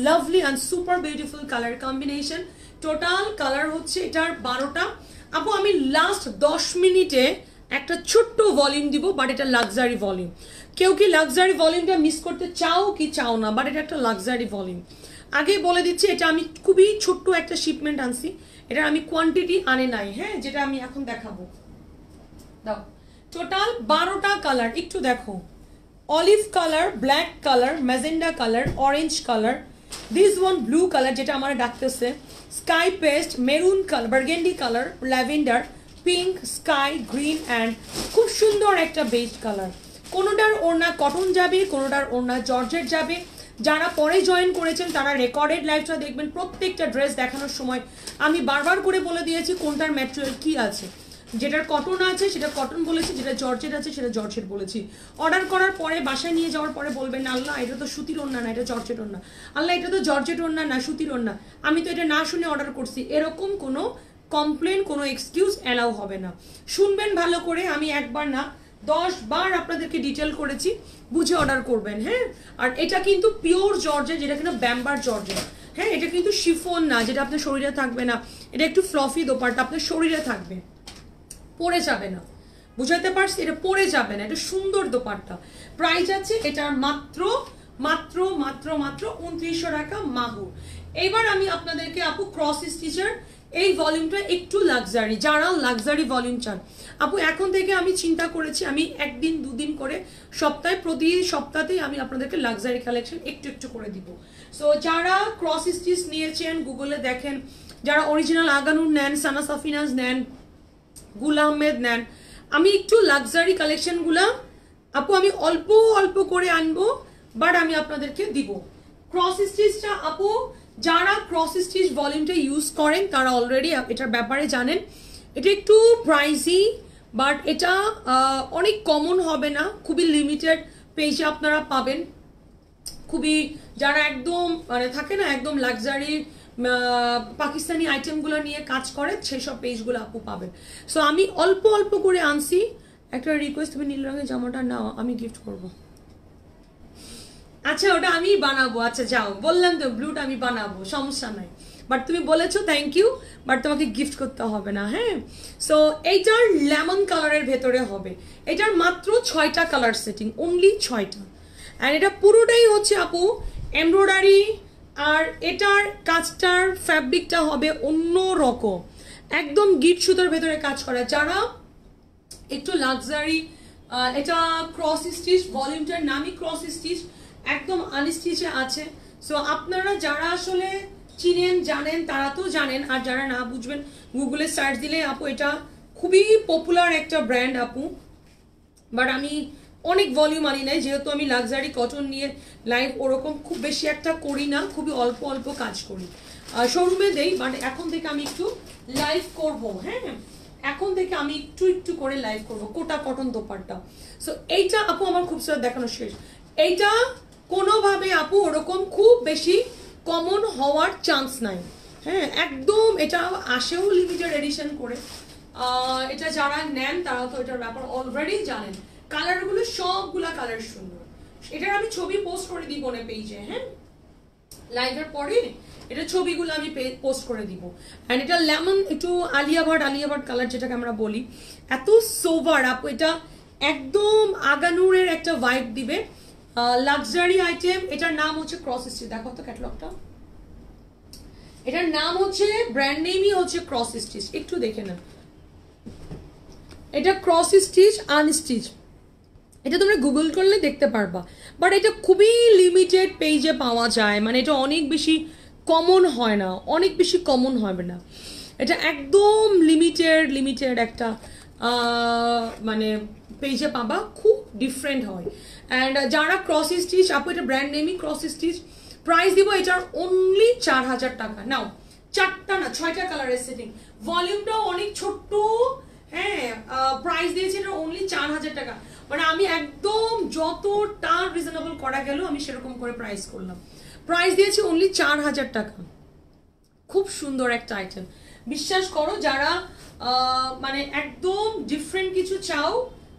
lovely and super beautiful color combination total color হচ্ছে এটার 12টা আপু আমি লাস্ট 10 মিনিটে একটা ছোট্ট ভলিউম দিব বাট এটা লাক্সারি ভলিউম কেউ কি লাক্সারি ভলিউমটা মিস করতে চাও কি চাও না বাট এটা একটা লাক্সারি ভলিউম আগে বলে দিচ্ছি এটা আমি খুবই ছোট্ট একটা শিপমেন্ট আনছি এটা আমি কোয়ান্টিটি আনে নাই হ্যাঁ যেটা আমি এখন দেখাবো দাও টোটাল 12টা কালার একটু দেখো olive colour black colour magenta colour orange colour this one blue colour যেটা আমার ডাকতেছে sky paste maroon colour burgundy colour lavender pink sky green and খুব সুন্দর একটা বেজ কালার কোনোটার ওড়না কটন যাবে কোনোটার ওড়না জর্জেট যাবে যারা পরে জয়েন করেছেন তারা রেকর্ডেড লাইভটা দেখবেন প্রত্যেকটা ড্রেস দেখানোর সময় আমি বারবার করে বলে দিয়েছি কোনটার ম্যাটেরিয়াল কি আছে যেটার কটন আছে সেটা কটন বলেছি যেটা জর্জেট আছে সেটা জর্জেট বলেছি অর্ডার করার পরে বাসায় নিয়ে যাওয়ার পরে বলবেন আল্লাহ এটা তো সুতির ওড়না না এটা জর্জেট ওড়না আল্লাহ এটা তো জর্জেট ওড়না না সুতির ওড়না আমি তো এটা না শুনে অর্ডার করছি এরকম কোনো কমপ্লেন কোনো এক্সকিউজ অ্যালাউ হবে না শুনবেন ভালো করে আমি একবার না 10 বার আপনাদেরকে ডিটেইল করেছি বুঝে অর্ডার করবেন হ্যাঁ আর এটা কিন্তু পিওর জর্জেট যেটা কিনা ব্যাম্বার জর্জেট হ্যাঁ এটা কিন্তু শিফন না যেটা আপনার শরীরে থাকবে না এটা একটু ফ্লফি দোপাট্টা আপনার শরীরে থাকবে পরে যাবে না বুঝাইতে পারছি এটা পরে যাবে না এটা সুন্দর দোপাট্টা প্রাইস আছে এটার মাত্র মাত্র মাত্র মাত্র 2900 টাকা মাহু এবার আমি আপনাদেরকে আপু ক্রস স্টিচার এই ভলিউমটা একটু লাক্সারি যারা লাক্সারি ভলিউম চান আপু এখন থেকে আমি চিন্তা করেছি আমি একদিন দুদিন করে সপ্তাহে প্রতি সপ্তাহতেই আমি আপনাদেরকে লাক্সারি কালেকশন একটু একটু করে দিব সো যারা ক্রস স্টিচ নিয়েছেন গুগলে দেখেন যারা অরিজিনাল আগানুর নেন সানা সাফিনাজ নেন গুল আহমেদ নেন আমি একটু লাক্সারি কালেকশনগুলো আপু আমি অল্প অল্প করে আনবো বাট আমি আপনাদেরকে দিব ক্রস স্টিচটা আপু যারা ক্রস স্টিচ ভলিউমটা ইউজ করেন তারা অলরেডি এটার ব্যাপারে জানেন এটা একটু প্রাইসি বাট এটা অনেক কমন হবে না খুবই লিমিটেড পেজে আপনারা পাবেন খুবই যারা একদম মানে থাকে না একদম লাক্সারি পাকিস্তানি আইটেমগুলো নিয়ে কাজ করে সেসব পেজগুলো আপু পাবেন সো আমি অল্প অল্প করে আনছি একটা রিকোয়েস্ট তুমি নীল রঙের জামাটা নাও আমি গিফট করবো আচ্ছা ওটা আমি বানাবো আচ্ছা যাও বললাম তো ব্লুটা আমি বানাবো সমস্যা নাই বাট তুমি বলেছো থ্যাংক ইউ বাট তোমাকে গিফট করতে হবে না হ্যাঁ সো এইটার লেমন কালারের ভেতরে হবে এটার মাত্র 6টা কালার সেটিং অনলি 6টা আর এটা পুরোটাই হচ্ছে আপু এমব্রয়ডারি আর এটার কাজটার ফ্যাব্রিকটা হবে অন্য রকম একদম গিট সুতোর ভেতরে কাজ করা যারা একটু লাক্সারি এটা ক্রস স্টিচ ভলিউমটার নামই ক্রস স্টিচ একদম আনস্টিচে আছে সো আপনারা যারা আসলে চিনেন জানেন তারা তো জানেন আর যারা না বুঝবেন গুগলে সার্চ দিলে আপু এটা খুবই পপুলার একটা ব্র্যান্ড আপু বাট আমি অনেক ভলিউম আনি নাই যেহেতু আমি লাক্সারি কটন নিয়ে লাইভ ওরকম খুব বেশি একটা করি না খুবই অল্প অল্প কাজ করি শোরুমে দেই বাট এখন থেকে আমি একটু লাইভ করবো হ্যাঁ এখন থেকে আমি একটু একটু করে লাইভ করবো কোটা কটন দোপাট্টা সো এইটা আপু আমার খুবসুরত দেখানো শেষ এইটা কোনোভাবে আপু ওরকম খুব বেশি কমন হওয়ার চান্স নাই হ্যাঁ একদম এটা আসেও লিমিটেড এডিশন করে এটা যারা নেন তারা তো এটার ব্যাপার অলরেডি জানেন কালারগুলো সবগুলা কালার সুন্দর এটার আমি ছবি পোস্ট করে দিব না পেজে হ্যাঁ লাইভের পরে এটা ছবিগুলো আমি পোস্ট করে দিব অ্যান্ড এটা লেমন একটু আলিয়াভাট কালার যেটাকে আমরা বলি এত সোভার আপু এটা একদম আগানুরের একটা ভাইব দিবে লাক্সারি আইটেম এটার নাম হচ্ছে ক্রস স্টিচ দেখো তো ক্যাটালগটা এটার নাম হচ্ছে ব্র্যান্ড নেমই হচ্ছে ক্রস স্টিচ একটু দেখে না এটা ক্রস স্টিচ আনস্টিচ এটা তোমরা গুগল করলে দেখতে পারবা বাট এটা খুবই লিমিটেড পেজে পাওয়া যায় মানে এটা অনেক বেশি কমন হয় না অনেক বেশি কমন হবে না এটা একদম লিমিটেড একটা মানে পেজে পাবা খুব ডিফারেন্ট হয় এন্ড যারা ক্রস স্টিচ আপু এটা ব্র্যান্ড নেমই ক্রস স্টিচ প্রাইস দিব এটার অনলি 4000 টাকা নাও চারটা না ছয়টা কালার এর সেটিং ভলিউমটা অনেক ছোট হ্যাঁ প্রাইস দিয়েছে এটা অনলি 4000 টাকা মানে আমি একদম যতটা রিজনেবল করা গেল আমি সেরকম করে প্রাইস করলাম প্রাইস দিয়েছে অনলি 4000 টাকা খুব সুন্দর একটা আইটেম বিশ্বাস করো যারা মানে একদম ডিফারেন্ট কিছু চাও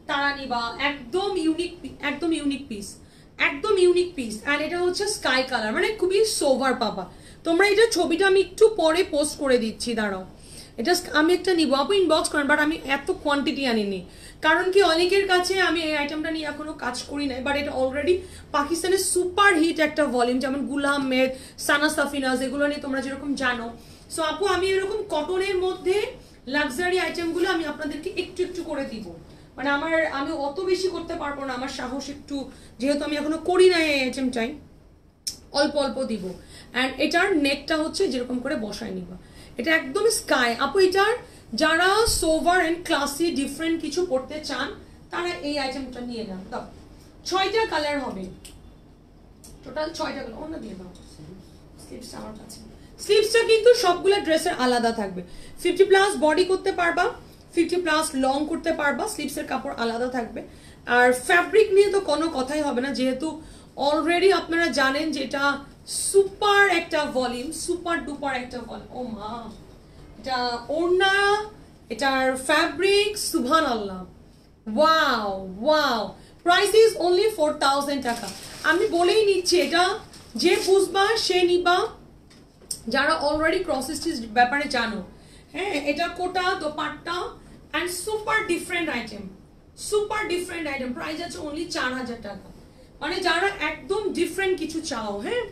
তারা নিবা একদম ইউনিক পিস আর এটা হচ্ছে স্কাই কালার মানে খুবই সোভার পাবা তোমরা এটা ছবিটা আমি একটু পরে পোস্ট করে দিচ্ছি দাঁড়াও এটা আমি একটা নিব আপু ইনবক্স করেন বাট আমি এত কোয়ান্টিটি আনিনি কারণ কি অনেকের কাছে আমি এই আইটেমটা নিয়ে এখনো কাজ করি নাই বাট এটা অলরেডি পাকিস্তানের সুপার হিট একটা ভলিউম যেমন গুলাম মেদ সানা সাফিনাজ এগুলো নিয়ে তোমরা যেরকম জানো সো আপু আমি এরকম কটনের মধ্যে লাক্সারি আইটেমগুলো আমি আপনাদেরকে একটু একটু করে দিব মানে আমি অত বেশি করতে পারবো না আমার সাহস একটু যেহেতু আমি এখনো করি নাই এই আইটেমটাই অল্প অল্প দিব অ্যান্ড এটার নেকটা হচ্ছে যেরকম করে বসায় নিবা এটা একদম স্কাই আপু এটার যারা সোভার অ্যান্ড ক্লাসি ডিফারেন্ট কিছু পড়তে চান তারা এই আইটেমটা নিয়ে নেন তো ছয়টা কালার হবে টোটাল ছয়টা কালার অন্য দিয়ে দাও স্লিপসটা আমার কাছে স্লিপসটা কিন্তু সবগুলো ড্রেসের আলাদা থাকবে 50+ বডি করতে পারবা 50+ লং করতে পারবা স্লিপসের কাপড় আলাদা থাকবে আর ফ্যাব্রিক নিয়ে তো কোনো কথাই হবে না যেহেতু অলরেডি আপনারা জানেন যেটা সুপার একটা ভলিউম সুপার ডুপার একটা ভলিউম ও মা এটা ওড়না এটার ফ্যাব্রিক সুবহানাল্লাহ wow wow price is only 4000 টাকা আমি বলেই নিচ্ছি এটা যে বুঝবা সে নিবা যারা অলরেডি ক্রস স্টিচ ব্যাপারে জানো হ্যাঁ এটা Kota dupatta and super different item price আছে অনলি 4000 টাকা মানে যারা একদম ডিফারেন্ট কিছু চাও হ্যাঁ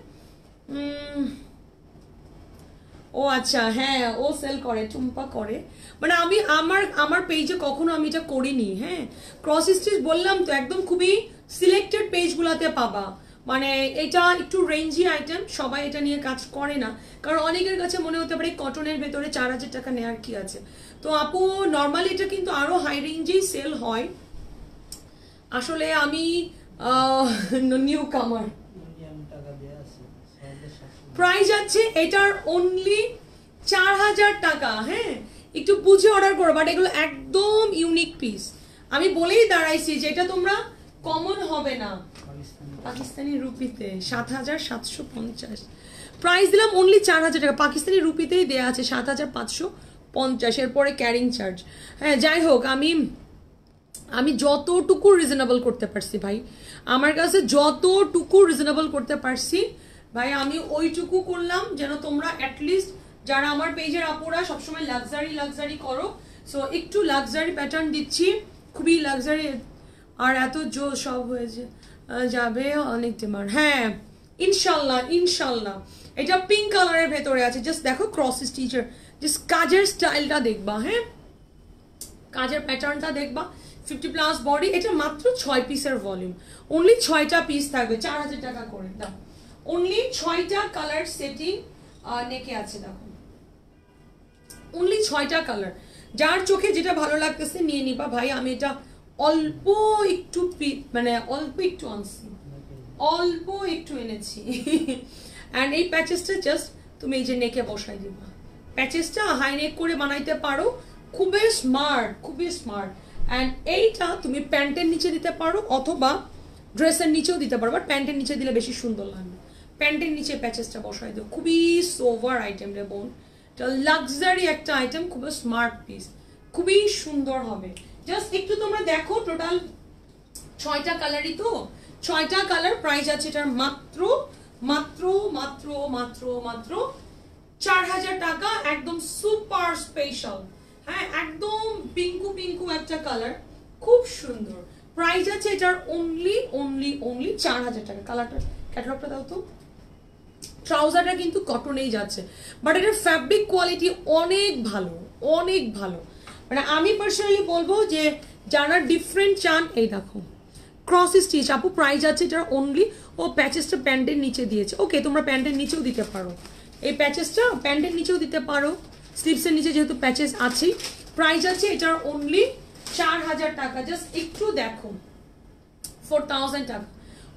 ও আচ্ছা হ্যাঁ ও সেল করে টুম্পা করে মানে আমি আমার পেজে কখনো আমি এটা করিনি হ্যাঁ ক্রস স্টিচ বললাম তো একদম খুবই সিলেক্টেড পেজগুলোতে পাবা মানে এটা একটু রেঞ্জি আইটেম সবাই এটা নিয়ে কাজ করে না কারণ অনেকের কাছে মনে হতে পারে কটনের ভেতরে 4000 টাকা নেওয়ার কি আছে তো আপু নর্মালি এটা কিন্তু আরো হাই রেঞ্জেই সেল হয় আসলে আমি নিউ কামার প্রাইস আছে এটার অনলি 4000 টাকা হ্যাঁ একটু বুঝে অর্ডার করো বাট এগুলো একদম ইউনিক পিস আমি বলেই দাঁড়াইছি যে এটা তোমরা কমন হবে না পাকিস্তানি রুপিতে 7750 প্রাইস দিলাম অনলি 4000 টাকা পাকিস্তানি রুপিতেই দেয়া আছে 7550 এর পরে ক্যারিং চার্জ হ্যাঁ যাই হোক আমি যতটুকু রিজনেবল করতে পারছি ভাই আমার কাছে যতটুকু রিজনেবল করতে পারছি ভাই আমি ওইটুকু করলাম যেন তোমরা অ্যাটলিস্ট যারা আমার পেজের আপুরা সবসময় লাক্সারি করো সো একটু লাক্সারি প্যাটার্ন দিচ্ছি খুবই লাক্সারি আর এত জো সব হয়েছে যাবে অনেক ডিমান্ড হ্যাঁ ইনশাল্লাহ এটা পিঙ্ক কালারের ভেতরে আছে জাস্ট দেখো ক্রস স্টিচের জাস্ট কাজের স্টাইলটা দেখবা হ্যাঁ কাজের প্যাটার্নটা দেখবা 50+ বডি এটা মাত্র 6 পিসের ভলিউম অনলি 6টা পিস থাকবে 4000 টাকা করে দাম অনলি 6টা কালার সেটিং নেকে আছে দেখো অনলি 6টা কালার যার চোখে যেটা ভালো লাগতেছে নিয়ে নিবা ভাই আমি এটা অল্প একটু আনছি অল্প একটু এনেছি এন্ড এই প্যাচেসটা জাস্ট তুমি এই যে নেকে বসাই দিবা প্যাচেসটা হাই নেক করে বানাইতে পারো খুবই স্মার্ট এন্ড এইটা তুমি প্যান্টের নিচে দিতে পারো অথবা ড্রেসের নিচেও দিতে পারো বাট প্যান্টের নিচে দিলে বেশি সুন্দর লাগবে প্যান্টের নিচে প্যাচেসটা বসাই দিও খুবই সোভার আইটেম রে বোন এটা লাক্সারি একটা আইটেম খুবই স্মার্ট পিস খুবই সুন্দর হবে জাস্ট একটু তোমরা দেখো টোটাল 6টা কালারই তো 6টা কালার প্রাইস আছে এটার মাত্র 4000 টাকা একদম সুপার স্পেশাল হ্যাঁ একদম পিঙ্কু একটা কালার খুব সুন্দর প্রাইস আছে এটার অনলি 4000 টাকা কালারটা ক্যাটালগটা দাও তো ট্রাউজারটা কিন্তু কটনেই যাচ্ছে বাট এটার ফ্যাব্রিক কোয়ালিটি অনেক ভালো মানে আমি পার্সোনালি বলবো যে যারা ডিফারেন্ট চান এই দেখো ক্রস স্টিচ আপু প্রাইস আছে এটার অনলি ও প্যাচেসটা প্যান্টের নিচে দিয়েছে ওকে তোমরা প্যান্টের নিচেও দিতে পারো এই প্যাচেসটা প্যান্টের নিচেও দিতে পারো স্লিপসের নিচে যেহেতু প্যাচেস আছে প্রাইস আছে এটার অনলি 4000 টাকা জাস্ট একটু দেখো 4000 টাকা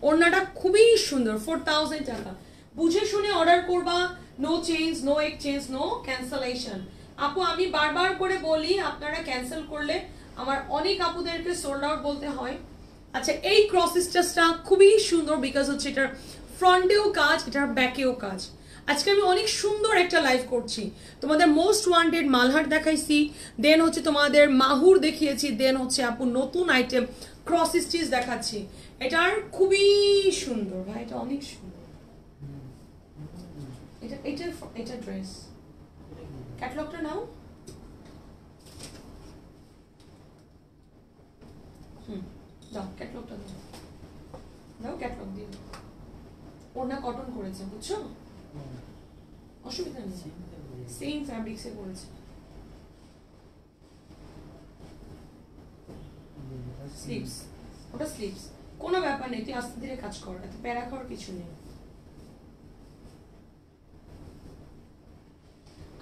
ওড়নাটা খুবই সুন্দর 4000 টাকা বুঝে শুনে অর্ডার করবা no change no exchange no cancellation আপু আমি বারবার করে বলি আপনারা ক্যান্সেল করলে আমার অনেক আপুদেরকে সোল্ড আউট বলতে হয় আচ্ছা এই ক্রস স্টিচটা খুবই সুন্দর বিকজ হচ্ছে এটা ফ্রন্টেও কাজ এটা ব্যাকেও কাজ আজকে আমি অনেক সুন্দর একটা লাইভ করছি তোমাদের মোস্ট ওয়ান্টেড মালহার দেখাইছি দেন হচ্ছে তোমাদের মাহুর দেখিয়েছি দেন হচ্ছে আপু নতুন আইটেম ক্রস স্টিচ দেখাচ্ছি এটার খুবই সুন্দর ভাই এটা অনেক সুন্দর এটা এটা এটা ড্রেস ক্যাটালগটা নাও দাও ক্যাটালগটা দাও দাও ক্যাটালগ দিও ওড়না কটন করেছে বুঝছো অসুবিধা নেই সেম ফ্যাব্রিক্সে করেছে স্লিভস ওটা স্লিভস কোনো ব্যাপার নেই তুই আস্তে ধীরে কাজ কর এত প্যারা খাওয়ার কিছু নেই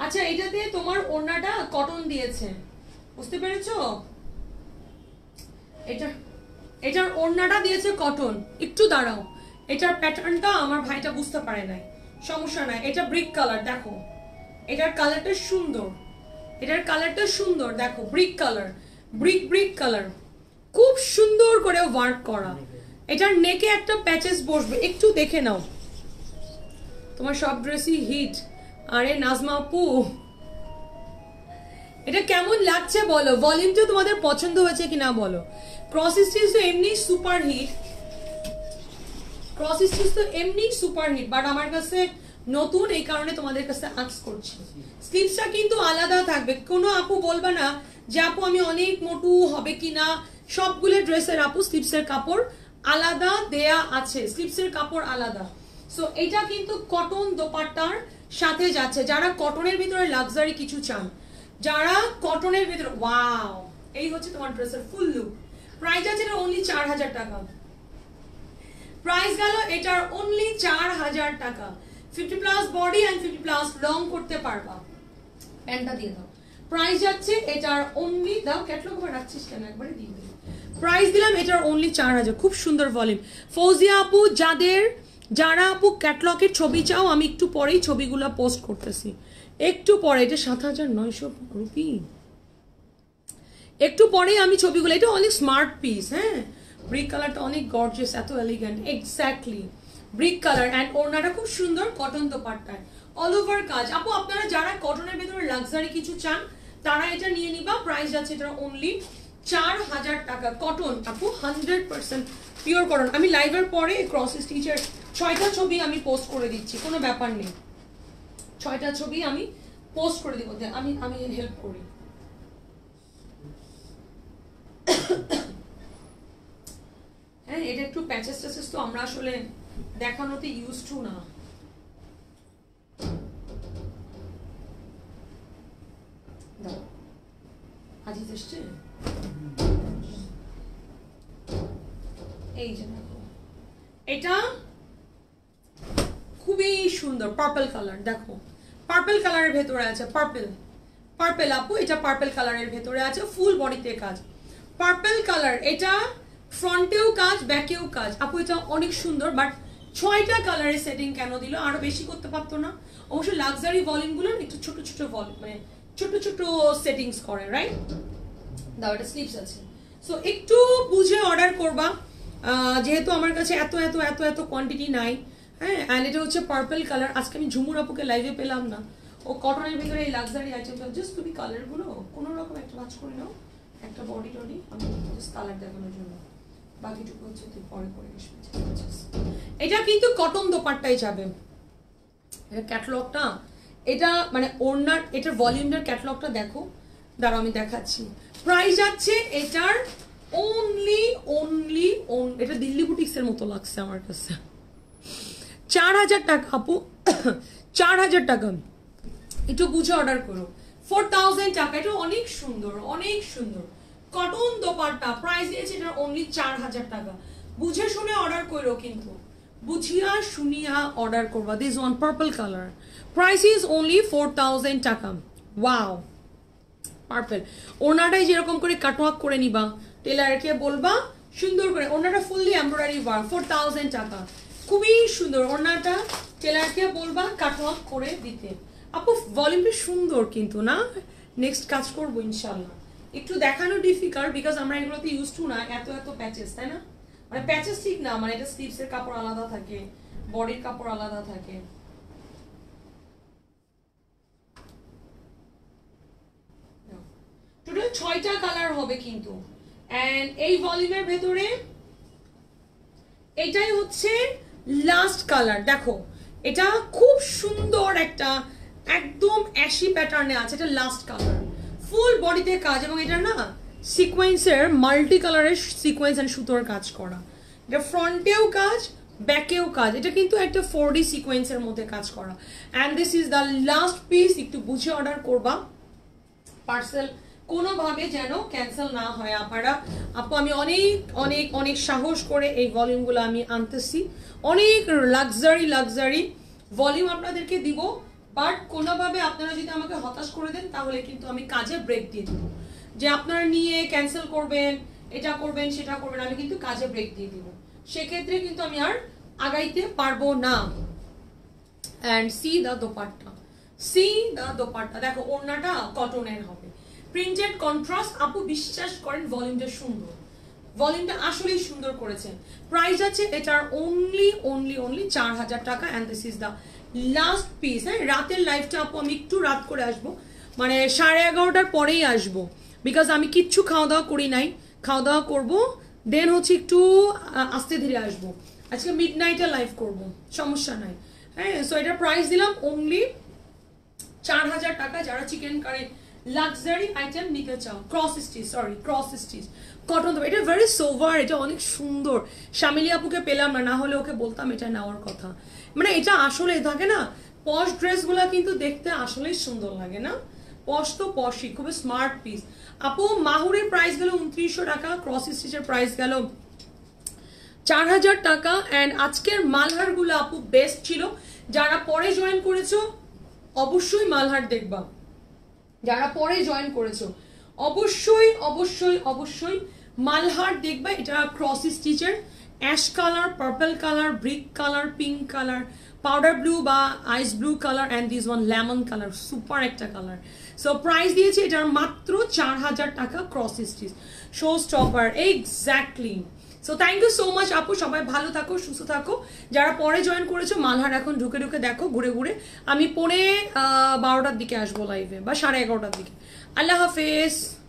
আচ্ছা এটাতে তোমার ওড়নাটা কটন দিয়েছে বুঝতে পেরেছো এটা এটার ওড়নাটা দিয়েছে কটন একটু দাঁড়াও এটার প্যাটার্নটা আমার ভাইটা বুঝতে পারে নাই সমস্যা নাই এটা ব্রিক কালার দেখো এটার কালারটা সুন্দর এটার কালারটা সুন্দর দেখো brick colour brick brick colour খুব সুন্দর করে ওয়ার্ক করা এটার নেকে একটা প্যাচেস বসবে একটু দেখে নাও তোমার সব ড্রেসই হিট আরে নাজমা আপু এটা কেমন লাগছে বলো ভলিউমটা তোমাদের পছন্দ হয়েছে কিনা বলো ক্রস স্টিচ তো এমনি সুপার হিট ক্রস স্টিচ তো এমনি সুপার হিট বাট আমার কাছে নতুন এই কারণে তোমাদের কাছে আক্স করছি স্লিভসটা কিন্তু আলাদা থাকবে কোনো আপু বলবা না যে আপু আমি অনেক মোটু হবে কিনা সবগুলো ড্রেসের আপু স্লিভসের কাপড় আলাদা দেয়া আছে স্লিভসের কাপড় আলাদা সো এটা কিন্তু কটন দোপাট্টার সাথে যাচ্ছে যারা কটনের ভিতরে লাক্সারি কিছু চান যারা কটনের ভিতরে ওয়াও এই হচ্ছে তোমার ড্রেসের ফুল লুক প্রাইস আছে অনলি 4000 টাকা প্রাইস গেল এটার অনলি 4000 টাকা 50+ বডি এন্ড 50+ লং করতে পারবা প্যান্টটা দিয়ে দাও প্রাইস যাচ্ছে এটার অনলি দাও ক্যাটালগ করে রাখছিস কেন একবারে দিয়ে দিই প্রাইস দিলাম এটার অনলি 4000 খুব সুন্দর ভলিউম ফৌজিয়া আপু যাদের যারা আপু ক্যাটালগের ছবি চাও আমি একটু পরেই ছবিগুলো পোস্ট করতেছি একটু পরে এটা 7900 রুপি একটু পরেই আমি ছবিগুলো এটা অনেক স্মার্ট পিস হ্যাঁ ব্রিক কালারটা অনেক গর্জিয়াস এত elegant exactly brick colour and ওড়নাটা খুব সুন্দর কটন দোপাট্টায় অল ওভার কাজ আপু আপনারা যারা কটনের ভিতরে লাক্সারি কিছু চান তারা এটা নিয়ে নিবা প্রাইস যাচ্ছে এটা অনলি 4000 টাকা কটন আপু 100% পিওর কটন আমি লাইভের পরে ক্রস স্টিচের 6টা ছবি আমি পোস্ট করে দিচ্ছি কোনো ব্যাপার নেই 6টা ছবি আমি পোস্ট করে দিব আমি আমি হেল্প করি হ্যাঁ এটা একটু প্যাচেস ট্যাচেস তো আমরা আসলে দেখানোতে ইউজ টু না আজিজ এসছে এই যে এটা খুবই সুন্দর পার্পল কালার দেখো পার্পল কালারের ভেতরে আছে পার্পল পার্পল আপু এটা পার্পল কালারের ভেতরে আছে ফুল বডিতে কাজ পার্পল কালার এটা ফ্রন্টেও কাজ ব্যাকেও কাজ আপু এটা অনেক সুন্দর বাট 6টা কালারের সেটিং কেন দিল আরো বেশি করতে পারতো না অবশ্য লাক্সারি ভলিউমগুলো একটু ছোট ছোট ভলিউম মানে ছোট ছোট সেটিংস করে রাইট দাও এটা স্লিভস আছে সো একটু বুঝে অর্ডার করবা যেহেতু আমার কাছে এত এত এত এত কোয়ান্টিটি নাই হ্যাঁ অ্যান্ড এটা হচ্ছে পার্পল কালার আজকে আমি ঝুমুর আপুকে লাইভে পেলাম না ও কটনের ভিতরে এই লাক্সারি আইটেমটা জাস্ট তুমি কালারগুলো কোনো রকম একটা কাজ করে নাও একটা বডি টডি আমি জাস্ট কালার দেখানোর জন্য বাকিটুকু হচ্ছে তুই পরে করে এটা কিন্তু কটন দোপাট্টায় যাবে এটা ক্যাটালগটা এটা মানে ওড়নার এটার ভলিউমটার ক্যাটালগটা দেখো দাঁড়াও আমি দেখাচ্ছি প্রাইস আছে এটার অনলি অনলি এটা দিল্লি বুটিক্সের মতো লাগছে আমার কাছে 4000 টাকা আপু 4000 টাকা একটু বুঝে অর্ডার করো 4000 টাকা এটা অনেক সুন্দর কটন দোপাট্টা প্রাইস দিয়েছে এটা অনলি 4000 টাকা বুঝে শুনে অর্ডার করো কিন্তু বুঝিয়া শুনিয়া অর্ডার করবা this one purple colour price is only 4000 টাকা wow Perfect. Onata jerokom kore cut work kore niba. Tailor ke bolba sundor kore. Onata fully embroidery work 4000 taka. Kubi sundor onata tailor ke bolba cut work kore dite. Apo volume sundor kintu na next কাজ করব ইনশাআল্লাহ একটু দেখানো ডিফিকাল্ট বিকজ আমরা এগুলোতে ইউজড টু না এত এত প্যাচেস তাই না মানে প্যাচেস ঠিক না মানে এটা স্লিভস এর কাপড় আলাদা থাকে বডির কাপড় আলাদা থাকে টোটাল 6টা কালার হবে কিন্তু এন্ড এই ভলিউমের ভিতরে এটাই হচ্ছে লাস্ট কালার দেখো এটা খুব সুন্দর একটা একদম অ্যাশি প্যাটার্নে আছে এটা লাস্ট কালার ফুল বডিতে কাজ এবং এটা না সিকোয়েন্সের মাল্টি কালারের সিকোয়েন্স এন্ড সুতোর কাজ করা এটা ফ্রন্টেও কাজ ব্যাকেও কাজ এটা কিন্তু একটা 4D সিকোয়েন্সের মধ্যে কাজ করা and this is the last piece একটু বুঝে অর্ডার করবা পার্সেল কোনো ভাবে যেন ক্যান্সেল না হয় আপনারা আপু আমি অনেক অনেক অনেক সাহস করে এই ভলিউমগুলো আমি আনতেছি অনেক লাক্সারি লাক্সারি ভলিউম আপনাদেরকে দিব But কোনোভাবে আপনারা যদি আমাকে হতাশ করে দেন তাহলে কিন্তু আমি কাজে ব্রেক দিয়ে দেব যে আপনারা নিয়ে ক্যান্সেল করবেন এটা করবেন সেটা করবেন আমি কিন্তু কাজে ব্রেক দিয়ে দেব সেই ক্ষেত্রে কিন্তু আমি আর আগাইতে পারবো না and see the dupatta দেখো ওড়নাটা কটন এর হবে printed contrast আপু বিশ্বাস করেন ভলিউমটা সুন্দর ভলিউমটা আসলেই সুন্দর করেছেন প্রাইস আছে এটার only 4000 টাকা and this is the Last piece, I রাতের লাইফটা আপু আমি একটু রাত করে আসবো মানে 11:30টার পরেই আসবো because আমি কিচ্ছু খাওয়া দাওয়া করি নাই খাওয়া দাওয়া করব দেন হচ্ছে একটু আস্তে ধীরে আসবো আজকে মিডনাইটে লাইভ করব সমস্যা নাই হ্যাঁ সো এটা প্রাইস দিলাম only 4000 টাকা যারা চিকেন কারি লাক্সারি আইটেম নিতে চাও cross stitch কটন তো এটা very sober এটা অনেক সুন্দর শামিলি আপুকে পেলাম না হলে ওকে বলতাম এটা নাওয়ার কথা মানে এটা আসলে থাকে না পশ ড্রেসগুলা কিন্তু দেখতে আসলে সুন্দর লাগে না পশ তো পশই খুব স্মার্ট পিস আপু মাহুরের প্রাইস গেল 2900 টাকা ক্রস স্টিচের প্রাইস গেল 4000 টাকা এন্ড আজকের মালহারগুলো আপু বেস্ট ছিল যারা পরে জয়েন করেছো অবশ্যই মালহার দেখবা যারা পরে জয়েন করেছো অবশ্যই মালহার দেখবা এটা ক্রস স্টিচের Ash color, purple color, brick color, pink color, powder blue ba ice blue color and this one lemon color, super ekta color. So price diyeche etar matro 4000 taka cross stitch. Showstopper exactly. So thank you so much apu shobai bhalo thako, shusto thako. Jara pore join korecho Malhar ekhon dhuke dhuke dekho ghure ghure. Ami pore 12 tar dike ashbo live e ba 11:30 tar dike. Allah Hafiz.